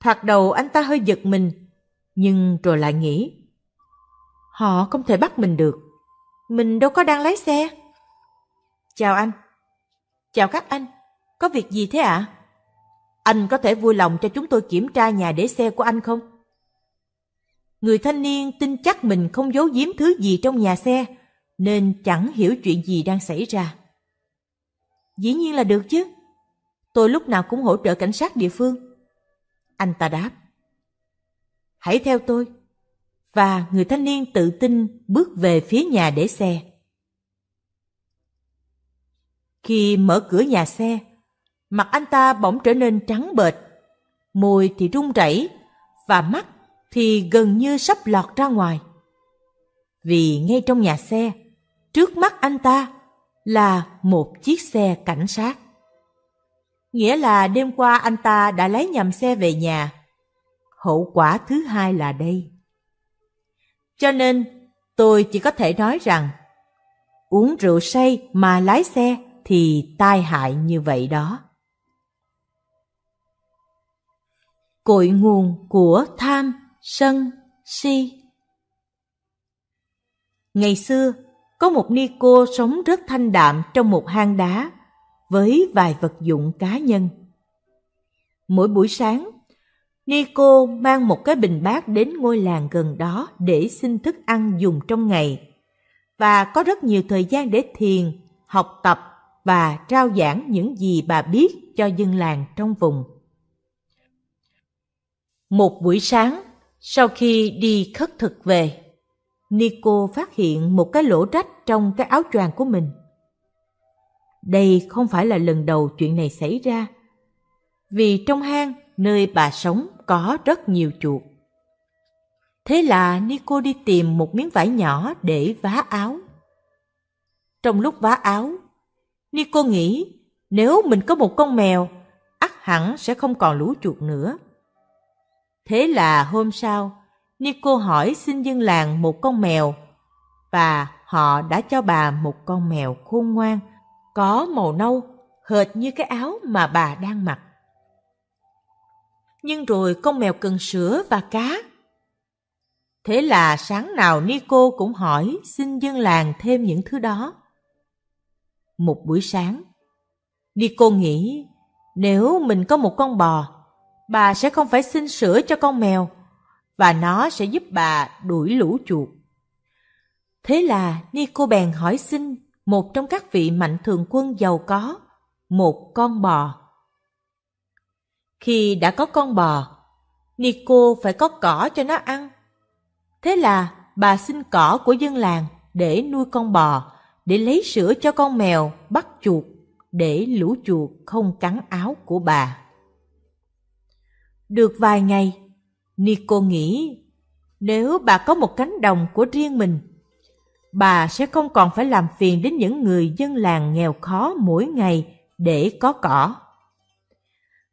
Thoạt đầu anh ta hơi giật mình, nhưng rồi lại nghĩ: họ không thể bắt mình được, mình đâu có đang lái xe. Chào anh. Chào các anh, có việc gì thế ạ? Anh có thể vui lòng cho chúng tôi kiểm tra nhà để xe của anh không? Người thanh niên tin chắc mình không giấu giếm thứ gì trong nhà xe, nên chẳng hiểu chuyện gì đang xảy ra. Dĩ nhiên là được chứ, tôi lúc nào cũng hỗ trợ cảnh sát địa phương. Anh ta đáp. Hãy theo tôi. Và người thanh niên tự tin bước về phía nhà để xe. Khi mở cửa nhà xe, Mặt anh ta bỗng trở nên trắng bệch, môi thì run rẩy và mắt thì gần như sắp lọt ra ngoài. Vì ngay trong nhà xe, trước mắt anh ta là một chiếc xe cảnh sát. Nghĩa là đêm qua anh ta đã lấy nhầm xe về nhà. Hậu quả thứ hai là đây. Cho nên tôi chỉ có thể nói rằng uống rượu say mà lái xe thì tai hại như vậy đó. Cội nguồn của tham, sân, si. Ngày xưa, có một ni cô sống rất thanh đạm trong một hang đá với vài vật dụng cá nhân. Mỗi buổi sáng, ni cô mang một cái bình bát đến ngôi làng gần đó để xin thức ăn dùng trong ngày và có rất nhiều thời gian để thiền, học tập và rao giảng những gì bà biết cho dân làng trong vùng. Một buổi sáng, sau khi đi khất thực về, Nico phát hiện một cái lỗ rách trong cái áo choàng của mình. Đây không phải là lần đầu chuyện này xảy ra, vì trong hang nơi bà sống có rất nhiều chuột. Thế là Nico đi tìm một miếng vải nhỏ để vá áo. Trong lúc vá áo, Nico nghĩ nếu mình có một con mèo, ắt hẳn sẽ không còn lũ chuột nữa. Thế là hôm sau, Nico hỏi xin dân làng một con mèo và họ đã cho bà một con mèo khôn ngoan, có màu nâu, hệt như cái áo mà bà đang mặc. Nhưng rồi con mèo cần sữa và cá. Thế là sáng nào Nico cũng hỏi xin dân làng thêm những thứ đó. Một buổi sáng, Nico nghĩ nếu mình có một con bò, bà sẽ không phải xin sữa cho con mèo và nó sẽ giúp bà đuổi lũ chuột. Thế là Nico bèn hỏi xin một trong các vị mạnh thường quân giàu có một con bò. Khi đã có con bò, Nico phải có cỏ cho nó ăn. Thế là bà xin cỏ của dân làng để nuôi con bò, để lấy sữa cho con mèo bắt chuột, để lũ chuột không cắn áo của bà. Được vài ngày, Nico nghĩ nếu bà có một cánh đồng của riêng mình, bà sẽ không còn phải làm phiền đến những người dân làng nghèo khó mỗi ngày để có cỏ.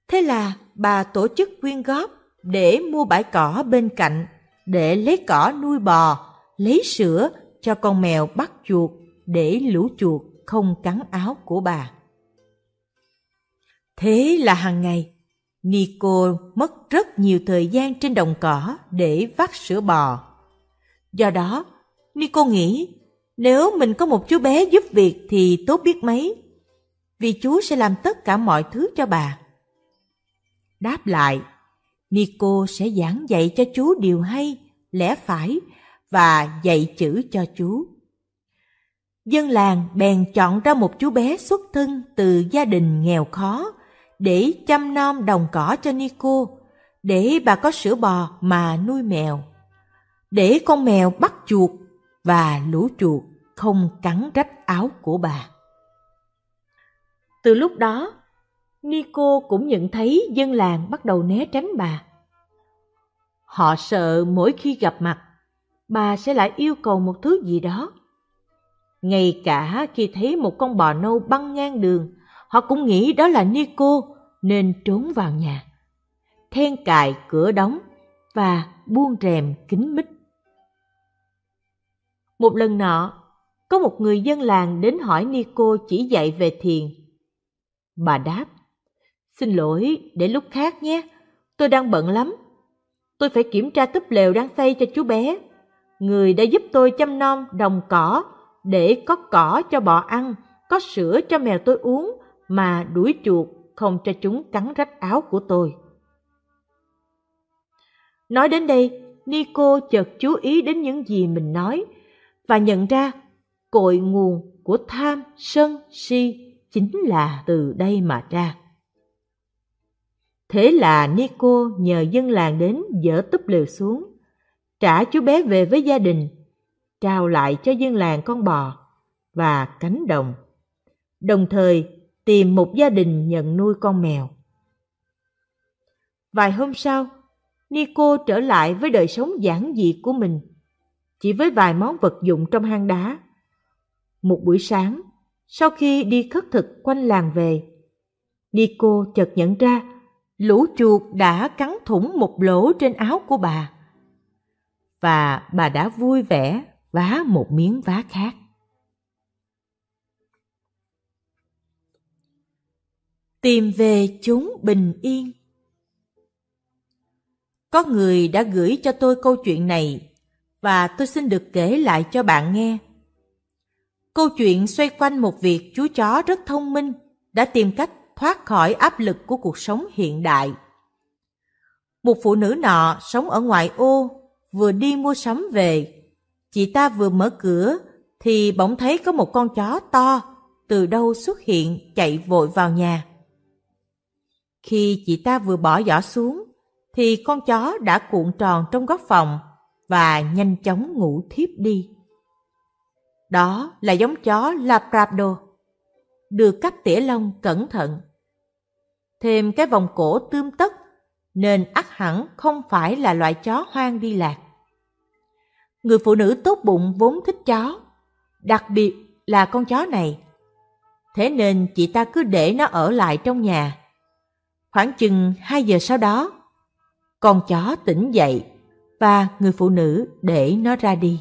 Thế là bà tổ chức quyên góp để mua bãi cỏ bên cạnh, để lấy cỏ nuôi bò, lấy sữa cho con mèo bắt chuột, để lũ chuột không cắn áo của bà. Thế là hàng ngày, Nico mất rất nhiều thời gian trên đồng cỏ để vắt sữa bò. Do đó, Nico nghĩ nếu mình có một chú bé giúp việc thì tốt biết mấy, vì chú sẽ làm tất cả mọi thứ cho bà. Đáp lại, Nico sẽ giảng dạy cho chú điều hay, lẽ phải và dạy chữ cho chú. Dân làng bèn chọn ra một chú bé xuất thân từ gia đình nghèo khó để chăm nom đồng cỏ cho Nico, để bà có sữa bò mà nuôi mèo, để con mèo bắt chuột và lũ chuột không cắn rách áo của bà. Từ lúc đó, Nico cũng nhận thấy dân làng bắt đầu né tránh bà. Họ sợ mỗi khi gặp mặt, bà sẽ lại yêu cầu một thứ gì đó. Ngay cả khi thấy một con bò nâu băng ngang đường, họ cũng nghĩ đó là Nico nên trốn vào nhà, then cài cửa đóng và buông rèm kín mít. Một lần nọ, có một người dân làng đến hỏi Nico chỉ dạy về thiền. Bà đáp, "Xin lỗi, để lúc khác nhé, tôi đang bận lắm. Tôi phải kiểm tra túp lều đang xây cho chú bé. Người đã giúp tôi chăm nom đồng cỏ để có cỏ cho bò ăn, có sữa cho mèo tôi uống mà đuổi chuột không cho chúng cắn rách áo của tôi." Nói đến đây, Nico chợt chú ý đến những gì mình nói và nhận ra cội nguồn của tham, sân, si chính là từ đây mà ra. Thế là Nico nhờ dân làng đến dỡ túp lều xuống, trả chú bé về với gia đình, trao lại cho dân làng con bò và cánh đồng. Đồng thời, tìm một gia đình nhận nuôi con mèo. Vài hôm sau, Nico trở lại với đời sống giản dị của mình, chỉ với vài món vật dụng trong hang đá. Một buổi sáng, sau khi đi khất thực quanh làng về, Nico chợt nhận ra lũ chuột đã cắn thủng một lỗ trên áo của bà, và bà đã vui vẻ vá một miếng vá khác. Tìm về chốn bình yên. Có người đã gửi cho tôi câu chuyện này và tôi xin được kể lại cho bạn nghe. Câu chuyện xoay quanh một việc chú chó rất thông minh đã tìm cách thoát khỏi áp lực của cuộc sống hiện đại. Một phụ nữ nọ sống ở ngoại ô vừa đi mua sắm về. Chị ta vừa mở cửa thì bỗng thấy có một con chó to từ đâu xuất hiện chạy vội vào nhà. Khi chị ta vừa bỏ giỏ xuống thì con chó đã cuộn tròn trong góc phòng và nhanh chóng ngủ thiếp đi. Đó là giống chó Labrador, được cắt tỉa lông cẩn thận, thêm cái vòng cổ tươm tất nên ắt hẳn không phải là loại chó hoang đi lạc. Người phụ nữ tốt bụng vốn thích chó, đặc biệt là con chó này. Thế nên chị ta cứ để nó ở lại trong nhà. Khoảng chừng 2 giờ sau đó, con chó tỉnh dậy và người phụ nữ để nó ra đi.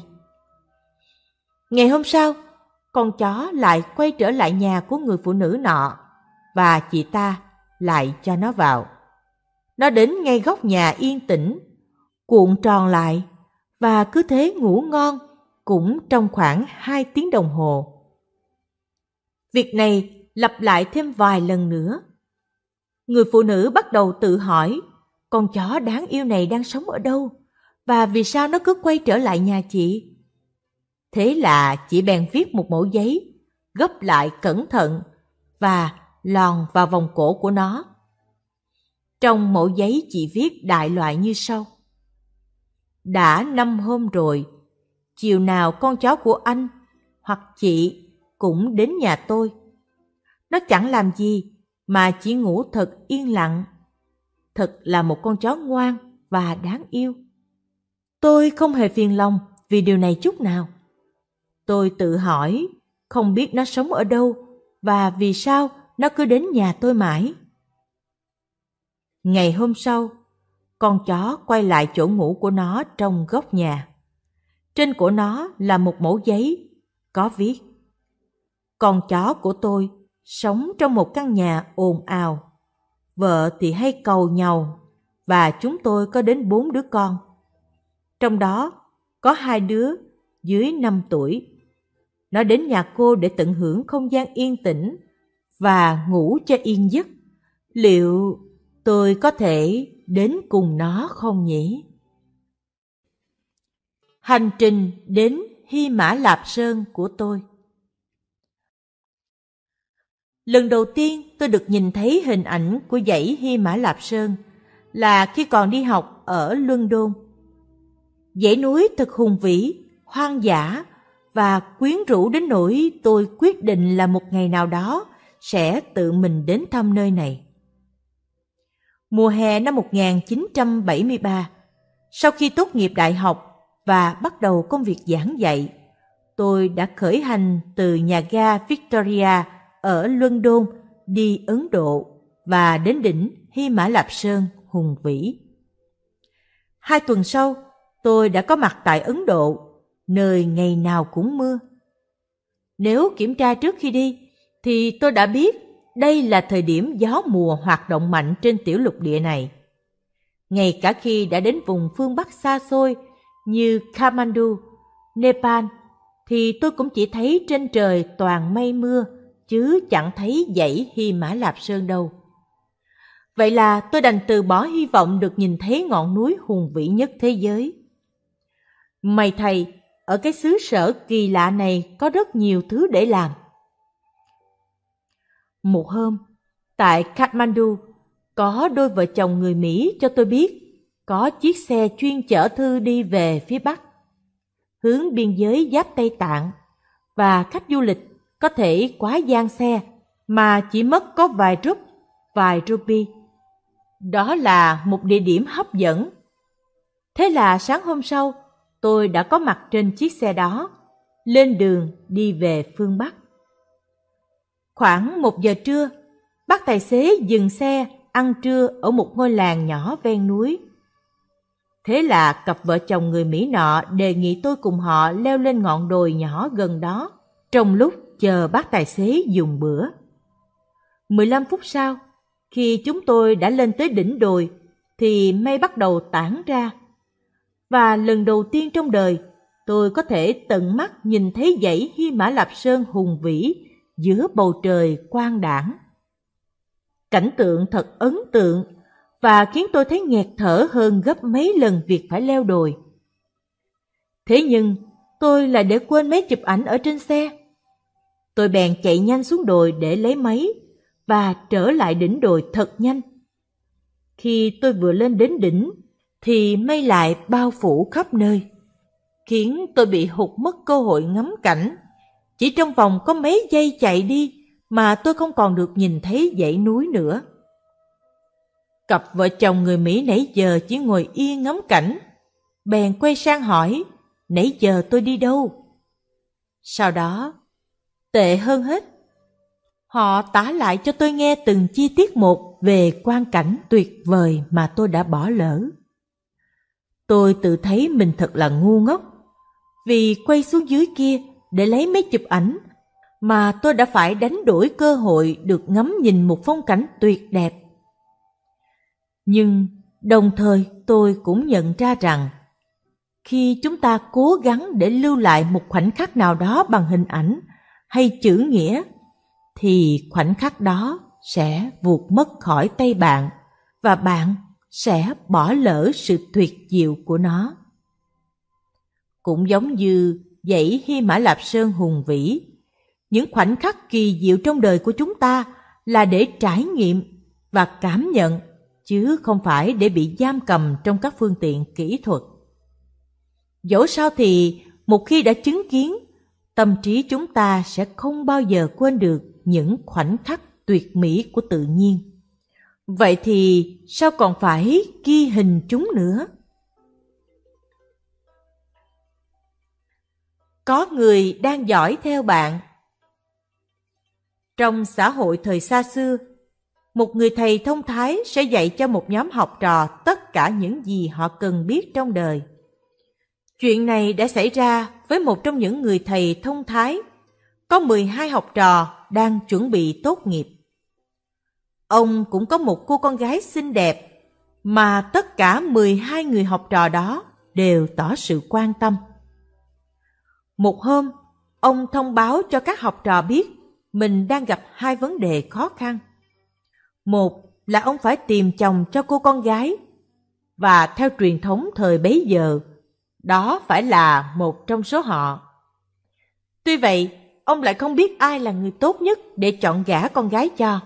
Ngày hôm sau, con chó lại quay trở lại nhà của người phụ nữ nọ và chị ta lại cho nó vào. Nó đến ngay góc nhà yên tĩnh, cuộn tròn lại và cứ thế ngủ ngon cũng trong khoảng 2 tiếng đồng hồ. Việc này lặp lại thêm vài lần nữa. Người phụ nữ bắt đầu tự hỏi con chó đáng yêu này đang sống ở đâu và vì sao nó cứ quay trở lại nhà chị. Thế là chị bèn viết một mẩu giấy, gấp lại cẩn thận và lòn vào vòng cổ của nó. Trong mẩu giấy chị viết đại loại như sau: đã 5 hôm rồi, chiều nào con chó của anh hoặc chị cũng đến nhà tôi. Nó chẳng làm gì mà chỉ ngủ thật yên lặng. Thật là một con chó ngoan và đáng yêu. Tôi không hề phiền lòng vì điều này chút nào. Tôi tự hỏi không biết nó sống ở đâu và vì sao nó cứ đến nhà tôi mãi. Ngày hôm sau, con chó quay lại chỗ ngủ của nó trong góc nhà. Trên cổ nó là một mẩu giấy có viết: con chó của tôi sống trong một căn nhà ồn ào, vợ thì hay càu nhàu và chúng tôi có đến 4 đứa con. Trong đó có 2 đứa dưới 5 tuổi. Nó đến nhà cô để tận hưởng không gian yên tĩnh và ngủ cho yên giấc. Liệu tôi có thể đến cùng nó không nhỉ? Hành trình đến Hy Mã Lạp Sơn của tôi. Lần đầu tiên tôi được nhìn thấy hình ảnh của dãy Hy Mã Lạp Sơn là khi còn đi học ở London. Dãy núi thật hùng vĩ, hoang dã và quyến rũ đến nỗi tôi quyết định là một ngày nào đó sẽ tự mình đến thăm nơi này. Mùa hè năm 1973, sau khi tốt nghiệp đại học và bắt đầu công việc giảng dạy, tôi đã khởi hành từ nhà ga Victoria ở London đi Ấn Độ và đến đỉnh Hy Mã Lạp Sơn hùng vĩ. 2 tuần sau, tôi đã có mặt tại Ấn Độ, nơi ngày nào cũng mưa. Nếu kiểm tra trước khi đi, thì tôi đã biết đây là thời điểm gió mùa hoạt động mạnh trên tiểu lục địa này. Ngay cả khi đã đến vùng phương Bắc xa xôi như Kathmandu, Nepal, thì tôi cũng chỉ thấy trên trời toàn mây mưa, chứ chẳng thấy dãy Hy Mã Lạp Sơn đâu. Vậy là tôi đành từ bỏ hy vọng được nhìn thấy ngọn núi hùng vĩ nhất thế giới. May thay, ở cái xứ sở kỳ lạ này có rất nhiều thứ để làm. Một hôm, tại Kathmandu, có đôi vợ chồng người Mỹ cho tôi biết có chiếc xe chuyên chở thư đi về phía Bắc, hướng biên giới giáp Tây Tạng, và khách du lịch có thể quá giang xe mà chỉ mất có vài rúp, vài rupee. Đó là một địa điểm hấp dẫn. Thế là sáng hôm sau, tôi đã có mặt trên chiếc xe đó, lên đường đi về phương Bắc. Khoảng 1 giờ trưa, bác tài xế dừng xe ăn trưa ở một ngôi làng nhỏ ven núi. Thế là cặp vợ chồng người Mỹ nọ đề nghị tôi cùng họ leo lên ngọn đồi nhỏ gần đó trong lúc chờ bác tài xế dùng bữa. 15 phút sau, khi chúng tôi đã lên tới đỉnh đồi, thì mây bắt đầu tản ra. Và lần đầu tiên trong đời, tôi có thể tận mắt nhìn thấy dãy Hy Mã Lạp Sơn hùng vĩ giữa bầu trời quang đãng. Cảnh tượng thật ấn tượng và khiến tôi thấy nghẹt thở hơn gấp mấy lần việc phải leo đồi. Thế nhưng, tôi lại để quên máy chụp ảnh ở trên xe. Tôi bèn chạy nhanh xuống đồi để lấy máy và trở lại đỉnh đồi thật nhanh. Khi tôi vừa lên đến đỉnh, thì mây lại bao phủ khắp nơi, khiến tôi bị hụt mất cơ hội ngắm cảnh. Chỉ trong vòng có mấy giây chạy đi mà tôi không còn được nhìn thấy dãy núi nữa. Cặp vợ chồng người Mỹ nãy giờ chỉ ngồi yên ngắm cảnh, bèn quay sang hỏi, nãy giờ tôi đi đâu? Sau đó, tệ hơn hết, họ tả lại cho tôi nghe từng chi tiết một về quang cảnh tuyệt vời mà tôi đã bỏ lỡ. Tôi tự thấy mình thật là ngu ngốc, vì quay xuống dưới kia để lấy máy chụp ảnh mà tôi đã phải đánh đổi cơ hội được ngắm nhìn một phong cảnh tuyệt đẹp. Nhưng đồng thời tôi cũng nhận ra rằng khi chúng ta cố gắng để lưu lại một khoảnh khắc nào đó bằng hình ảnh hay chữ nghĩa, thì khoảnh khắc đó sẽ vụt mất khỏi tay bạn và bạn sẽ bỏ lỡ sự tuyệt diệu của nó. Cũng giống như dãy Hy Mã Lạp Sơn hùng vĩ, những khoảnh khắc kỳ diệu trong đời của chúng ta là để trải nghiệm và cảm nhận, chứ không phải để bị giam cầm trong các phương tiện kỹ thuật. Dẫu sao thì, một khi đã chứng kiến, tâm trí chúng ta sẽ không bao giờ quên được những khoảnh khắc tuyệt mỹ của tự nhiên. Vậy thì sao còn phải ghi hình chúng nữa? Có người đang dõi theo bạn. Trong xã hội thời xa xưa, một người thầy thông thái sẽ dạy cho một nhóm học trò tất cả những gì họ cần biết trong đời. Chuyện này đã xảy ra với một trong những người thầy thông thái, có 12 học trò đang chuẩn bị tốt nghiệp. Ông cũng có một cô con gái xinh đẹp mà tất cả 12 người học trò đó đều tỏ sự quan tâm. Một hôm, ông thông báo cho các học trò biết mình đang gặp 2 vấn đề khó khăn. Một là ông phải tìm chồng cho cô con gái, và theo truyền thống thời bấy giờ, đó phải là một trong số họ. Tuy vậy, ông lại không biết ai là người tốt nhất để chọn gả con gái cho.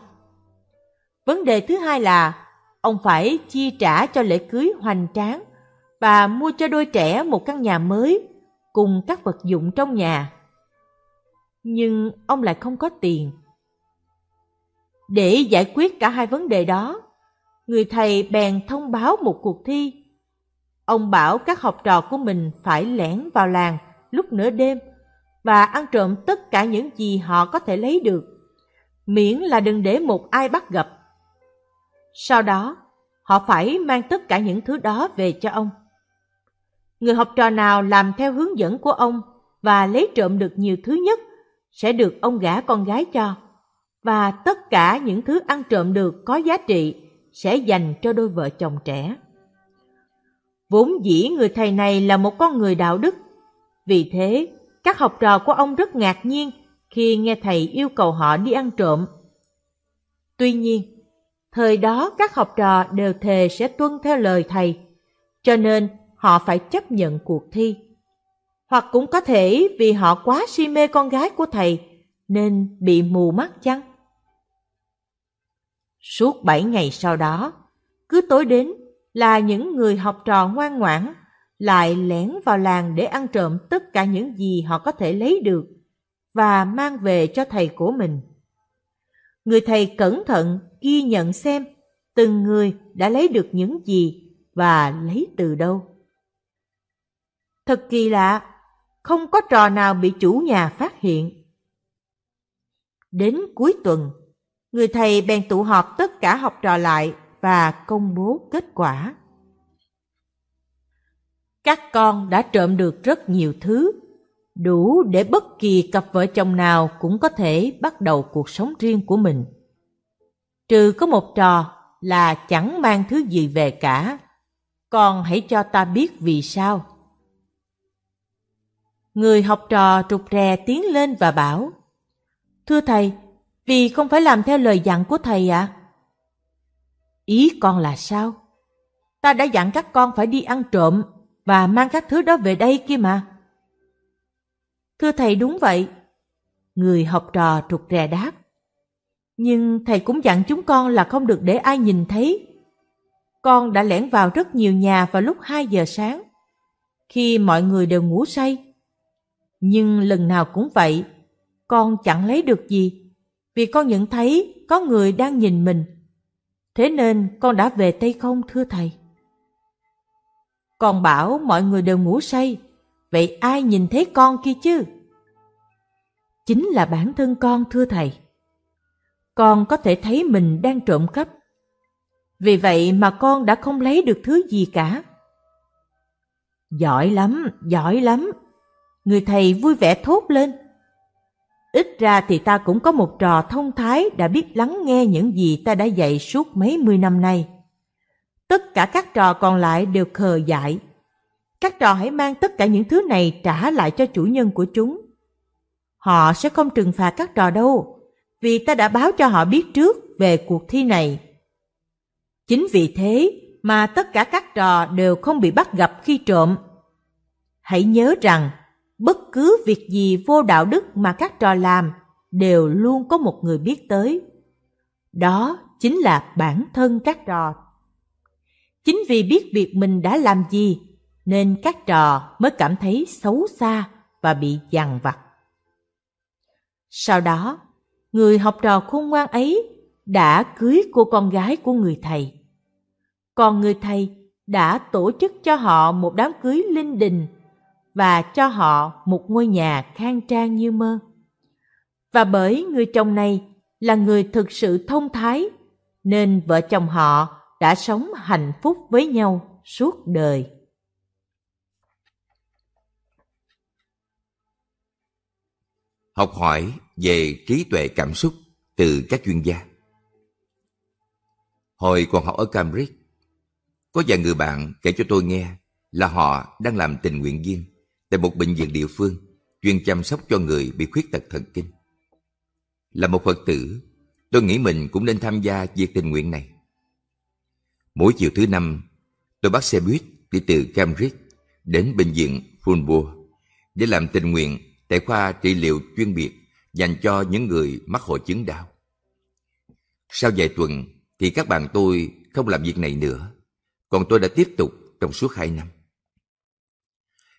Vấn đề thứ hai là ông phải chi trả cho lễ cưới hoành tráng và mua cho đôi trẻ một căn nhà mới cùng các vật dụng trong nhà. Nhưng ông lại không có tiền. Để giải quyết cả 2 vấn đề đó, người thầy bèn thông báo một cuộc thi. Ông bảo các học trò của mình phải lẻn vào làng lúc nửa đêm và ăn trộm tất cả những gì họ có thể lấy được, miễn là đừng để một ai bắt gặp. Sau đó, họ phải mang tất cả những thứ đó về cho ông. Người học trò nào làm theo hướng dẫn của ông và lấy trộm được nhiều thứ nhất sẽ được ông gả con gái cho, và tất cả những thứ ăn trộm được có giá trị sẽ dành cho đôi vợ chồng trẻ. Vốn dĩ người thầy này là một con người đạo đức, vì thế các học trò của ông rất ngạc nhiên khi nghe thầy yêu cầu họ đi ăn trộm. Tuy nhiên, thời đó các học trò đều thề sẽ tuân theo lời thầy, cho nên họ phải chấp nhận cuộc thi. Hoặc cũng có thể vì họ quá si mê con gái của thầy nên bị mù mắt chăng? Suốt 7 ngày sau đó, cứ tối đến là những người học trò ngoan ngoãn lại lẻn vào làng để ăn trộm tất cả những gì họ có thể lấy được và mang về cho thầy của mình. người thầy cẩn thận ghi nhận xem từng người đã lấy được những gì và lấy từ đâu. Thật kỳ lạ, không có trò nào bị chủ nhà phát hiện. Đến cuối tuần, người thầy bèn tụ họp tất cả học trò lại và công bố kết quả. Các con đã trộm được rất nhiều thứ, đủ để bất kỳ cặp vợ chồng nào cũng có thể bắt đầu cuộc sống riêng của mình. Trừ có một trò là chẳng mang thứ gì về cả. Con hãy cho ta biết vì sao. Người học trò rụt rè tiến lên và bảo: Thưa thầy, vì không phải làm theo lời dặn của thầy ạ. Ý con là sao? Ta đã dặn các con phải đi ăn trộm và mang các thứ đó về đây kia mà. Thưa thầy, đúng vậy, người học trò rụt rè đáp. Nhưng thầy cũng dặn chúng con là không được để ai nhìn thấy. Con đã lẻn vào rất nhiều nhà vào lúc 2 giờ sáng, khi mọi người đều ngủ say. Nhưng lần nào cũng vậy, con chẳng lấy được gì, vì con nhận thấy có người đang nhìn mình. Thế nên con đã về Tây không, thưa thầy? Con bảo mọi người đều ngủ say, vậy ai nhìn thấy con kia chứ? Chính là bản thân con, thưa thầy. Con có thể thấy mình đang trộm cắp, vì vậy mà con đã không lấy được thứ gì cả. Giỏi lắm, giỏi lắm, người thầy vui vẻ thốt lên. Ít ra thì ta cũng có một trò thông thái đã biết lắng nghe những gì ta đã dạy suốt mấy mươi năm nay. Tất cả các trò còn lại đều khờ dại. Các trò hãy mang tất cả những thứ này trả lại cho chủ nhân của chúng. Họ sẽ không trừng phạt các trò đâu, vì ta đã báo cho họ biết trước về cuộc thi này. Chính vì thế mà tất cả các trò đều không bị bắt gặp khi trộm. Hãy nhớ rằng, bất cứ việc gì vô đạo đức mà các trò làm đều luôn có một người biết tới. Đó chính là bản thân các trò. Chính vì biết việc mình đã làm gì nên các trò mới cảm thấy xấu xa và bị dằn vặt. Sau đó, người học trò khôn ngoan ấy đã cưới cô con gái của người thầy. Còn người thầy đã tổ chức cho họ một đám cưới linh đình và cho họ một ngôi nhà khang trang như mơ. Và bởi người chồng này là người thực sự thông thái, nên vợ chồng họ đã sống hạnh phúc với nhau suốt đời. Học hỏi về trí tuệ cảm xúc từ các chuyên gia. Hồi còn học ở Cambridge, có vài người bạn kể cho tôi nghe là họ đang làm tình nguyện viên tại một bệnh viện địa phương chuyên chăm sóc cho người bị khuyết tật thần kinh. Là một Phật tử, tôi nghĩ mình cũng nên tham gia việc tình nguyện này. Mỗi chiều thứ Năm, tôi bắt xe buýt đi từ Cambridge đến bệnh viện Fulbourn để làm tình nguyện tại khoa trị liệu chuyên biệt dành cho những người mắc hội chứng đau. Sau vài tuần thì các bạn tôi không làm việc này nữa, còn tôi đã tiếp tục trong suốt 2 năm.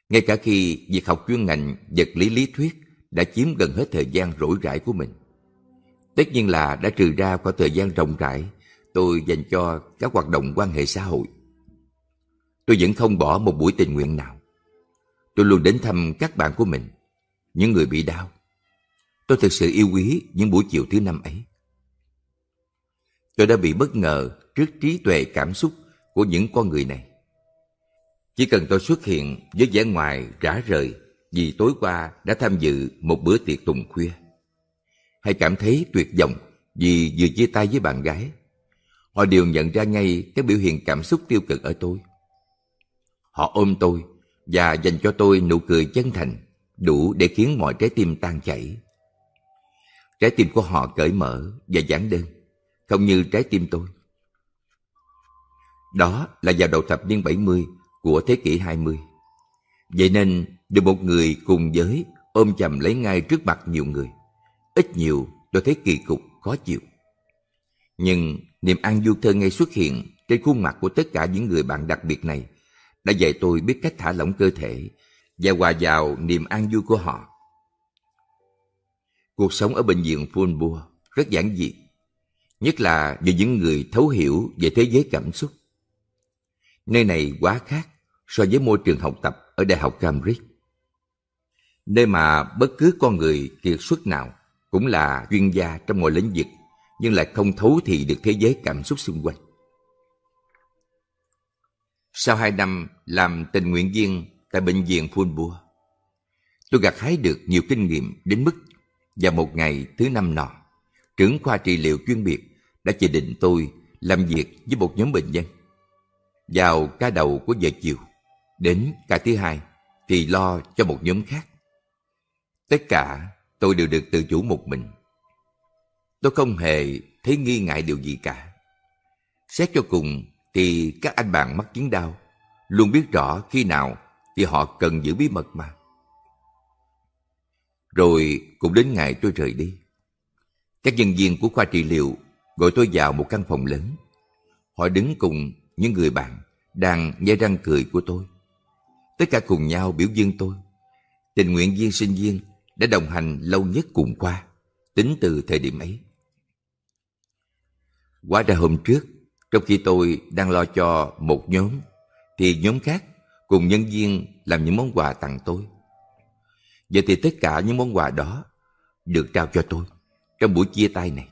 Ngay cả khi việc học chuyên ngành vật lý lý thuyết đã chiếm gần hết thời gian rỗi rãi của mình, tất nhiên là đã trừ ra khoảng thời gian rộng rãi tôi dành cho các hoạt động quan hệ xã hội, tôi vẫn không bỏ một buổi tình nguyện nào. Tôi luôn đến thăm các bạn của mình, những người bị đau. Tôi thực sự yêu quý những buổi chiều thứ Năm ấy. Tôi đã bị bất ngờ trước trí tuệ cảm xúc của những con người này. Chỉ cần tôi xuất hiện với vẻ ngoài rã rời vì tối qua đã tham dự một bữa tiệc tùng khuya, hay cảm thấy tuyệt vọng vì vừa chia tay với bạn gái, họ đều nhận ra ngay các biểu hiện cảm xúc tiêu cực ở tôi. Họ ôm tôi và dành cho tôi nụ cười chân thành, đủ để khiến mọi trái tim tan chảy. Trái tim của họ cởi mở và giản đơn, không như trái tim tôi. Đó là vào đầu thập niên 70 của thế kỷ 20. Vậy nên được một người cùng giới ôm chầm lấy ngay trước mặt nhiều người, ít nhiều tôi thấy kỳ cục, khó chịu. Nhưng niềm an vui thơ ngây xuất hiện trên khuôn mặt của tất cả những người bạn đặc biệt này đã dạy tôi biết cách thả lỏng cơ thể và hòa vào niềm an vui của họ. Cuộc sống ở bệnh viện Fulbourn rất giản dị nhất là về những người thấu hiểu về thế giới cảm xúc. Nơi này quá khác so với môi trường học tập ở Đại học Cambridge, nơi mà bất cứ con người kiệt xuất nào cũng là chuyên gia trong mọi lĩnh vực nhưng lại không thấu thị được thế giới cảm xúc xung quanh. Sau 2 năm làm tình nguyện viên tại Bệnh viện Fulbourn, tôi gặt hái được nhiều kinh nghiệm đến mức và một ngày thứ năm nọ, trưởng khoa trị liệu chuyên biệt đã chỉ định tôi làm việc với một nhóm bệnh nhân. Vào ca đầu của giờ chiều, đến ca thứ hai thì lo cho một nhóm khác. Tất cả tôi đều được tự chủ một mình. Tôi không hề thấy nghi ngại điều gì cả. Xét cho cùng thì các anh bạn mắc chứng đau luôn biết rõ khi nào thì họ cần giữ bí mật mà. Rồi cũng đến ngày tôi rời đi, các nhân viên của khoa trị liệu gọi tôi vào một căn phòng lớn. Họ đứng cùng những người bạn đang nhe răng cười của tôi. Tất cả cùng nhau biểu dương tôi, tình nguyện viên sinh viên đã đồng hành lâu nhất cùng khoa tính từ thời điểm ấy. Hóa ra hôm trước, trong khi tôi đang lo cho một nhóm, thì nhóm khác cùng nhân viên làm những món quà tặng tôi. Vậy thì tất cả những món quà đó được trao cho tôi trong buổi chia tay này.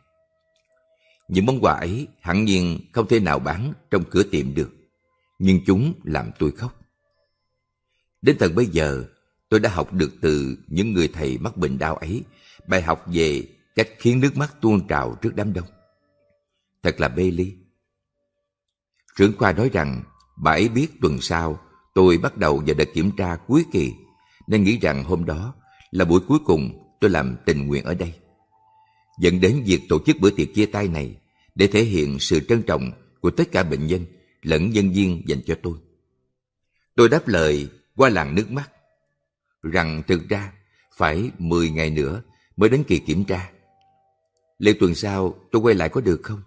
Những món quà ấy hẳn nhiên không thể nào bán trong cửa tiệm được, nhưng chúng làm tôi khóc. Đến tận bây giờ, tôi đã học được từ những người thầy mắc bệnh đau ấy bài học về cách khiến nước mắt tuôn trào trước đám đông. Thật là bê ly. Trưởng khoa nói rằng bà ấy biết tuần sau tôi bắt đầu vào đợt kiểm tra cuối kỳ, nên nghĩ rằng hôm đó là buổi cuối cùng tôi làm tình nguyện ở đây, dẫn đến việc tổ chức bữa tiệc chia tay này để thể hiện sự trân trọng của tất cả bệnh nhân lẫn nhân viên dành cho tôi. Tôi đáp lời qua làn nước mắt rằng thực ra phải 10 ngày nữa mới đến kỳ kiểm tra. Liệu tuần sau tôi quay lại có được không?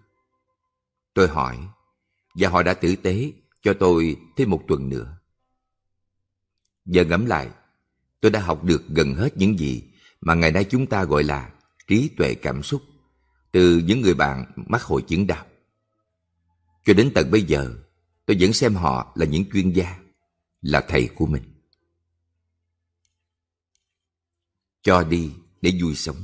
Tôi hỏi, và họ đã tử tế cho tôi thêm một tuần nữa. Giờ ngẫm lại, tôi đã học được gần hết những gì mà ngày nay chúng ta gọi là trí tuệ cảm xúc từ những người bạn mắc hội chứng đau. Cho đến tận bây giờ, tôi vẫn xem họ là những chuyên gia, là thầy của mình. Cho đi để vui sống.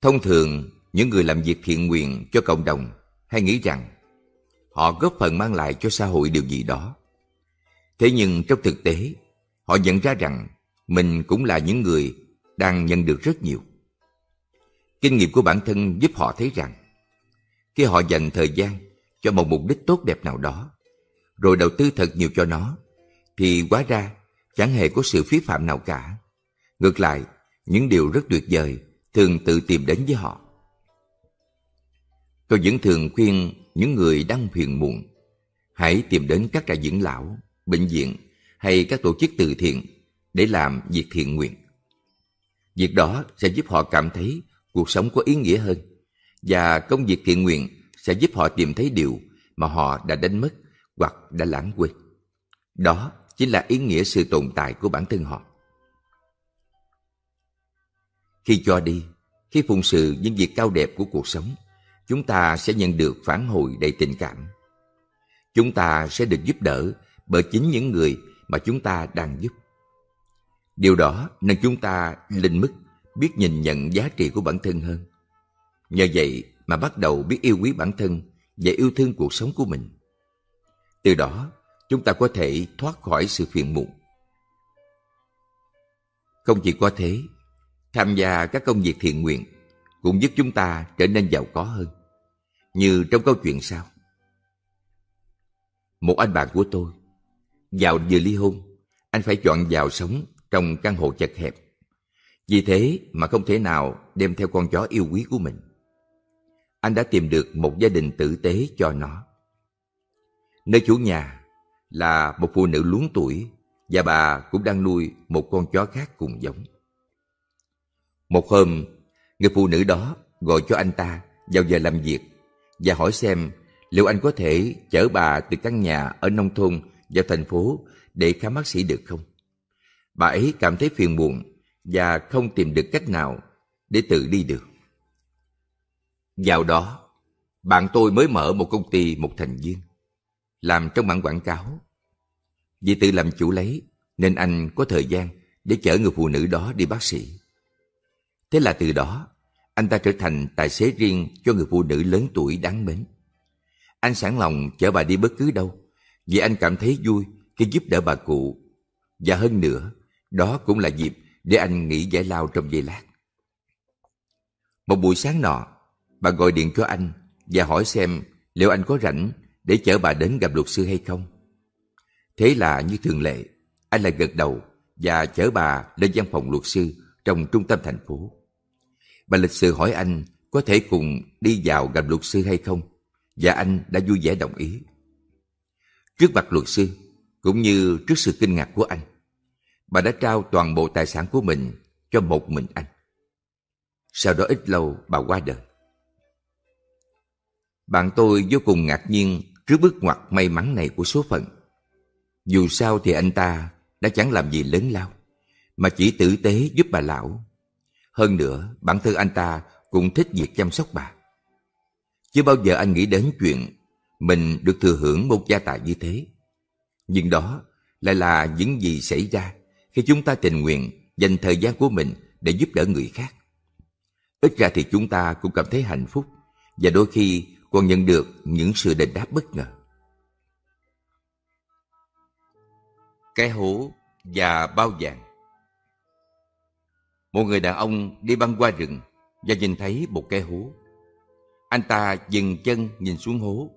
Thông thường, những người làm việc thiện nguyện cho cộng đồng hay nghĩ rằng họ góp phần mang lại cho xã hội điều gì đó. Thế nhưng trong thực tế, họ nhận ra rằng mình cũng là những người đang nhận được rất nhiều. Kinh nghiệm của bản thân giúp họ thấy rằng khi họ dành thời gian cho một mục đích tốt đẹp nào đó, rồi đầu tư thật nhiều cho nó, thì hóa ra chẳng hề có sự phí phạm nào cả. Ngược lại, những điều rất tuyệt vời thường tự tìm đến với họ. Tôi vẫn thường khuyên những người đang phiền muộn hãy tìm đến các trại dưỡng lão, bệnh viện hay các tổ chức từ thiện để làm việc thiện nguyện. Việc đó sẽ giúp họ cảm thấy cuộc sống có ý nghĩa hơn, và công việc thiện nguyện sẽ giúp họ tìm thấy điều mà họ đã đánh mất hoặc đã lãng quên. Đó chính là ý nghĩa sự tồn tại của bản thân họ. Khi cho đi, khi phụng sự những việc cao đẹp của cuộc sống, chúng ta sẽ nhận được phản hồi đầy tình cảm. Chúng ta sẽ được giúp đỡ bởi chính những người mà chúng ta đang giúp. Điều đó nên chúng ta lên mức biết nhìn nhận giá trị của bản thân hơn. Nhờ vậy mà bắt đầu biết yêu quý bản thân và yêu thương cuộc sống của mình. Từ đó, chúng ta có thể thoát khỏi sự phiền muộn. Không chỉ có thế, tham gia các công việc thiện nguyện cũng giúp chúng ta trở nên giàu có hơn, như trong câu chuyện sau. Một anh bạn của tôi, giàu vừa ly hôn, anh phải dọn vào sống trong căn hộ chật hẹp. Vì thế mà không thể nào đem theo con chó yêu quý của mình. Anh đã tìm được một gia đình tử tế cho nó. Nơi chủ nhà là một phụ nữ luống tuổi, và bà cũng đang nuôi một con chó khác cùng giống. Một hôm, người phụ nữ đó gọi cho anh ta vào giờ làm việc và hỏi xem liệu anh có thể chở bà từ căn nhà ở nông thôn vào thành phố để khám bác sĩ được không. Bà ấy cảm thấy phiền muộn và không tìm được cách nào để tự đi được. Vào đó, bạn tôi mới mở một công ty một thành viên, làm trong mảng quảng cáo. Vì tự làm chủ lấy, nên anh có thời gian để chở người phụ nữ đó đi bác sĩ. Thế là từ đó, anh ta trở thành tài xế riêng cho người phụ nữ lớn tuổi đáng mến. Anh sẵn lòng chở bà đi bất cứ đâu, vì anh cảm thấy vui khi giúp đỡ bà cụ. Và hơn nữa, đó cũng là dịp để anh nghỉ giải lao trong giây lát. Một buổi sáng nọ, bà gọi điện cho anh và hỏi xem liệu anh có rảnh để chở bà đến gặp luật sư hay không. Thế là như thường lệ, anh lại gật đầu và chở bà lên văn phòng luật sư trong trung tâm thành phố. Bà lịch sự hỏi anh có thể cùng đi vào gặp luật sư hay không, và anh đã vui vẻ đồng ý. Trước mặt luật sư, cũng như trước sự kinh ngạc của anh, bà đã trao toàn bộ tài sản của mình cho một mình anh. Sau đó ít lâu bà qua đời. Bạn tôi vô cùng ngạc nhiên trước bước ngoặt may mắn này của số phận. Dù sao thì anh ta đã chẳng làm gì lớn lao, mà chỉ tử tế giúp bà lão. Hơn nữa, bản thân anh ta cũng thích việc chăm sóc bà. Chưa bao giờ anh nghĩ đến chuyện mình được thừa hưởng một gia tài như thế. Nhưng đó lại là những gì xảy ra khi chúng ta tình nguyện dành thời gian của mình để giúp đỡ người khác. Ít ra thì chúng ta cũng cảm thấy hạnh phúc, và đôi khi còn nhận được những sự đền đáp bất ngờ. Cái hố và bao vàng. Một người đàn ông đi băng qua rừng và nhìn thấy một cái hố. Anh ta dừng chân nhìn xuống hố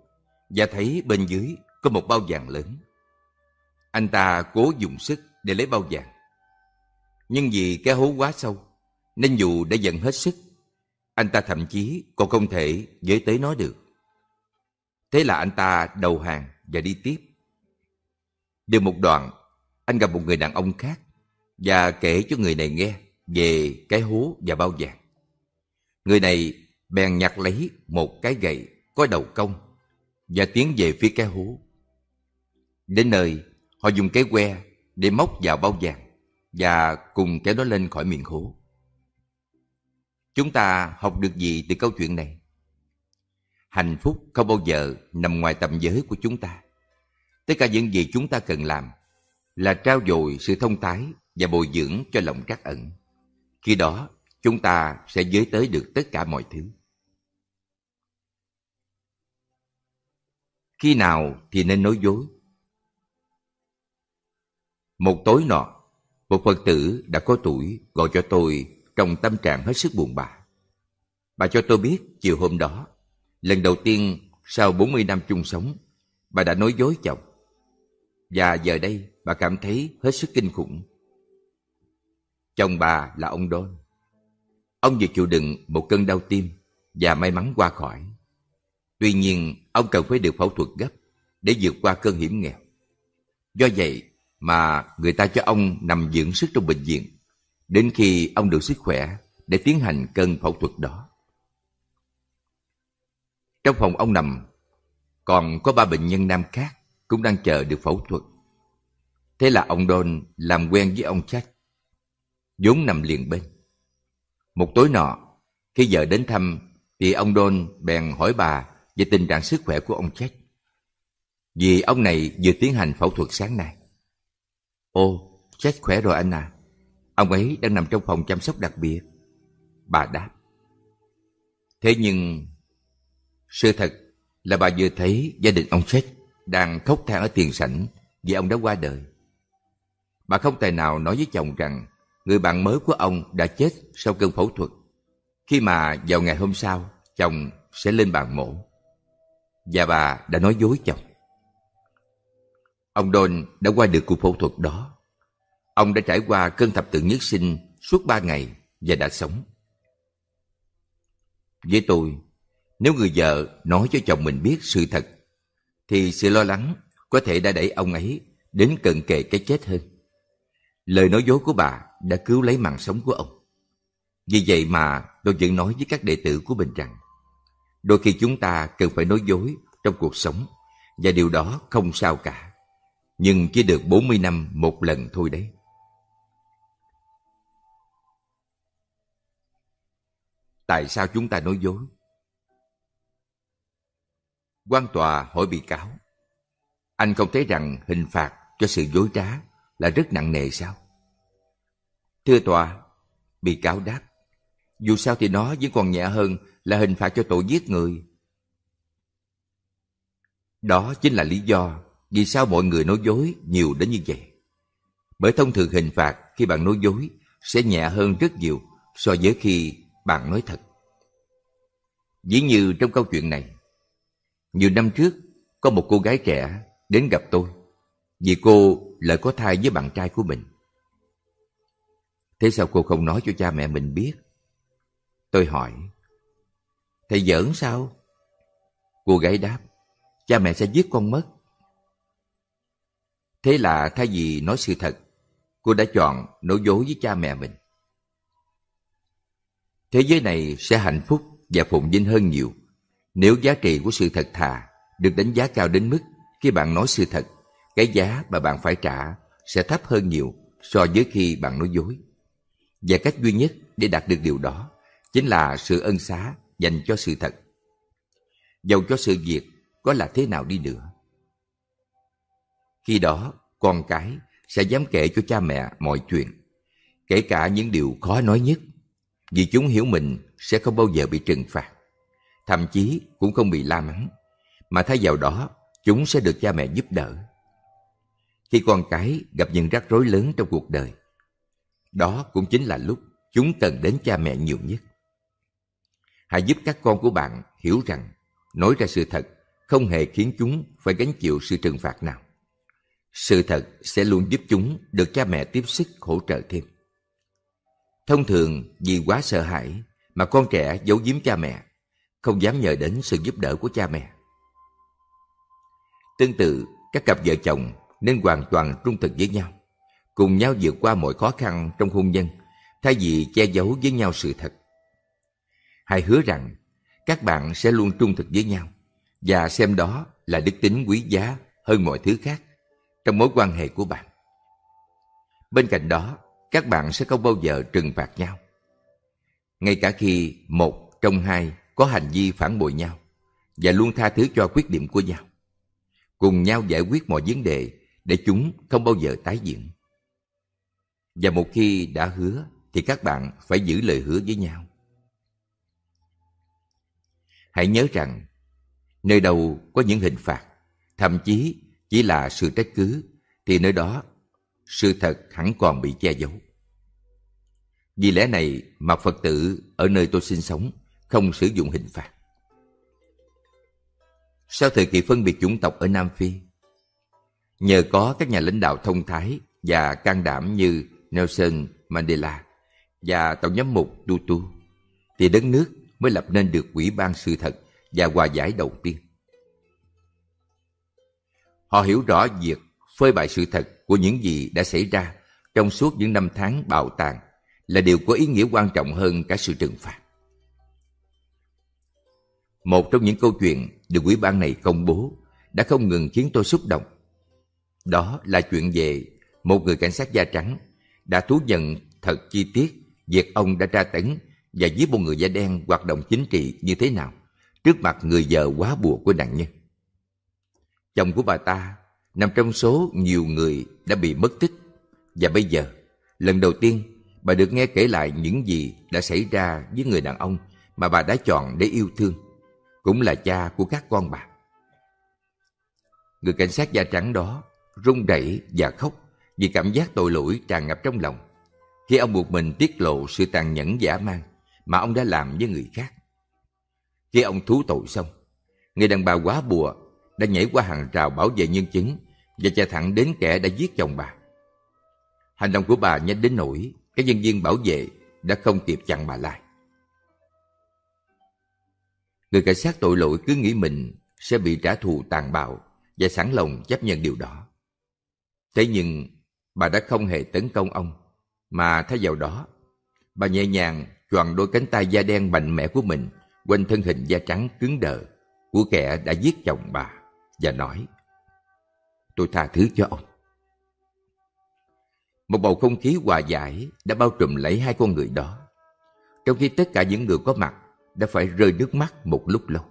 và thấy bên dưới có một bao vàng lớn. Anh ta cố dùng sức để lấy bao vàng, nhưng vì cái hố quá sâu nên dù đã dần hết sức, anh ta thậm chí còn không thể với tới nó được. Thế là anh ta đầu hàng và đi tiếp. Được một đoạn, anh gặp một người đàn ông khác và kể cho người này nghe về cái hố và bao vàng. Người này bèn nhặt lấy một cái gậy có đầu cong và tiến về phía cái hố. Đến nơi, họ dùng cái que để móc vào bao vàng và cùng kéo nó lên khỏi miệng hố. Chúng ta học được gì từ câu chuyện này? Hạnh phúc không bao giờ nằm ngoài tầm giới của chúng ta. Tất cả những gì chúng ta cần làm là trau dồi sự thông thái và bồi dưỡng cho lòng trắc ẩn. Khi đó, chúng ta sẽ giới tới được tất cả mọi thứ. Khi nào thì nên nói dối? Một tối nọ, một Phật tử đã có tuổi gọi cho tôi trong tâm trạng hết sức buồn bã. Bà cho tôi biết chiều hôm đó, lần đầu tiên sau 40 năm chung sống, bà đã nói dối chồng. Và giờ đây bà cảm thấy hết sức kinh khủng. Chồng bà là ông Don. Ông vừa chịu đựng một cơn đau tim và may mắn qua khỏi. Tuy nhiên, ông cần phải được phẫu thuật gấp để vượt qua cơn hiểm nghèo. Do vậy mà người ta cho ông nằm dưỡng sức trong bệnh viện đến khi ông được sức khỏe để tiến hành cơn phẫu thuật đó. Trong phòng ông nằm, còn có 3 bệnh nhân nam khác cũng đang chờ được phẫu thuật. Thế là ông Don làm quen với ông Chah, vốn nằm liền bên. Một tối nọ, khi vợ đến thăm, thì ông Don bèn hỏi bà về tình trạng sức khỏe của ông Chah, vì ông này vừa tiến hành phẫu thuật sáng nay. Ô, Chah khỏe rồi anh à, ông ấy đang nằm trong phòng chăm sóc đặc biệt, bà đáp. Thế nhưng, sự thật là bà vừa thấy gia đình ông Chah đang khóc than ở tiền sảnh vì ông đã qua đời. Bà không tài nào nói với chồng rằng người bạn mới của ông đã chết sau cơn phẫu thuật, khi mà vào ngày hôm sau chồng sẽ lên bàn mổ. Và bà đã nói dối chồng. Ông Don đã qua được cuộc phẫu thuật đó. Ông đã trải qua cơn thập tự nhất sinh suốt 3 ngày và đã sống. Với tôi, nếu người vợ nói cho chồng mình biết sự thật, thì sự lo lắng có thể đã đẩy ông ấy đến cận kề cái chết hơn. Lời nói dối của bà đã cứu lấy mạng sống của ông. Vì vậy mà tôi vẫn nói với các đệ tử của mình rằng, đôi khi chúng ta cần phải nói dối trong cuộc sống, và điều đó không sao cả. Nhưng chỉ được 40 năm một lần thôi đấy. Tại sao chúng ta nói dối? Quan tòa hỏi bị cáo: Anh không thấy rằng hình phạt cho sự dối trá là rất nặng nề sao? Thưa tòa, bị cáo đáp: Dù sao thì nó vẫn còn nhẹ hơn là hình phạt cho tội giết người. Đó chính là lý do vì sao mọi người nói dối nhiều đến như vậy. Bởi thông thường hình phạt khi bạn nói dối sẽ nhẹ hơn rất nhiều so với khi bạn nói thật. Dĩ như trong câu chuyện này, nhiều năm trước có một cô gái trẻ đến gặp tôi vì cô lại có thai với bạn trai của mình. Thế sao cô không nói cho cha mẹ mình biết? Tôi hỏi: Thầy giỡn sao? Cô gái đáp: Cha mẹ sẽ giết con mất. Thế là thay vì nói sự thật, cô đã chọn nói dối với cha mẹ mình. Thế giới này sẽ hạnh phúc và phồn vinh hơn nhiều nếu giá trị của sự thật thà được đánh giá cao đến mức khi bạn nói sự thật, cái giá mà bạn phải trả sẽ thấp hơn nhiều so với khi bạn nói dối. Và cách duy nhất để đạt được điều đó chính là sự ân xá dành cho sự thật, dầu cho sự việc có là thế nào đi nữa. Khi đó, con cái sẽ dám kể cho cha mẹ mọi chuyện, kể cả những điều khó nói nhất, vì chúng hiểu mình sẽ không bao giờ bị trừng phạt, thậm chí cũng không bị la mắng, mà thay vào đó, chúng sẽ được cha mẹ giúp đỡ. Khi con cái gặp những rắc rối lớn trong cuộc đời, đó cũng chính là lúc chúng cần đến cha mẹ nhiều nhất. Hãy giúp các con của bạn hiểu rằng nói ra sự thật không hề khiến chúng phải gánh chịu sự trừng phạt nào. Sự thật sẽ luôn giúp chúng được cha mẹ tiếp sức hỗ trợ thêm. Thông thường vì quá sợ hãi mà con trẻ giấu giếm cha mẹ, không dám nhờ đến sự giúp đỡ của cha mẹ. Tương tự, các cặp vợ chồng nên hoàn toàn trung thực với nhau, cùng nhau vượt qua mọi khó khăn trong hôn nhân, thay vì che giấu với nhau sự thật. Hãy hứa rằng các bạn sẽ luôn trung thực với nhau và xem đó là đức tính quý giá hơn mọi thứ khác trong mối quan hệ của bạn. Bên cạnh đó, các bạn sẽ không bao giờ trừng phạt nhau. Ngay cả khi một trong hai có hành vi phản bội nhau, và luôn tha thứ cho khuyết điểm của nhau, cùng nhau giải quyết mọi vấn đề để chúng không bao giờ tái diễn. Và một khi đã hứa thì các bạn phải giữ lời hứa với nhau. Hãy nhớ rằng nơi đâu có những hình phạt, thậm chí chỉ là sự trách cứ, thì nơi đó sự thật hẳn còn bị che giấu. Vì lẽ này mà Phật tử ở nơi tôi sinh sống không sử dụng hình phạt. Sau thời kỳ phân biệt chủng tộc ở Nam Phi, nhờ có các nhà lãnh đạo thông thái và can đảm như Nelson Mandela và tổng giám mục Tutu, thì đất nước mới lập nên được Ủy ban sự thật và hòa giải đầu tiên. Họ hiểu rõ việc phơi bày sự thật của những gì đã xảy ra trong suốt những năm tháng bạo tàn là điều có ý nghĩa quan trọng hơn cả sự trừng phạt. Một trong những câu chuyện được ủy ban này công bố đã không ngừng khiến tôi xúc động. Đó là chuyện về một người cảnh sát da trắng đã thú nhận thật chi tiết việc ông đã tra tấn và giết một người da đen hoạt động chính trị như thế nào trước mặt người vợ quá bùa của nạn nhân. Chồng của bà ta nằm trong số nhiều người đã bị mất tích, và bây giờ lần đầu tiên bà được nghe kể lại những gì đã xảy ra với người đàn ông mà bà đã chọn để yêu thương, cũng là cha của các con bà. Người cảnh sát da trắng đó run rẩy và khóc vì cảm giác tội lỗi tràn ngập trong lòng khi ông buộc mình tiết lộ sự tàn nhẫn dã man mà ông đã làm với người khác. Khi ông thú tội xong, người đàn bà quá bùa đã nhảy qua hàng rào bảo vệ nhân chứng và chạy thẳng đến kẻ đã giết chồng bà. Hành động của bà nhanh đến nỗi các nhân viên bảo vệ đã không kịp chặn bà lại. Người cảnh sát tội lỗi cứ nghĩ mình sẽ bị trả thù tàn bạo và sẵn lòng chấp nhận điều đó. Thế nhưng bà đã không hề tấn công ông, mà thay vào đó, bà nhẹ nhàng choàng đôi cánh tay da đen mạnh mẽ của mình quanh thân hình da trắng cứng đờ của kẻ đã giết chồng bà và nói: Tôi tha thứ cho ông. Một bầu không khí hòa giải đã bao trùm lấy hai con người đó, trong khi tất cả những người có mặt đã phải rơi nước mắt một lúc lâu.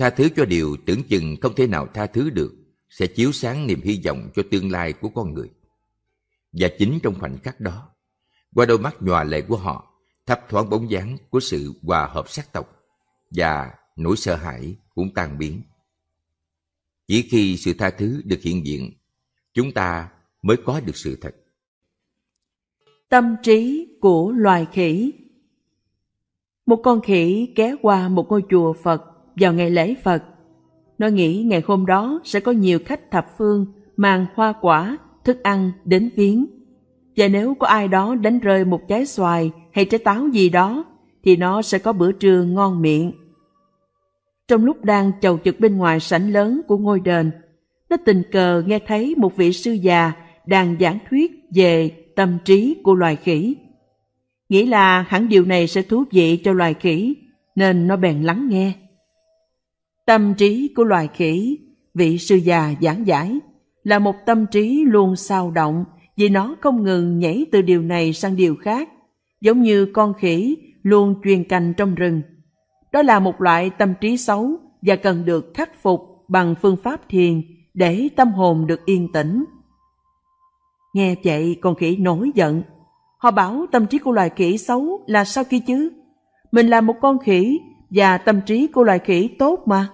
Tha thứ cho điều tưởng chừng không thể nào tha thứ được sẽ chiếu sáng niềm hy vọng cho tương lai của con người. Và chính trong khoảnh khắc đó, qua đôi mắt nhòa lệ của họ thấp thoáng bóng dáng của sự hòa hợp sắc tộc, và nỗi sợ hãi cũng tan biến. Chỉ khi sự tha thứ được hiện diện, chúng ta mới có được sự thật. Tâm trí của loài khỉ. Một con khỉ ghé qua một ngôi chùa Phật vào ngày lễ Phật. Nó nghĩ ngày hôm đó sẽ có nhiều khách thập phương mang hoa quả, thức ăn đến viếng. Và nếu có ai đó đánh rơi một trái xoài hay trái táo gì đó, thì nó sẽ có bữa trưa ngon miệng. Trong lúc đang chầu chực bên ngoài sảnh lớn của ngôi đền, nó tình cờ nghe thấy một vị sư già đang giảng thuyết về tâm trí của loài khỉ. Nghĩ là hẳn điều này sẽ thú vị cho loài khỉ, nên nó bèn lắng nghe. Tâm trí của loài khỉ, vị sư già giảng giải, là một tâm trí luôn xao động vì nó không ngừng nhảy từ điều này sang điều khác, giống như con khỉ luôn chuyền cành trong rừng. Đó là một loại tâm trí xấu và cần được khắc phục bằng phương pháp thiền để tâm hồn được yên tĩnh. Nghe vậy con khỉ nổi giận. Họ bảo tâm trí của loài khỉ xấu là sao kia chứ? Mình là một con khỉ và tâm trí của loài khỉ tốt mà.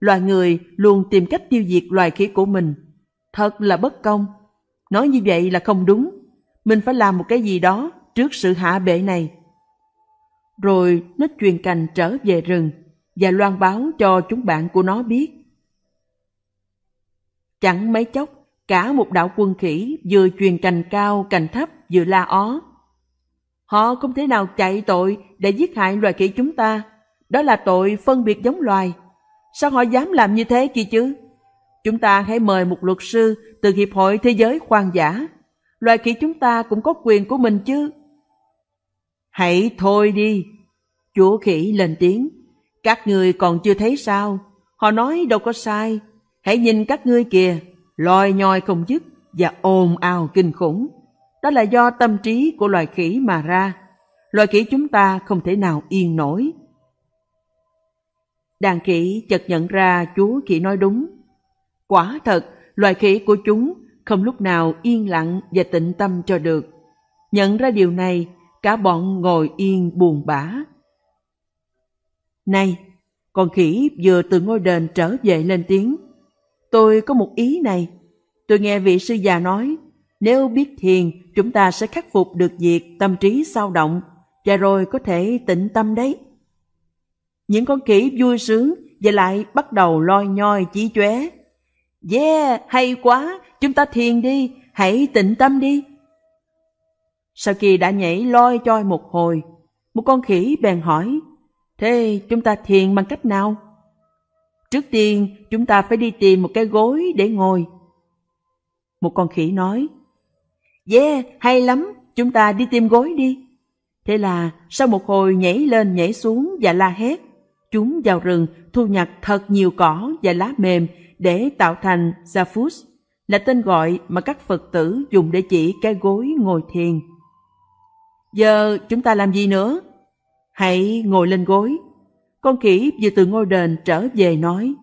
Loài người luôn tìm cách tiêu diệt loài khỉ của mình. Thật là bất công. Nói như vậy là không đúng. Mình phải làm một cái gì đó trước sự hạ bệ này. Rồi nó chuyền cành trở về rừng và loan báo cho chúng bạn của nó biết. Chẳng mấy chốc, cả một đạo quân khỉ vừa chuyền cành cao cành thấp vừa la ó. Họ không thể nào chạy tội để giết hại loài khỉ chúng ta. Đó là tội phân biệt giống loài. Sao họ dám làm như thế kia chứ? Chúng ta hãy mời một luật sư từ Hiệp hội Thế giới Hoang dã. Loài khỉ chúng ta cũng có quyền của mình chứ. Hãy thôi đi, chúa khỉ lên tiếng. Các ngươi còn chưa thấy sao? Họ nói đâu có sai. Hãy nhìn các ngươi kìa, lòi nhòi không dứt và ồn ào kinh khủng. Đó là do tâm trí của loài khỉ mà ra. Loài khỉ chúng ta không thể nào yên nổi. Đàn khỉ chợt nhận ra chúa khỉ nói đúng. Quả thật, loài khỉ của chúng không lúc nào yên lặng và tịnh tâm cho được. Nhận ra điều này, cả bọn ngồi yên buồn bã. Này, con khỉ vừa từ ngôi đền trở về lên tiếng. Tôi có một ý này. Tôi nghe vị sư già nói, nếu biết thiền, chúng ta sẽ khắc phục được việc tâm trí xao động, và rồi có thể tịnh tâm đấy. Những con khỉ vui sướng và lại bắt đầu loi nhoi chí chóe. Yeah, hay quá, chúng ta thiền đi, hãy tịnh tâm đi. Sau khi đã nhảy loi choi một hồi, một con khỉ bèn hỏi, thế chúng ta thiền bằng cách nào? Trước tiên, chúng ta phải đi tìm một cái gối để ngồi. Một con khỉ nói, yeah, hay lắm, chúng ta đi tìm gối đi. Thế là sau một hồi nhảy lên nhảy xuống và la hét, chúng vào rừng thu nhặt thật nhiều cỏ và lá mềm để tạo thành Zaphus, là tên gọi mà các Phật tử dùng để chỉ cái gối ngồi thiền. Giờ chúng ta làm gì nữa? Hãy ngồi lên gối. Con khỉ vừa từ ngôi đền trở về nói,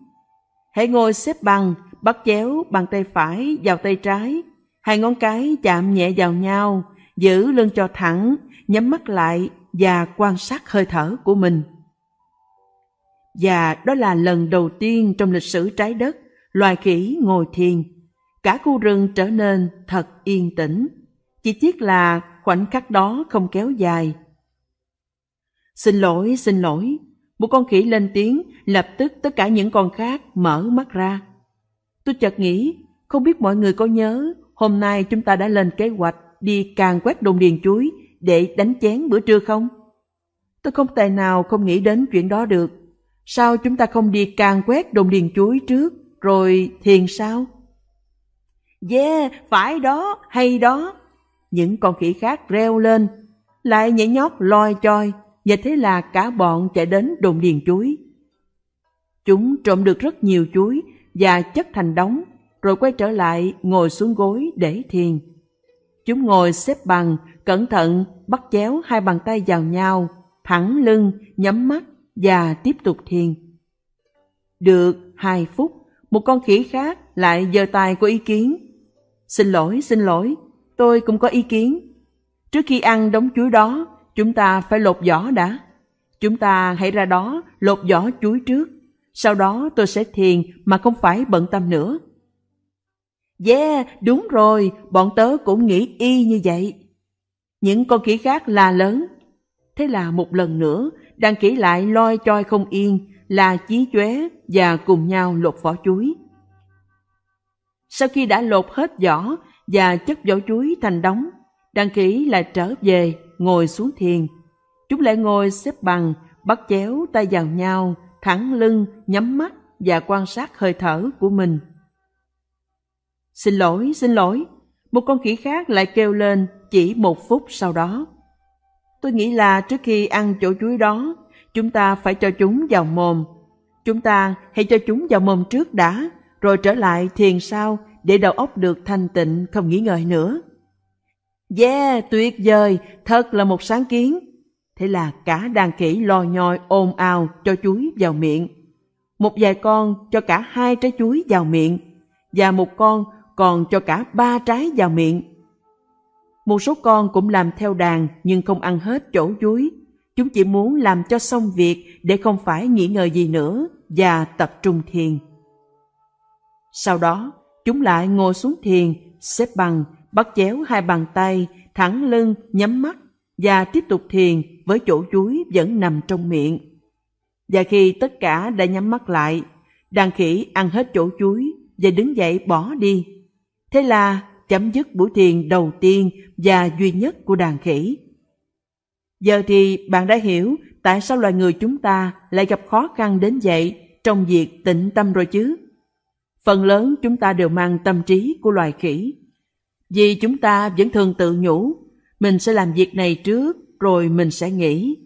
hãy ngồi xếp bằng, bắt chéo bàn tay phải vào tay trái, hai ngón cái chạm nhẹ vào nhau, giữ lưng cho thẳng, nhắm mắt lại và quan sát hơi thở của mình. Và đó là lần đầu tiên trong lịch sử trái đất loài khỉ ngồi thiền. Cả khu rừng trở nên thật yên tĩnh. Chỉ tiếc là khoảnh khắc đó không kéo dài. Xin lỗi, một con khỉ lên tiếng, lập tức tất cả những con khác mở mắt ra. Tôi chợt nghĩ, không biết mọi người có nhớ, hôm nay chúng ta đã lên kế hoạch đi càn quét đồn điền chuối để đánh chén bữa trưa không? Tôi không tài nào không nghĩ đến chuyện đó được. Sao chúng ta không đi càn quét đồn điền chuối trước, rồi thiền sao? Yeah, phải đó, hay đó. Những con khỉ khác reo lên, lại nhảy nhót loi choi, và thế là cả bọn chạy đến đồn điền chuối. Chúng trộm được rất nhiều chuối và chất thành đống, rồi quay trở lại ngồi xuống gối để thiền. Chúng ngồi xếp bằng, cẩn thận bắt chéo hai bàn tay vào nhau, thẳng lưng, nhắm mắt và tiếp tục thiền. Được 2 phút, một con khỉ khác lại giơ tay có ý kiến. Xin lỗi, tôi cũng có ý kiến. Trước khi ăn đống chuối đó, chúng ta phải lột vỏ đã. Chúng ta hãy ra đó lột vỏ chuối trước. Sau đó tôi sẽ thiền mà không phải bận tâm nữa. Yeah, đúng rồi, bọn tớ cũng nghĩ y như vậy. Những con khỉ khác la lớn. Thế là một lần nữa, đàn khỉ lại loi choi không yên, là chí chóe và cùng nhau lột vỏ chuối. Sau khi đã lột hết vỏ và chất vỏ chuối thành đống, đàn khỉ lại trở về, ngồi xuống thiền. Chúng lại ngồi xếp bằng, bắt chéo tay vào nhau, thẳng lưng, nhắm mắt và quan sát hơi thở của mình. Xin lỗi, một con khỉ khác lại kêu lên chỉ 1 phút sau đó. Tôi nghĩ là trước khi ăn chỗ chuối đó, chúng ta phải cho chúng vào mồm. Chúng ta hãy cho chúng vào mồm trước đã, rồi trở lại thiền sau để đầu óc được thanh tịnh không nghĩ ngợi nữa. Yeah, tuyệt vời, thật là một sáng kiến. Thế là cả đàn khỉ loi nhoi ồn ào cho chuối vào miệng. Một vài con cho cả 2 trái chuối vào miệng, và một con còn cho cả 3 trái vào miệng. Một số con cũng làm theo đàn nhưng không ăn hết chỗ chuối. Chúng chỉ muốn làm cho xong việc để không phải nghĩ ngợi gì nữa và tập trung thiền. Sau đó, chúng lại ngồi xuống thiền, xếp bằng, bắt chéo 2 bàn tay, thẳng lưng, nhắm mắt và tiếp tục thiền với chỗ chuối vẫn nằm trong miệng. Và khi tất cả đã nhắm mắt lại, đàn khỉ ăn hết chỗ chuối và đứng dậy bỏ đi. Thế là chấm dứt buổi thiền đầu tiên và duy nhất của đàn khỉ. Giờ thì bạn đã hiểu tại sao loài người chúng ta lại gặp khó khăn đến vậy trong việc tĩnh tâm rồi chứ. Phần lớn chúng ta đều mang tâm trí của loài khỉ. Vì chúng ta vẫn thường tự nhủ, mình sẽ làm việc này trước rồi mình sẽ nghỉ.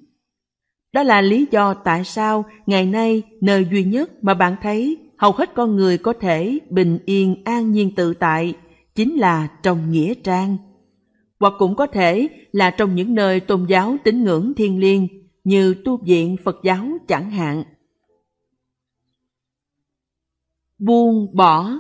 Đó là lý do tại sao ngày nay nơi duy nhất mà bạn thấy hầu hết con người có thể bình yên an nhiên tự tại chính là trong nghĩa trang. Hoặc cũng có thể là trong những nơi tôn giáo tín ngưỡng thiêng liêng như tu viện Phật giáo chẳng hạn. Buông bỏ.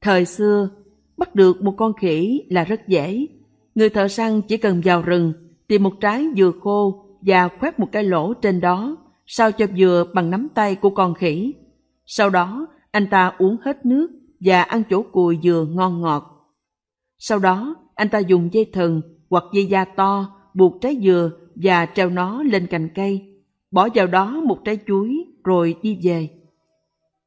Thời xưa, bắt được một con khỉ là rất dễ. Người thợ săn chỉ cần vào rừng, tìm một trái dừa khô và khoét một cái lỗ trên đó, sao cho dừa bằng nắm tay của con khỉ. Sau đó, anh ta uống hết nước và ăn chỗ cùi dừa ngon ngọt. Sau đó, anh ta dùng dây thừng hoặc dây da to buộc trái dừa và treo nó lên cành cây, bỏ vào đó một trái chuối rồi đi về.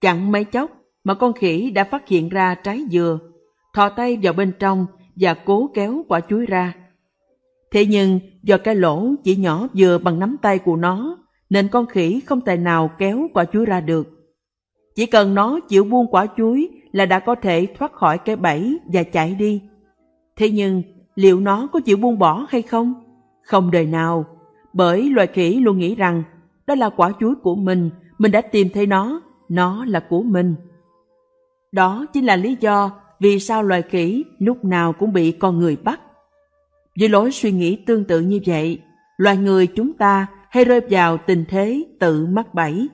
Chẳng mấy chốc mà con khỉ đã phát hiện ra trái dừa, thò tay vào bên trong và cố kéo quả chuối ra. Thế nhưng do cái lỗ chỉ nhỏ vừa bằng nắm tay của nó, nên con khỉ không tài nào kéo quả chuối ra được. Chỉ cần nó chịu buông quả chuối là đã có thể thoát khỏi cái bẫy và chạy đi. Thế nhưng liệu nó có chịu buông bỏ hay không? Không đời nào, bởi loài khỉ luôn nghĩ rằng đó là quả chuối của mình đã tìm thấy nó là của mình. Đó chính là lý do vì sao loài khỉ lúc nào cũng bị con người bắt. Với lối suy nghĩ tương tự như vậy, loài người chúng ta hay rơi vào tình thế tự mắc bẫy.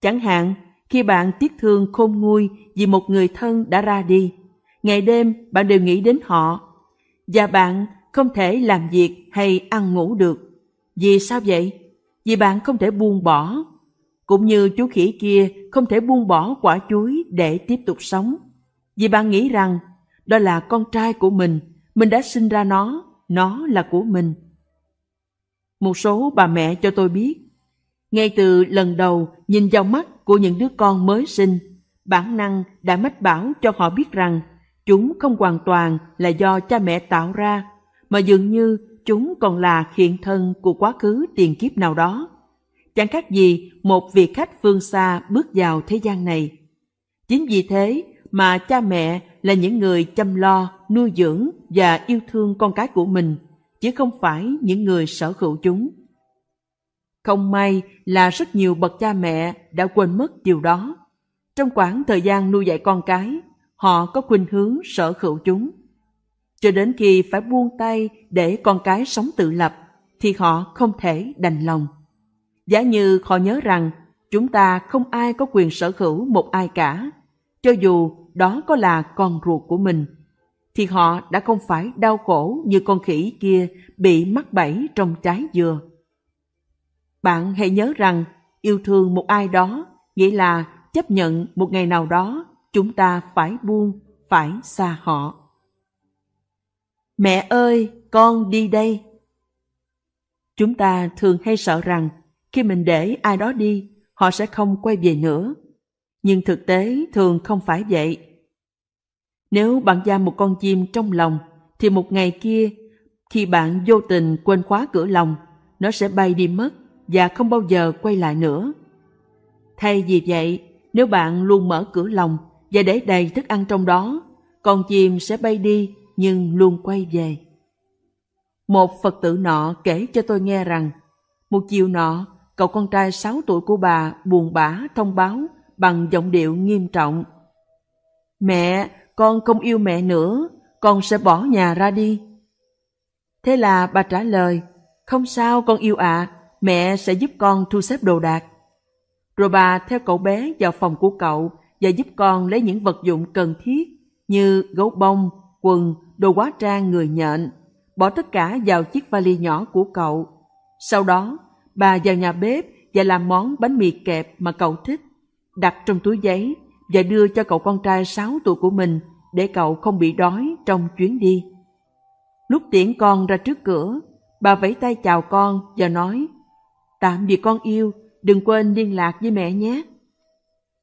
Chẳng hạn, khi bạn tiếc thương khôn nguôi vì một người thân đã ra đi, ngày đêm bạn đều nghĩ đến họ, và bạn không thể làm việc hay ăn ngủ được. Vì sao vậy? Vì bạn không thể buông bỏ, cũng như chú khỉ kia không thể buông bỏ quả chuối để tiếp tục sống. Vì bạn nghĩ rằng đó là con trai của mình đã sinh ra nó là của mình. Một số bà mẹ cho tôi biết, ngay từ lần đầu nhìn vào mắt của những đứa con mới sinh, bản năng đã mách bảo cho họ biết rằng chúng không hoàn toàn là do cha mẹ tạo ra, mà dường như chúng còn là hiện thân của quá khứ tiền kiếp nào đó. Chẳng khác gì một vị khách phương xa bước vào thế gian này. Chính vì thế mà cha mẹ là những người chăm lo, nuôi dưỡng và yêu thương con cái của mình, chứ không phải những người sở hữu chúng. Không may là rất nhiều bậc cha mẹ đã quên mất điều đó. Trong khoảng thời gian nuôi dạy con cái, họ có khuynh hướng sở hữu chúng. Cho đến khi phải buông tay để con cái sống tự lập, thì họ không thể đành lòng. Giả như họ nhớ rằng Chúng ta không ai có quyền sở hữu một ai cả, cho dù đó có là con ruột của mình, thì họ đã không phải đau khổ như con khỉ kia bị mắc bẫy trong trái dừa. Bạn hãy nhớ rằng yêu thương một ai đó nghĩa là chấp nhận một ngày nào đó chúng ta phải buông, phải xa họ. Mẹ ơi, con đi đây! Chúng ta thường hay sợ rằng khi mình để ai đó đi, họ sẽ không quay về nữa. Nhưng thực tế thường không phải vậy. Nếu bạn giam một con chim trong lòng, thì một ngày kia, khi bạn vô tình quên khóa cửa lòng, nó sẽ bay đi mất và không bao giờ quay lại nữa. Thay vì vậy, nếu bạn luôn mở cửa lòng và để đầy thức ăn trong đó, con chim sẽ bay đi nhưng luôn quay về. Một Phật tử nọ kể cho tôi nghe rằng, một chiều nọ, cậu con trai 6 tuổi của bà buồn bã thông báo bằng giọng điệu nghiêm trọng: "Mẹ, con không yêu mẹ nữa, con sẽ bỏ nhà ra đi." Thế là bà trả lời: "Không sao con yêu ạ, mẹ sẽ giúp con thu xếp đồ đạc." Rồi bà theo cậu bé vào phòng của cậu và giúp con lấy những vật dụng cần thiết như gấu bông, quần, đồ hóa trang người nhện, bỏ tất cả vào chiếc vali nhỏ của cậu. Sau đó, bà vào nhà bếp và làm món bánh mì kẹp mà cậu thích, đặt trong túi giấy và đưa cho cậu con trai 6 tuổi của mình để cậu không bị đói trong chuyến đi. Lúc tiễn con ra trước cửa, bà vẫy tay chào con và nói: "Tạm biệt con yêu, đừng quên liên lạc với mẹ nhé."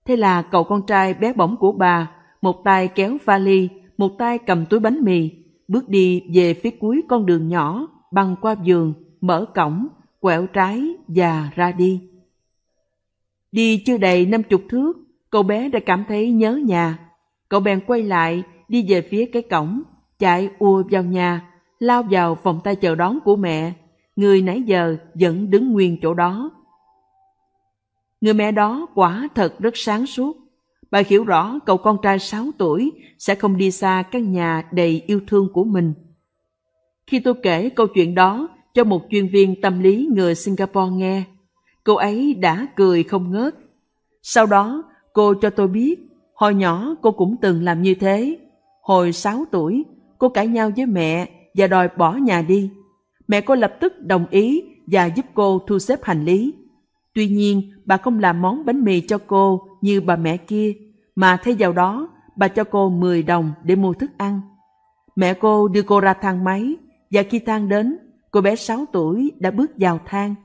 Thế là cậu con trai bé bỏng của bà, một tay kéo vali, một tay cầm túi bánh mì, bước đi về phía cuối con đường nhỏ, băng qua vườn, mở cổng, quẹo trái và ra đi. Đi chưa đầy 50 thước, cậu bé đã cảm thấy nhớ nhà. Cậu bèn quay lại, đi về phía cái cổng, chạy ùa vào nhà, lao vào vòng tay chờ đón của mẹ, người nãy giờ vẫn đứng nguyên chỗ đó. Người mẹ đó quả thật rất sáng suốt. Bà hiểu rõ cậu con trai 6 tuổi sẽ không đi xa căn nhà đầy yêu thương của mình. Khi tôi kể câu chuyện đó cho một chuyên viên tâm lý người Singapore nghe, cô ấy đã cười không ngớt. Sau đó, cô cho tôi biết, hồi nhỏ cô cũng từng làm như thế. Hồi 6 tuổi, cô cãi nhau với mẹ và đòi bỏ nhà đi. Mẹ cô lập tức đồng ý và giúp cô thu xếp hành lý. Tuy nhiên, bà không làm món bánh mì cho cô như bà mẹ kia, mà thay vào đó, bà cho cô 10 đồng để mua thức ăn. Mẹ cô đưa cô ra thang máy, và khi thang đến, cô bé 6 tuổi đã bước vào thang.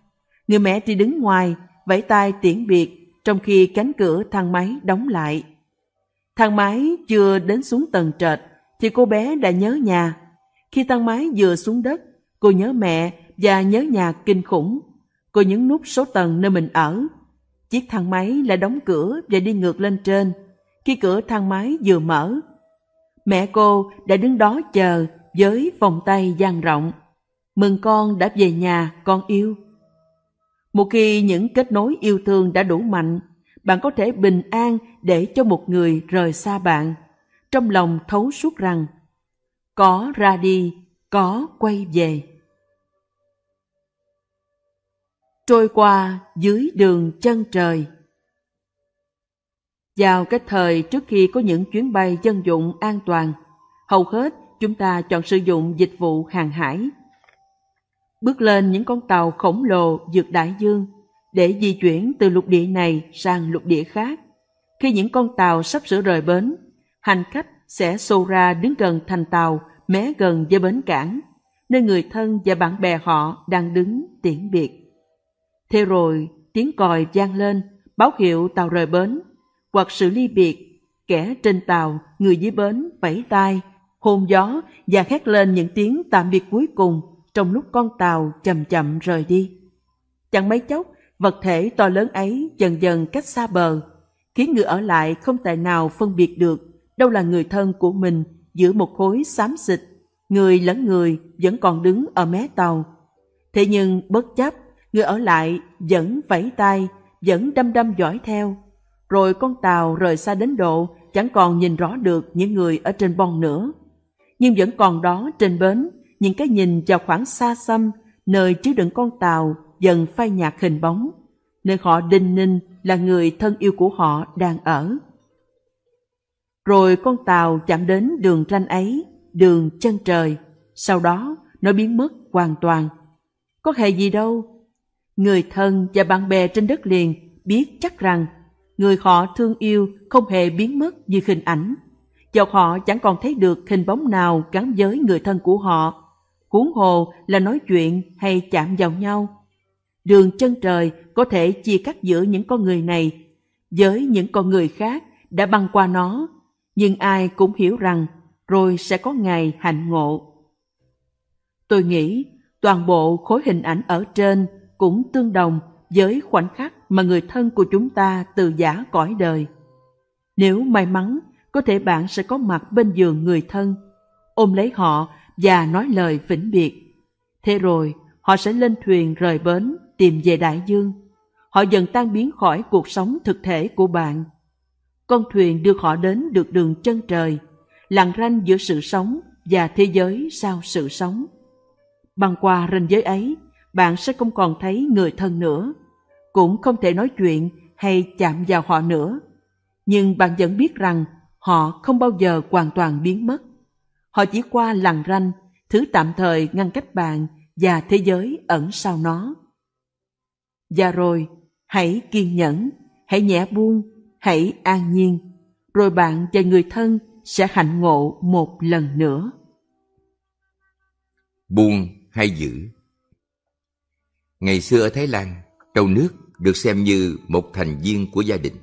Người mẹ thì đứng ngoài, vẫy tay tiễn biệt, trong khi cánh cửa thang máy đóng lại. Thang máy chưa đến xuống tầng trệt, thì cô bé đã nhớ nhà. Khi thang máy vừa xuống đất, cô nhớ mẹ và nhớ nhà kinh khủng. Cô nhấn nút số tầng nơi mình ở. Chiếc thang máy lại đóng cửa và đi ngược lên trên. Khi cửa thang máy vừa mở, mẹ cô đã đứng đó chờ với vòng tay dang rộng: "Mừng con đã về nhà, con yêu." Một khi những kết nối yêu thương đã đủ mạnh, bạn có thể bình an để cho một người rời xa bạn, trong lòng thấu suốt rằng có ra đi, có quay về. Trôi qua dưới đường chân trời. Vào cái thời trước khi có những chuyến bay dân dụng an toàn, hầu hết chúng ta chọn sử dụng dịch vụ hàng hải. Bước lên những con tàu khổng lồ vượt đại dương để di chuyển từ lục địa này sang lục địa khác. Khi những con tàu sắp sửa rời bến, hành khách sẽ xô ra đứng gần thành tàu, mé gần với bến cảng, nơi người thân và bạn bè họ đang đứng tiễn biệt. Thế rồi, tiếng còi vang lên, báo hiệu tàu rời bến, hoặc sự ly biệt, kẻ trên tàu, người dưới bến vẫy tay, hôn gió và hét lên những tiếng tạm biệt cuối cùng trong lúc con tàu chậm chậm rời đi. Chẳng mấy chốc, vật thể to lớn ấy dần dần cách xa bờ, khiến người ở lại không tài nào phân biệt được đâu là người thân của mình giữa một khối xám xịt, người lẫn người vẫn còn đứng ở mé tàu. Thế nhưng bất chấp, người ở lại vẫn vẫy tay, vẫn đăm đăm dõi theo. Rồi con tàu rời xa đến độ chẳng còn nhìn rõ được những người ở trên bon nữa. Nhưng vẫn còn đó trên bến, những cái nhìn vào khoảng xa xăm, nơi chứa đựng con tàu dần phai nhạt hình bóng, nơi họ đinh ninh là người thân yêu của họ đang ở. Rồi con tàu chạm đến đường ranh ấy, đường chân trời, sau đó nó biến mất hoàn toàn. Có hề gì đâu. Người thân và bạn bè trên đất liền biết chắc rằng người họ thương yêu không hề biến mất như hình ảnh. Dọc họ chẳng còn thấy được hình bóng nào gắn với người thân của họ, huống hồ là nói chuyện hay chạm vào nhau. Đường chân trời có thể chia cắt giữa những con người này với những con người khác đã băng qua nó, nhưng ai cũng hiểu rằng rồi sẽ có ngày hạnh ngộ. Tôi nghĩ toàn bộ khối hình ảnh ở trên cũng tương đồng với khoảnh khắc mà người thân của chúng ta từ giã cõi đời. Nếu may mắn, có thể bạn sẽ có mặt bên giường người thân, ôm lấy họ và nói lời vĩnh biệt. Thế rồi, họ sẽ lên thuyền rời bến, tìm về đại dương. Họ dần tan biến khỏi cuộc sống thực thể của bạn. Con thuyền đưa họ đến được đường chân trời, lằn ranh giữa sự sống và thế giới sau sự sống. Băng qua ranh giới ấy, bạn sẽ không còn thấy người thân nữa, cũng không thể nói chuyện hay chạm vào họ nữa. Nhưng bạn vẫn biết rằng họ không bao giờ hoàn toàn biến mất. Họ chỉ qua lằn ranh, thứ tạm thời ngăn cách bạn và thế giới ẩn sau nó. Và rồi, hãy kiên nhẫn, hãy nhẹ buông, hãy an nhiên, rồi bạn và người thân sẽ hạnh ngộ một lần nữa. Buông hay giữ? Ngày xưa ở Thái Lan, trâu nước được xem như một thành viên của gia đình.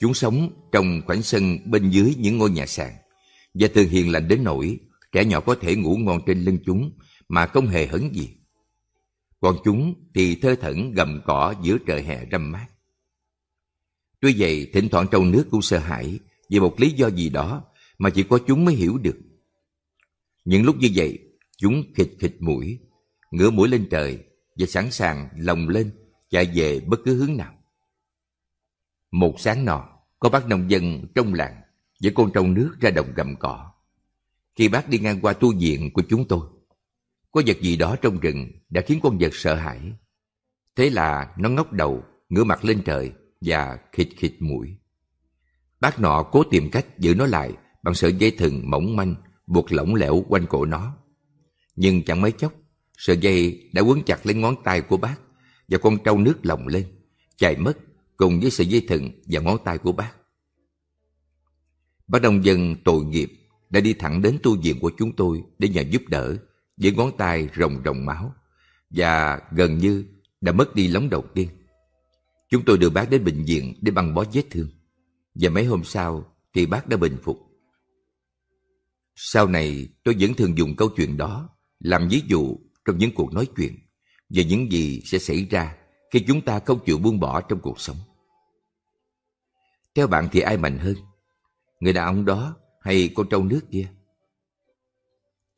Chúng sống trong khoảng sân bên dưới những ngôi nhà sàn, và thường hiền lành đến nỗi trẻ nhỏ có thể ngủ ngon trên lưng chúng mà không hề hấn gì. Còn chúng thì thơ thẩn gầm cỏ giữa trời hè râm mát. Tuy vậy, thỉnh thoảng trâu nước cũng sợ hãi vì một lý do gì đó mà chỉ có chúng mới hiểu được. Những lúc như vậy, chúng khịt khịt mũi, ngửa mũi lên trời và sẵn sàng lồng lên chạy về bất cứ hướng nào. Một sáng nọ, có bác nông dân trong làng với con trâu nước ra đồng gặm cỏ. Khi bác đi ngang qua tu viện của chúng tôi, có vật gì đó trong rừng đã khiến con vật sợ hãi. Thế là nó ngóc đầu, ngửa mặt lên trời và khịt khịt mũi. Bác nọ cố tìm cách giữ nó lại bằng sợi dây thừng mỏng manh buộc lỏng lẻo quanh cổ nó. Nhưng chẳng mấy chốc, sợi dây đã quấn chặt lên ngón tay của bác và con trâu nước lồng lên, chạy mất cùng với sợi dây thừng và ngón tay của bác. Bác nông dân tội nghiệp đã đi thẳng đến tu viện của chúng tôi để nhờ giúp đỡ, với ngón tay ròng ròng máu và gần như đã mất đi lóng đầu tiên. Chúng tôi đưa bác đến bệnh viện để băng bó vết thương, và mấy hôm sau thì bác đã bình phục. Sau này tôi vẫn thường dùng câu chuyện đó làm ví dụ trong những cuộc nói chuyện về những gì sẽ xảy ra khi chúng ta không chịu buông bỏ trong cuộc sống. Theo bạn thì ai mạnh hơn, người đàn ông đó hay con trâu nước kia?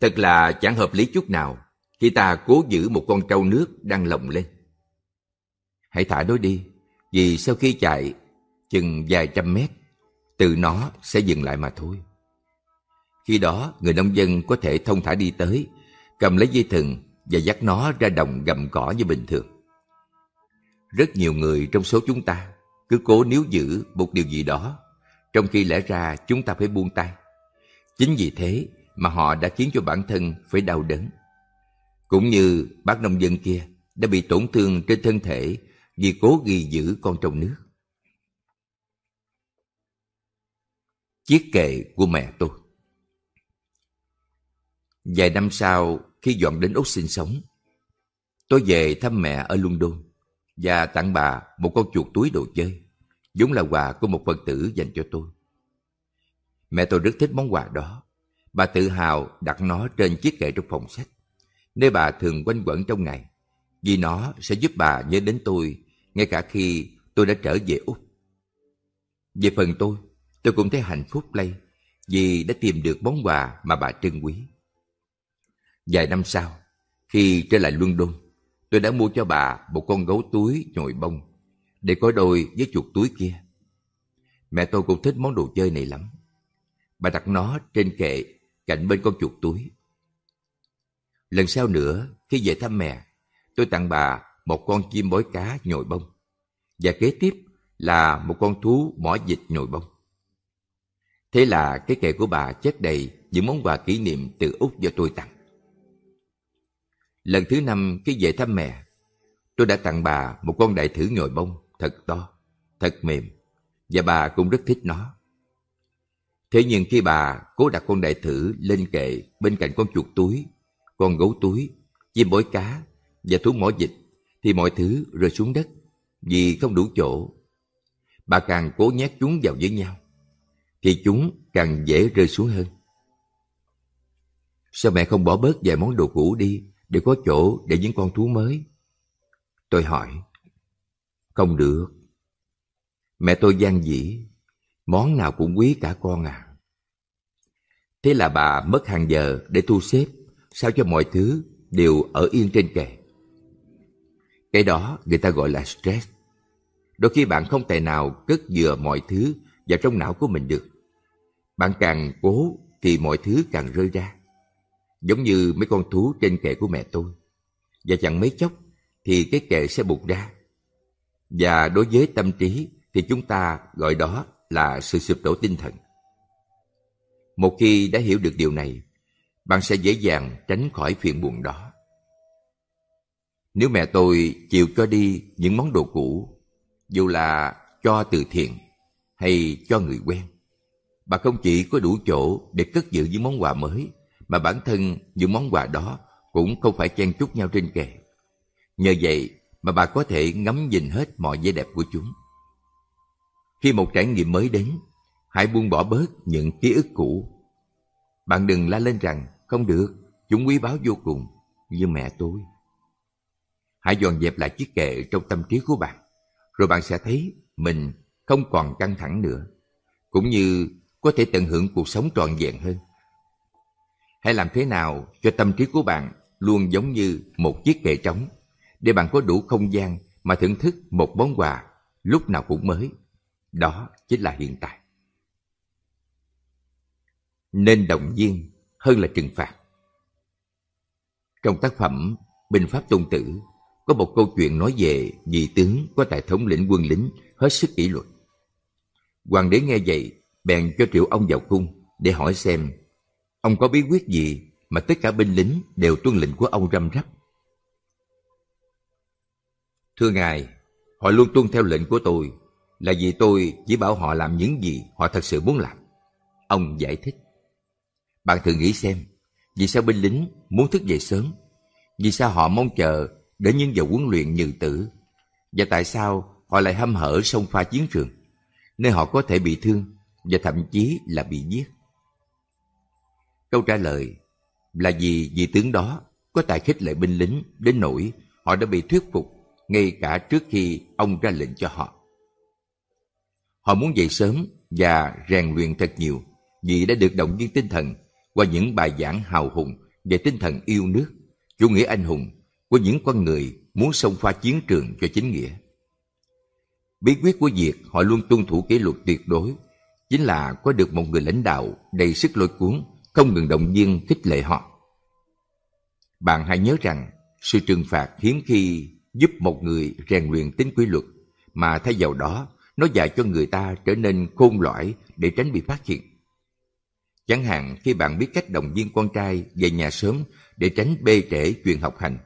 Thật là chẳng hợp lý chút nào khi ta cố giữ một con trâu nước đang lồng lên. Hãy thả nó đi, vì sau khi chạy chừng vài trăm mét, tự nó sẽ dừng lại mà thôi. Khi đó, người nông dân có thể thong thả đi tới, cầm lấy dây thừng và dắt nó ra đồng gặm cỏ như bình thường. Rất nhiều người trong số chúng ta cứ cố níu giữ một điều gì đó, trong khi lẽ ra chúng ta phải buông tay. Chính vì thế mà họ đã khiến cho bản thân phải đau đớn. Cũng như bác nông dân kia đã bị tổn thương trên thân thể vì cố ghi giữ con trâu nước. Chiếc kệ của mẹ tôi. Vài năm sau, khi dọn đến Úc sinh sống, tôi về thăm mẹ ở London và tặng bà một con chuột túi đồ chơi, vốn là quà của một Phật tử dành cho tôi. Mẹ tôi rất thích món quà đó. Bà tự hào đặt nó trên chiếc kệ trong phòng sách, nơi bà thường quanh quẩn trong ngày, vì nó sẽ giúp bà nhớ đến tôi ngay cả khi tôi đã trở về Úc. Về phần tôi cũng thấy hạnh phúc lây vì đã tìm được món quà mà bà trân quý. Vài năm sau, khi trở lại London, tôi đã mua cho bà một con gấu túi nhồi bông để có đôi với chuột túi kia. Mẹ tôi cũng thích món đồ chơi này lắm. Bà đặt nó trên kệ cạnh bên con chuột túi. Lần sau nữa, khi về thăm mẹ, tôi tặng bà một con chim bói cá nhồi bông. Và kế tiếp là một con thú mỏ vịt nhồi bông. Thế là cái kệ của bà chất đầy những món quà kỷ niệm từ Úc do tôi tặng. Lần thứ 5 khi về thăm mẹ, tôi đã tặng bà một con đại thử nhồi bông thật to, thật mềm, và bà cũng rất thích nó. Thế nhưng khi bà cố đặt con đại thử lên kệ bên cạnh con chuột túi, con gấu túi, chim bói cá và thú mỏ vịt, thì mọi thứ rơi xuống đất vì không đủ chỗ. Bà càng cố nhét chúng vào với nhau, thì chúng càng dễ rơi xuống hơn. Sao mẹ không bỏ bớt vài món đồ cũ đi để có chỗ để những con thú mới? Tôi hỏi. Không được. Mẹ tôi gian dĩ, món nào cũng quý cả con à. Thế là bà mất hàng giờ để thu xếp sao cho mọi thứ đều ở yên trên kệ. Cái đó người ta gọi là stress. Đôi khi bạn không tài nào cất vừa mọi thứ vào trong não của mình được. Bạn càng cố thì mọi thứ càng rơi ra, giống như mấy con thú trên kệ của mẹ tôi. Và chẳng mấy chốc thì cái kệ sẽ bục ra. Và đối với tâm trí thì chúng ta gọi đó là sự sụp đổ tinh thần. Một khi đã hiểu được điều này, bạn sẽ dễ dàng tránh khỏi phiền buồn đó. Nếu mẹ tôi chịu cho đi những món đồ cũ, dù là cho từ thiện hay cho người quen, bà không chỉ có đủ chỗ để cất giữ những món quà mới, mà bản thân những món quà đó cũng không phải chen chúc nhau trên kệ. Nhờ vậy mà bà có thể ngắm nhìn hết mọi vẻ đẹp của chúng. Khi một trải nghiệm mới đến, hãy buông bỏ bớt những ký ức cũ. Bạn đừng la lên rằng không được, chúng quý báu vô cùng như mẹ tôi. Hãy dọn dẹp lại chiếc kệ trong tâm trí của bạn, rồi bạn sẽ thấy mình không còn căng thẳng nữa, cũng như có thể tận hưởng cuộc sống trọn vẹn hơn. Hãy làm thế nào cho tâm trí của bạn luôn giống như một chiếc kệ trống, để bạn có đủ không gian mà thưởng thức một món quà lúc nào cũng mới. Đó chính là hiện tại. Nên động viên hơn là trừng phạt. Trong tác phẩm Binh Pháp Tôn Tử có một câu chuyện nói về vị tướng có tài thống lĩnh quân lính hết sức kỷ luật. Hoàng đế nghe vậy bèn cho triệu ông vào cung để hỏi xem ông có bí quyết gì mà tất cả binh lính đều tuân lệnh của ông răm rắp. Thưa ngài, họ luôn tuân theo lệnh của tôi là vì tôi chỉ bảo họ làm những gì họ thật sự muốn làm. Ông giải thích. Bạn thử nghĩ xem, vì sao binh lính muốn thức dậy sớm? Vì sao họ mong chờ đến những giờ huấn luyện như tử? Và tại sao họ lại hăm hở xông pha chiến trường, nơi họ có thể bị thương và thậm chí là bị giết? Câu trả lời là vì vị tướng đó có tài khích lệ binh lính đến nỗi họ đã bị thuyết phục ngay cả trước khi ông ra lệnh cho họ. Họ muốn dậy sớm và rèn luyện thật nhiều vì đã được động viên tinh thần qua những bài giảng hào hùng về tinh thần yêu nước, chủ nghĩa anh hùng của những con người muốn xông pha chiến trường cho chính nghĩa. Bí quyết của việc họ luôn tuân thủ kỷ luật tuyệt đối chính là có được một người lãnh đạo đầy sức lôi cuốn, không ngừng động viên khích lệ họ. Bạn hãy nhớ rằng sự trừng phạt hiếm khi giúp một người rèn luyện tính kỷ luật, mà thay vào đó nó dạy cho người ta trở nên khôn lõi để tránh bị phát hiện. Chẳng hạn khi bạn biết cách động viên con trai về nhà sớm để tránh bê trễ chuyện học hành,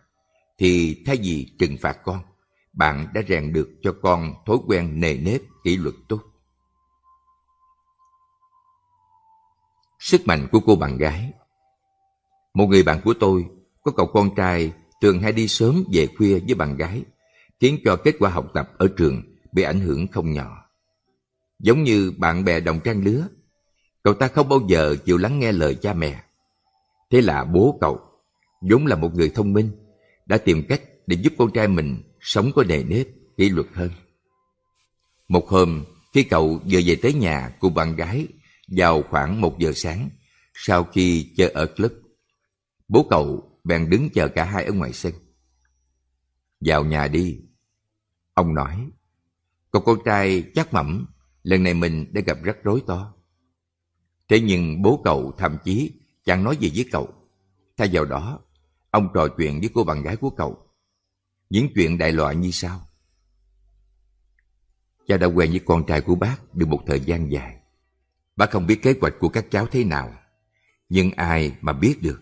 thì thay vì trừng phạt con, bạn đã rèn được cho con thói quen nề nếp kỷ luật tốt. Sức mạnh của cô bạn gái. Một người bạn của tôi có cậu con trai thường hay đi sớm về khuya với bạn gái, khiến cho kết quả học tập ở trường bị ảnh hưởng không nhỏ. Giống như bạn bè đồng trang lứa, cậu ta không bao giờ chịu lắng nghe lời cha mẹ. Thế là bố cậu, vốn là một người thông minh, đã tìm cách để giúp con trai mình sống có nề nếp, kỷ luật hơn. Một hôm, khi cậu vừa về tới nhà của bạn gái vào khoảng 1 giờ sáng, sau khi chơi ở club, bố cậu bèn đứng chờ cả hai ở ngoài sân. "Vào nhà đi," ông nói. Cậu con trai trách mẩm lần này mình đã gặp rắc rối to. Thế nhưng bố cậu thậm chí chẳng nói gì với cậu. Thay vào đó, ông trò chuyện với cô bạn gái của cậu những chuyện đại loại như sau. và đã quen với con trai của bác được một thời gian dài. Bác không biết kế hoạch của các cháu thế nào, nhưng ai mà biết được,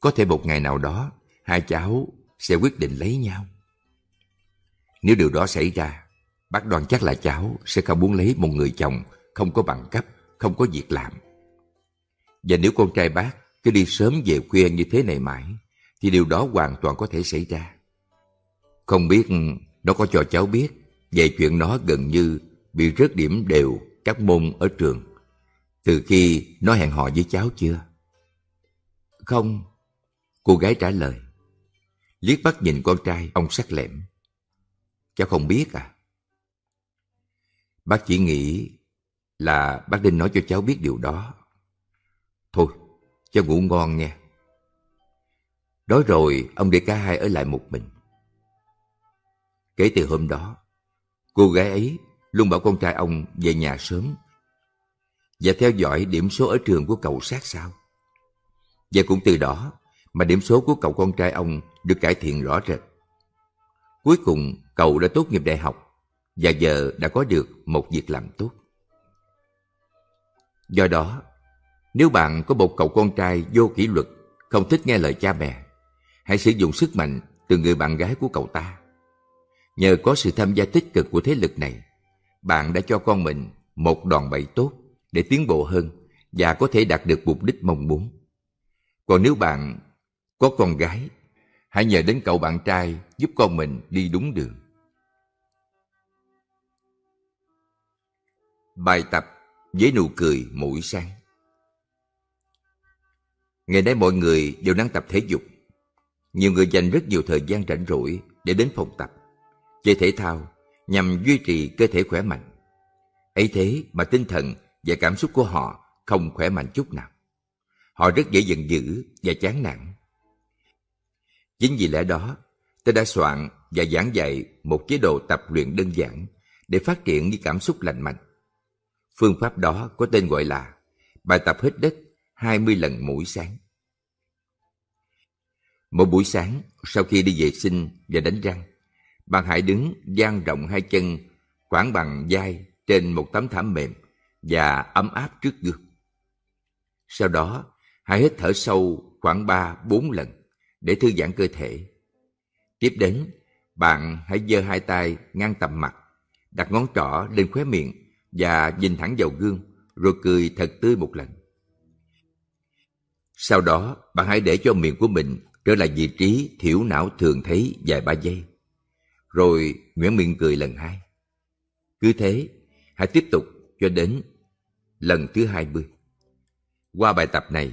có thể một ngày nào đó hai cháu sẽ quyết định lấy nhau. Nếu điều đó xảy ra, bác đoan chắc là cháu sẽ không muốn lấy một người chồng không có bằng cấp, không có việc làm. Và nếu con trai bác cứ đi sớm về khuya như thế này mãi, thì điều đó hoàn toàn có thể xảy ra. Không biết nó có cho cháu biết về chuyện nó gần như bị rớt điểm đều các môn ở trường từ khi nó hẹn hò với cháu chưa? Không, cô gái trả lời. Liếc mắt nhìn con trai, ông sắc lẹm. Cháu không biết à? Bác chỉ nghĩ là bác nên nói cho cháu biết điều đó. Thôi, cháu ngủ ngon nha. Đói rồi, ông để cả hai ở lại một mình. Kể từ hôm đó, cô gái ấy luôn bảo con trai ông về nhà sớm và theo dõi điểm số ở trường của cậu sát sao. Và cũng từ đó mà điểm số của cậu con trai ông được cải thiện rõ rệt. Cuối cùng, cậu đã tốt nghiệp đại học và giờ đã có được một việc làm tốt. Do đó, nếu bạn có một cậu con trai vô kỷ luật, không thích nghe lời cha mẹ, hãy sử dụng sức mạnh từ người bạn gái của cậu ta. Nhờ có sự tham gia tích cực của thế lực này, bạn đã cho con mình một đòn bẩy tốt để tiến bộ hơn và có thể đạt được mục đích mong muốn. Còn nếu bạn có con gái, hãy nhờ đến cậu bạn trai giúp con mình đi đúng đường. Bài tập với nụ cười mỗi sáng. Ngày nay mọi người đều đang tập thể dục. Nhiều người dành rất nhiều thời gian rảnh rỗi để đến phòng tập, chơi thể thao nhằm duy trì cơ thể khỏe mạnh. Ấy thế mà tinh thần và cảm xúc của họ không khỏe mạnh chút nào. Họ rất dễ giận dữ và chán nản. Chính vì lẽ đó, tôi đã soạn và giảng dạy một chế độ tập luyện đơn giản để phát triển những cảm xúc lành mạnh. Phương pháp đó có tên gọi là bài tập hít đất 20 lần mỗi sáng. Mỗi buổi sáng, sau khi đi vệ sinh và đánh răng, bạn hãy đứng dang rộng hai chân khoảng bằng vai trên một tấm thảm mềm và ấm áp trước gương. Sau đó, hãy hít thở sâu khoảng 3-4 lần để thư giãn cơ thể. Tiếp đến, bạn hãy giơ hai tay ngang tầm mặt, đặt ngón trỏ lên khóe miệng và nhìn thẳng vào gương rồi cười thật tươi một lần. Sau đó, bạn hãy để cho miệng của mình trở lại vị trí thiểu não thường thấy vài ba giây, rồi ngoẻn miệng cười lần hai. Cứ thế, hãy tiếp tục cho đến lần thứ 20. Qua bài tập này,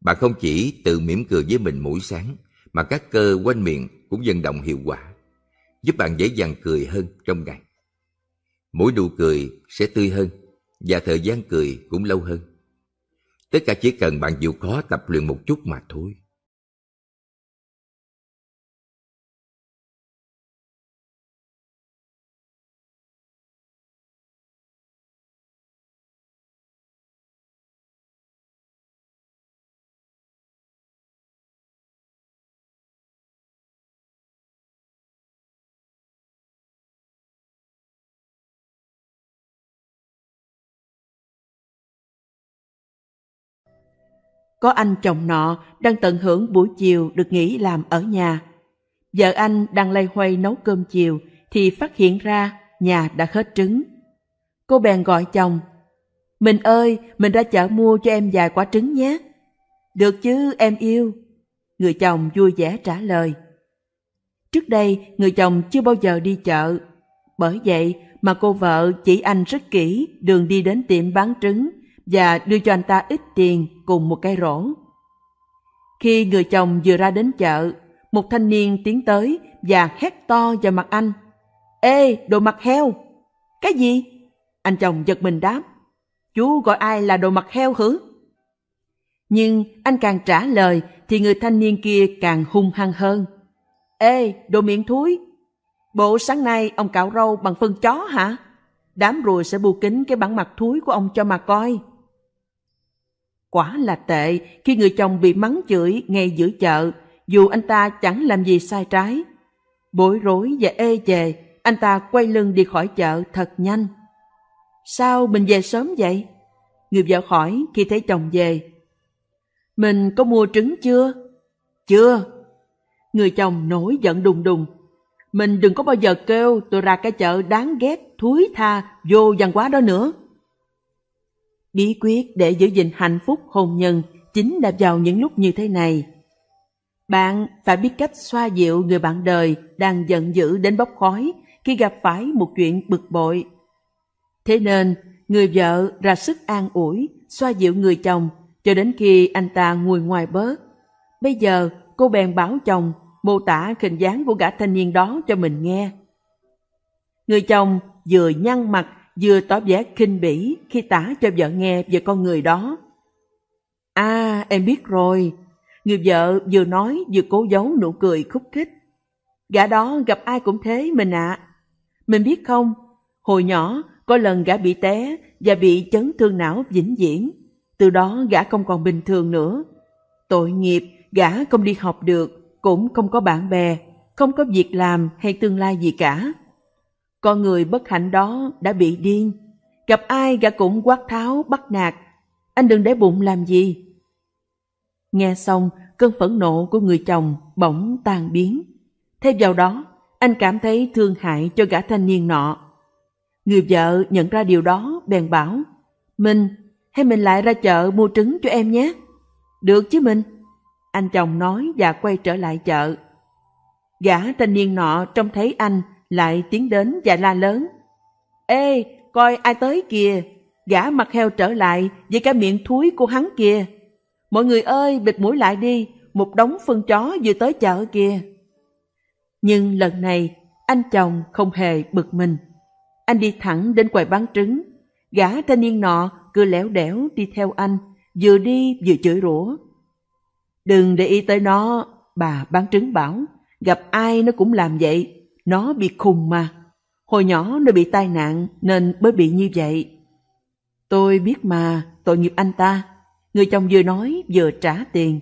bạn không chỉ tự mỉm cười với mình mỗi sáng, mà các cơ quanh miệng cũng vận động hiệu quả, giúp bạn dễ dàng cười hơn trong ngày. Mỗi nụ cười sẽ tươi hơn, và thời gian cười cũng lâu hơn. Tất cả chỉ cần bạn chịu khó tập luyện một chút mà thôi. Có anh chồng nọ đang tận hưởng buổi chiều được nghỉ làm ở nhà. Vợ anh đang loay hoay nấu cơm chiều thì phát hiện ra nhà đã hết trứng. Cô bèn gọi chồng. Mình ơi, mình ra chợ mua cho em vài quả trứng nhé. Được chứ em yêu. Người chồng vui vẻ trả lời. Trước đây người chồng chưa bao giờ đi chợ. Bởi vậy mà cô vợ chỉ anh rất kỹ đường đi đến tiệm bán trứng và đưa cho anh ta ít tiền cùng một cái rổ. Khi người chồng vừa ra đến chợ, một thanh niên tiến tới và hét to vào mặt anh. Ê, đồ mặt heo! Cái gì? Anh chồng giật mình đáp. Chú gọi ai là đồ mặt heo hử? Nhưng anh càng trả lời thì người thanh niên kia càng hung hăng hơn. Ê, đồ miệng thúi! Bộ sáng nay ông cạo râu bằng phân chó hả? Đám ruồi sẽ bu kín cái bản mặt thúi của ông cho mà coi. Quả là tệ khi người chồng bị mắng chửi ngay giữa chợ, dù anh ta chẳng làm gì sai trái. Bối rối và ê chề, Anh ta quay lưng đi khỏi chợ thật nhanh. Sao mình về sớm vậy? Người vợ hỏi khi thấy chồng về. Mình có mua trứng chưa? Chưa. Người chồng nổi giận đùng đùng. Mình đừng có bao giờ kêu tôi ra cái chợ đáng ghét, thúi tha, vô văn hóa đó nữa. Bí quyết để giữ gìn hạnh phúc hôn nhân chính là vào những lúc như thế này. Bạn phải biết cách xoa dịu người bạn đời đang giận dữ đến bốc khói khi gặp phải một chuyện bực bội. Thế nên, người vợ ra sức an ủi, xoa dịu người chồng cho đến khi anh ta nguôi ngoai bớt. Bây giờ, cô bèn bảo chồng mô tả hình dáng của gã thanh niên đó cho mình nghe. Người chồng vừa nhăn mặt vừa tỏ vẻ khinh bỉ khi tả cho vợ nghe về con người đó. À, em biết rồi. Người vợ vừa nói vừa cố giấu nụ cười khúc khích. Gã đó gặp ai cũng thế mình ạ. Mình biết không, hồi nhỏ có lần gã bị té và bị chấn thương não vĩnh viễn. Từ đó gã không còn bình thường nữa. Tội nghiệp, gã không đi học được, cũng không có bạn bè, không có việc làm hay tương lai gì cả. Con người bất hạnh đó đã bị điên. Gặp ai gã cũng quát tháo bắt nạt. Anh đừng để bụng làm gì. Nghe xong, cơn phẫn nộ của người chồng bỗng tan biến. Thêm vào đó, anh cảm thấy thương hại cho gã thanh niên nọ. Người vợ nhận ra điều đó, bèn bảo, Minh, hay mình lại ra chợ mua trứng cho em nhé. Được chứ Minh. Anh chồng nói và quay trở lại chợ. Gã thanh niên nọ trông thấy anh lại tiến đến và la lớn. Ê, coi ai tới kìa. Gã mặt heo trở lại với cái miệng thúi của hắn kìa. Mọi người ơi, bịt mũi lại đi, một đống phân chó vừa tới chợ kìa. Nhưng lần này, anh chồng không hề bực mình. Anh đi thẳng đến quầy bán trứng. Gã thanh niên nọ cứ lẻo đẻo đi theo anh, vừa đi vừa chửi rủa. Đừng để ý tới nó, bà bán trứng bảo, gặp ai nó cũng làm vậy, nó bị khùng mà. Hồi nhỏ nó bị tai nạn nên mới bị như vậy. Tôi biết mà, tội nghiệp anh ta. Người chồng vừa nói vừa trả tiền.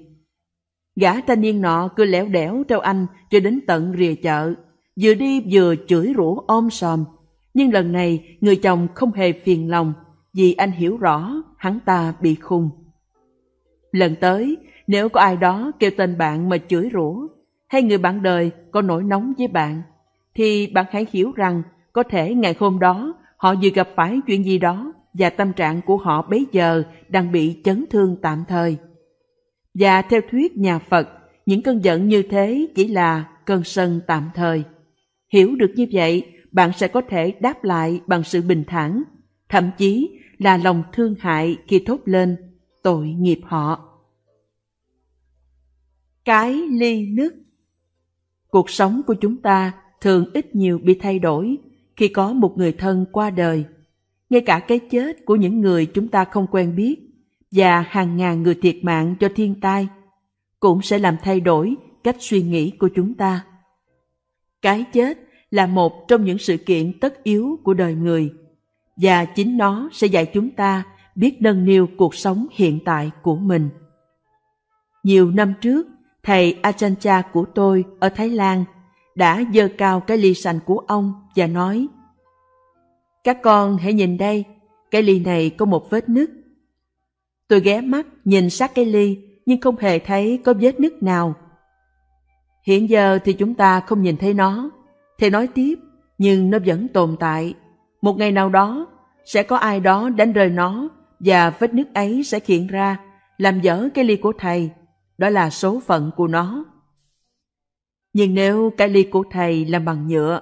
Gã thanh niên nọ cứ lẻo đẻo theo anh cho đến tận rìa chợ, vừa đi vừa chửi rủa om sòm. Nhưng lần này người chồng không hề phiền lòng, vì anh hiểu rõ hắn ta bị khùng. Lần tới, nếu có ai đó kêu tên bạn mà chửi rủa, hay người bạn đời có nổi nóng với bạn, thì bạn hãy hiểu rằng có thể ngày hôm đó họ vừa gặp phải chuyện gì đó và tâm trạng của họ bấy giờ đang bị chấn thương tạm thời. Và theo thuyết nhà Phật, những cơn giận như thế chỉ là cơn sân tạm thời. Hiểu được như vậy, bạn sẽ có thể đáp lại bằng sự bình thản, thậm chí là lòng thương hại khi thốt lên tội nghiệp họ. Cái ly nứt. Cuộc sống của chúng ta thường ít nhiều bị thay đổi khi có một người thân qua đời. Ngay cả cái chết của những người chúng ta không quen biết và hàng ngàn người thiệt mạng do thiên tai cũng sẽ làm thay đổi cách suy nghĩ của chúng ta. Cái chết là một trong những sự kiện tất yếu của đời người, và chính nó sẽ dạy chúng ta biết nâng niu cuộc sống hiện tại của mình. Nhiều năm trước, thầy Ajahn Chah của tôi ở Thái Lan đã giơ cao cái ly sành của ông và nói, các con hãy nhìn đây, cái ly này có một vết nứt. Tôi ghé mắt nhìn sát cái ly nhưng không hề thấy có vết nứt nào. Hiện giờ thì chúng ta không nhìn thấy nó. Thầy nói tiếp, nhưng nó vẫn tồn tại. Một ngày nào đó, sẽ có ai đó đánh rơi nó và vết nứt ấy sẽ hiện ra, làm vỡ cái ly của thầy. Đó là số phận của nó. Nhưng nếu cái ly của thầy làm bằng nhựa,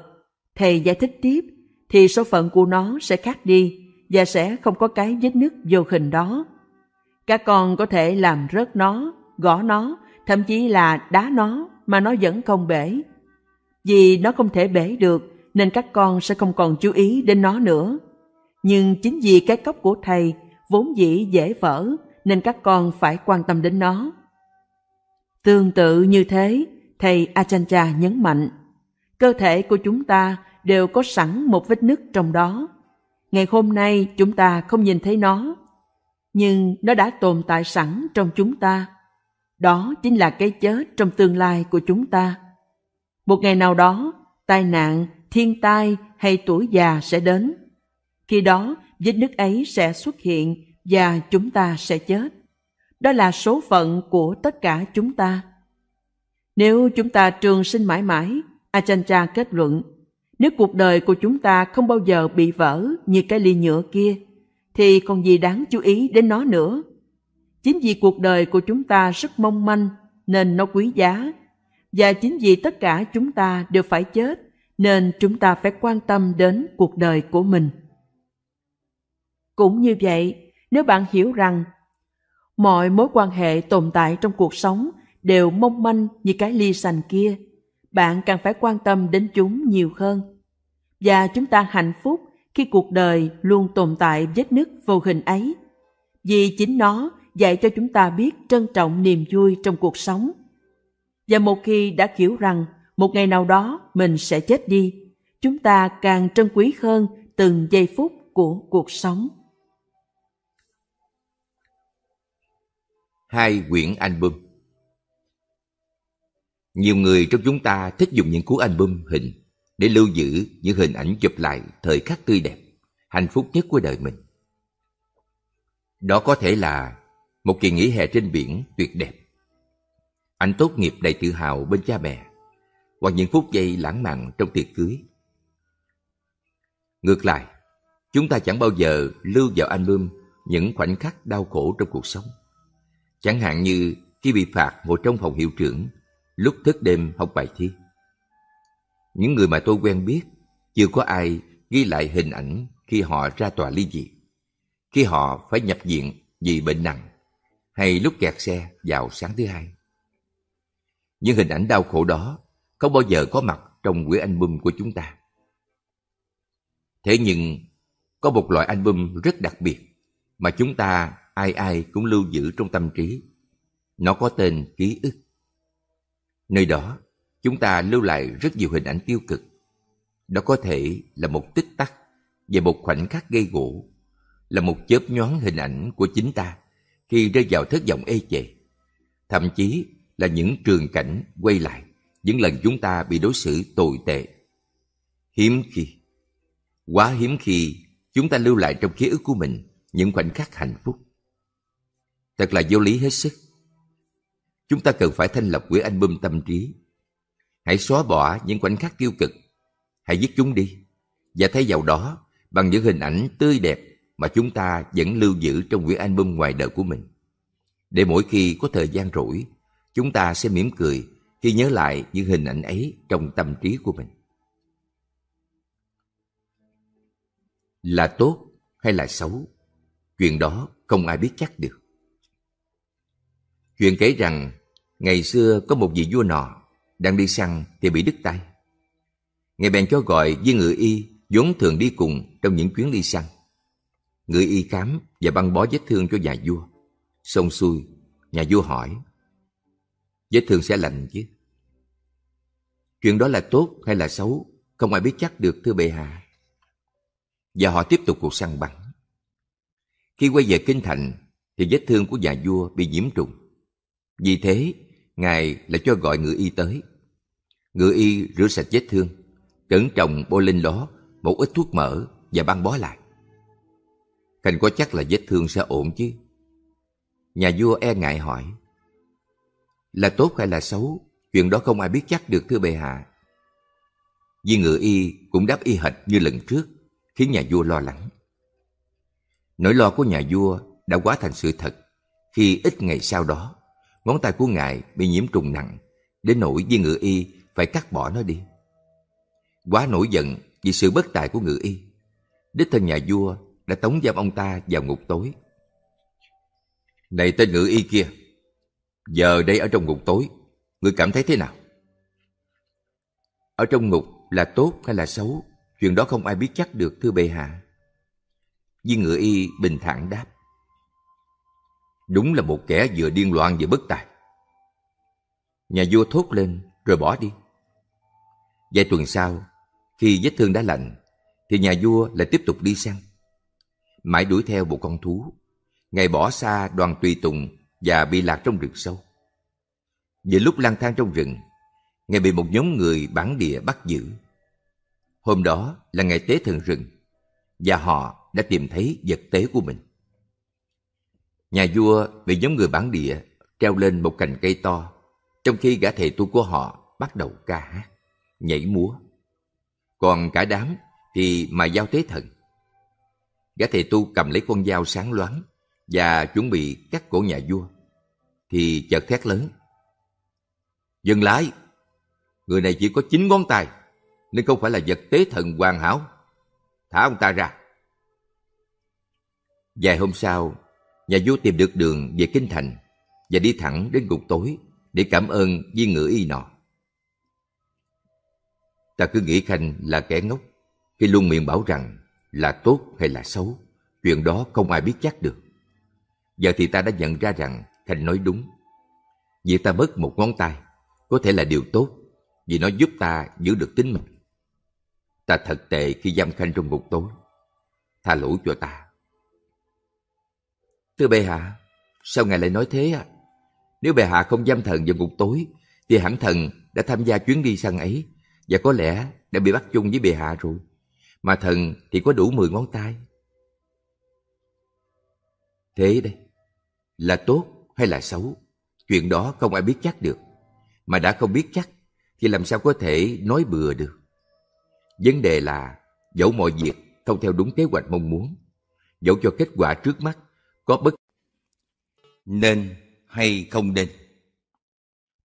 thầy giải thích tiếp, thì số phận của nó sẽ khác đi và sẽ không có cái vết nứt vô hình đó. Các con có thể làm rớt nó, gõ nó, thậm chí là đá nó mà nó vẫn không bể. Vì nó không thể bể được nên các con sẽ không còn chú ý đến nó nữa. Nhưng chính vì cái cốc của thầy vốn dĩ dễ vỡ nên các con phải quan tâm đến nó. Tương tự như thế, thầy Ajahn Chah nhấn mạnh, cơ thể của chúng ta đều có sẵn một vết nứt trong đó. Ngày hôm nay chúng ta không nhìn thấy nó, nhưng nó đã tồn tại sẵn trong chúng ta. Đó chính là cái chết trong tương lai của chúng ta. Một ngày nào đó, tai nạn, thiên tai hay tuổi già sẽ đến. Khi đó, vết nứt ấy sẽ xuất hiện và chúng ta sẽ chết. Đó là số phận của tất cả chúng ta. Nếu chúng ta trường sinh mãi mãi, Ajahn Chah kết luận, nếu cuộc đời của chúng ta không bao giờ bị vỡ như cái ly nhựa kia, thì còn gì đáng chú ý đến nó nữa. Chính vì cuộc đời của chúng ta rất mong manh nên nó quý giá, và chính vì tất cả chúng ta đều phải chết nên chúng ta phải quan tâm đến cuộc đời của mình. Cũng như vậy, nếu bạn hiểu rằng mọi mối quan hệ tồn tại trong cuộc sống đều mong manh như cái ly sành kia, bạn càng phải quan tâm đến chúng nhiều hơn. Và chúng ta hạnh phúc khi cuộc đời luôn tồn tại vết nứt vô hình ấy, vì chính nó dạy cho chúng ta biết trân trọng niềm vui trong cuộc sống. Và một khi đã hiểu rằng một ngày nào đó mình sẽ chết đi, chúng ta càng trân quý hơn từng giây phút của cuộc sống. Hai quyển album. Nhiều người trong chúng ta thích dùng những cuốn album hình để lưu giữ những hình ảnh chụp lại thời khắc tươi đẹp, hạnh phúc nhất của đời mình. Đó có thể là một kỳ nghỉ hè trên biển tuyệt đẹp, ảnh tốt nghiệp đầy tự hào bên cha mẹ, hoặc những phút giây lãng mạn trong tiệc cưới. Ngược lại, chúng ta chẳng bao giờ lưu vào album những khoảnh khắc đau khổ trong cuộc sống. Chẳng hạn như khi bị phạt ngồi trong phòng hiệu trưởng lúc thức đêm học bài thi. Những người mà tôi quen biết chưa có ai ghi lại hình ảnh khi họ ra tòa ly dị, khi họ phải nhập viện vì bệnh nặng, hay lúc kẹt xe vào sáng thứ hai. Những hình ảnh đau khổ đó không bao giờ có mặt trong quyển album của chúng ta. Thế nhưng, có một loại album rất đặc biệt mà chúng ta ai ai cũng lưu giữ trong tâm trí. Nó có tên ký ức. Nơi đó, chúng ta lưu lại rất nhiều hình ảnh tiêu cực. Đó có thể là một tích tắc về một khoảnh khắc gây gổ, là một chớp nhoáng hình ảnh của chính ta khi rơi vào thất vọng ê chề, thậm chí là những trường cảnh quay lại, những lần chúng ta bị đối xử tồi tệ. Quá hiếm khi, chúng ta lưu lại trong ký ức của mình những khoảnh khắc hạnh phúc. Thật là vô lý hết sức. Chúng ta cần phải thanh lọc quyển album tâm trí. Hãy xóa bỏ những khoảnh khắc tiêu cực, hãy dứt chúng đi, và thay vào đó bằng những hình ảnh tươi đẹp mà chúng ta vẫn lưu giữ trong quyển album ngoài đời của mình. Để mỗi khi có thời gian rỗi, chúng ta sẽ mỉm cười khi nhớ lại những hình ảnh ấy trong tâm trí của mình. Là tốt hay là xấu, chuyện đó không ai biết chắc được. Chuyện kể rằng ngày xưa có một vị vua nọ đang đi săn thì bị đứt tay. Ngài bèn cho gọi viên ngự y vốn thường đi cùng trong những chuyến đi săn. Ngự y khám và băng bó vết thương cho nhà vua. Xong xuôi, nhà vua hỏi: vết thương sẽ lành chứ? Chuyện đó là tốt hay là xấu, không ai biết chắc được, thưa bệ hạ. Và họ tiếp tục cuộc săn bắn. Khi quay về kinh thành thì vết thương của nhà vua bị nhiễm trùng. Vì thế, ngài lại cho gọi ngự y tới. Ngự y rửa sạch vết thương, cẩn trọng bôi lên đó một ít thuốc mỡ và băng bó lại. Khanh có chắc là vết thương sẽ ổn chứ? Nhà vua e ngại hỏi. Là tốt hay là xấu, chuyện đó không ai biết chắc được, thưa bệ hạ. Viên ngự y cũng đáp y hệt như lần trước, khiến nhà vua lo lắng. Nỗi lo của nhà vua đã quá thành sự thật khi ít ngày sau đó, ngón tay của ngài bị nhiễm trùng nặng đến nỗi viên ngự y phải cắt bỏ nó đi. Quá nổi giận vì sự bất tài của ngự y, đích thân nhà vua đã tống giam ông ta vào ngục tối. Này tên ngự y kia, giờ đây ở trong ngục tối, ngươi cảm thấy thế nào? Ở trong ngục là tốt hay là xấu, chuyện đó không ai biết chắc được, thưa bệ hạ. Viên ngự y bình thản đáp. Đúng là một kẻ vừa điên loạn vừa bất tài. Nhà vua thốt lên rồi bỏ đi. Vài tuần sau, khi vết thương đã lành, thì nhà vua lại tiếp tục đi săn. Mãi đuổi theo một con thú, ngài bỏ xa đoàn tùy tùng và bị lạc trong rừng sâu. Giữa lúc lang thang trong rừng, ngài bị một nhóm người bản địa bắt giữ. Hôm đó là ngày tế thần rừng và họ đã tìm thấy vật tế của mình. Nhà vua bị nhóm người bản địa treo lên một cành cây to, trong khi gã thầy tu của họ bắt đầu ca hát, nhảy múa. Còn cả đám thì mà giao tế thần. Gã thầy tu cầm lấy con dao sáng loáng và chuẩn bị cắt cổ nhà vua, thì chợt thét lớn: "Dừng lại! Người này chỉ có 9 ngón tay, nên không phải là vật tế thần hoàn hảo. Thả ông ta ra." Vài hôm sau, nhà vua tìm được đường về kinh thành và đi thẳng đến ngục tối để cảm ơn viên ngự y nọ. Ta cứ nghĩ Khanh là kẻ ngốc khi luôn miệng bảo rằng là tốt hay là xấu, chuyện đó không ai biết chắc được. Giờ thì ta đã nhận ra rằng Khanh nói đúng. Việc ta mất một ngón tay có thể là điều tốt, vì nó giúp ta giữ được tính mình. Ta thật tệ khi giam Khanh trong ngục tối. Tha lỗi cho ta. Thưa bệ hạ, sao ngài lại nói thế ạ? Nếu bệ hạ không giam thần vào ngục tối, thì hẳn thần đã tham gia chuyến đi săn ấy, và có lẽ đã bị bắt chung với bệ hạ rồi. Mà thần thì có đủ 10 ngón tay. Thế đây, là tốt hay là xấu, chuyện đó không ai biết chắc được. Mà đã không biết chắc thì làm sao có thể nói bừa được. Vấn đề là dẫu mọi việc không theo đúng kế hoạch mong muốn, dẫu cho kết quả trước mắt có bất nên hay không nên.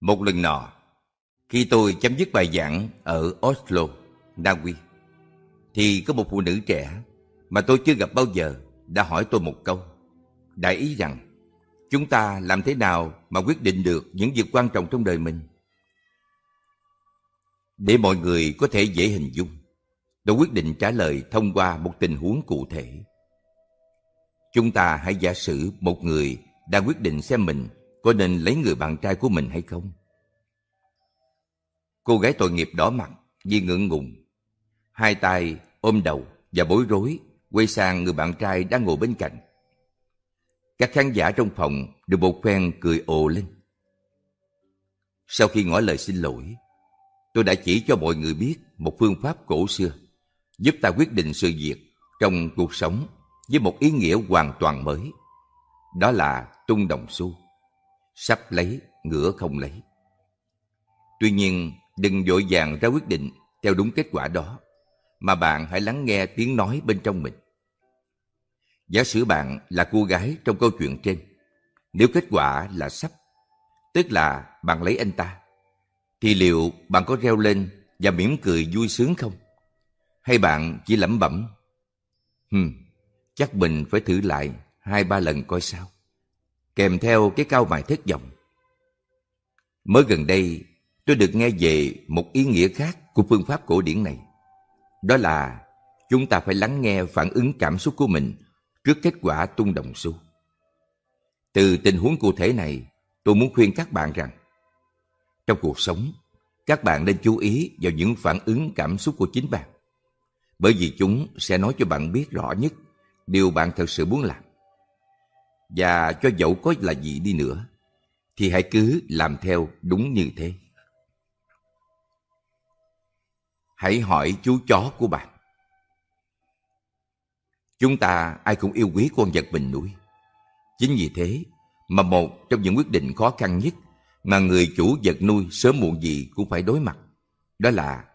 Một lần nọ, khi tôi chấm dứt bài giảng ở Oslo, Na Uy, thì có một phụ nữ trẻ mà tôi chưa gặp bao giờ đã hỏi tôi một câu, đại ý rằng chúng ta làm thế nào mà quyết định được những việc quan trọng trong đời mình. Để mọi người có thể dễ hình dung, tôi quyết định trả lời thông qua một tình huống cụ thể. Chúng ta hãy giả sử một người đang quyết định xem mình có nên lấy người bạn trai của mình hay không. Cô gái tội nghiệp đỏ mặt vì ngượng ngùng, hai tay ôm đầu và bối rối quay sang người bạn trai đang ngồi bên cạnh. Các khán giả trong phòng được bột khoen cười ồ lên. Sau khi ngỏ lời xin lỗi, tôi đã chỉ cho mọi người biết một phương pháp cổ xưa giúp ta quyết định sự việc trong cuộc sống với một ý nghĩa hoàn toàn mới. Đó là tung đồng xu, sắp lấy, ngửa không lấy. Tuy nhiên, đừng vội vàng ra quyết định theo đúng kết quả đó, mà bạn hãy lắng nghe tiếng nói bên trong mình. Giả sử bạn là cô gái trong câu chuyện trên, nếu kết quả là sắp, tức là bạn lấy anh ta, thì liệu bạn có reo lên và mỉm cười vui sướng không? Hay bạn chỉ lẩm bẩm: chắc mình phải thử lại 2-3 lần coi sao, kèm theo cái cau mày thất vọng. Mới gần đây, tôi được nghe về một ý nghĩa khác của phương pháp cổ điển này. Đó là chúng ta phải lắng nghe phản ứng cảm xúc của mình trước kết quả tung đồng xu. Từ tình huống cụ thể này, tôi muốn khuyên các bạn rằng trong cuộc sống, các bạn nên chú ý vào những phản ứng cảm xúc của chính bạn, bởi vì chúng sẽ nói cho bạn biết rõ nhất điều bạn thật sự muốn làm. Và cho dẫu có là gì đi nữa, thì hãy cứ làm theo đúng như thế. Hãy hỏi chú chó của bạn. Chúng ta ai cũng yêu quý con vật mình nuôi. Chính vì thế mà một trong những quyết định khó khăn nhất mà người chủ vật nuôi sớm muộn gì cũng phải đối mặt, đó là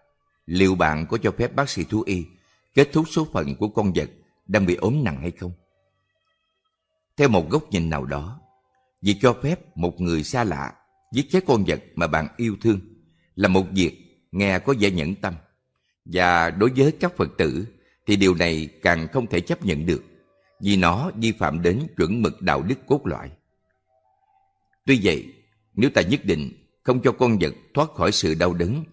liệu bạn có cho phép bác sĩ thú y kết thúc số phận của con vật đang bị ốm nặng hay không. Theo một góc nhìn nào đó, việc cho phép một người xa lạ giết chết con vật mà bạn yêu thương là một việc nghe có vẻ nhẫn tâm, và đối với các Phật tử thì điều này càng không thể chấp nhận được, vì nó vi phạm đến chuẩn mực đạo đức cốt lõi. Tuy vậy, nếu ta nhất định không cho con vật thoát khỏi sự đau đớn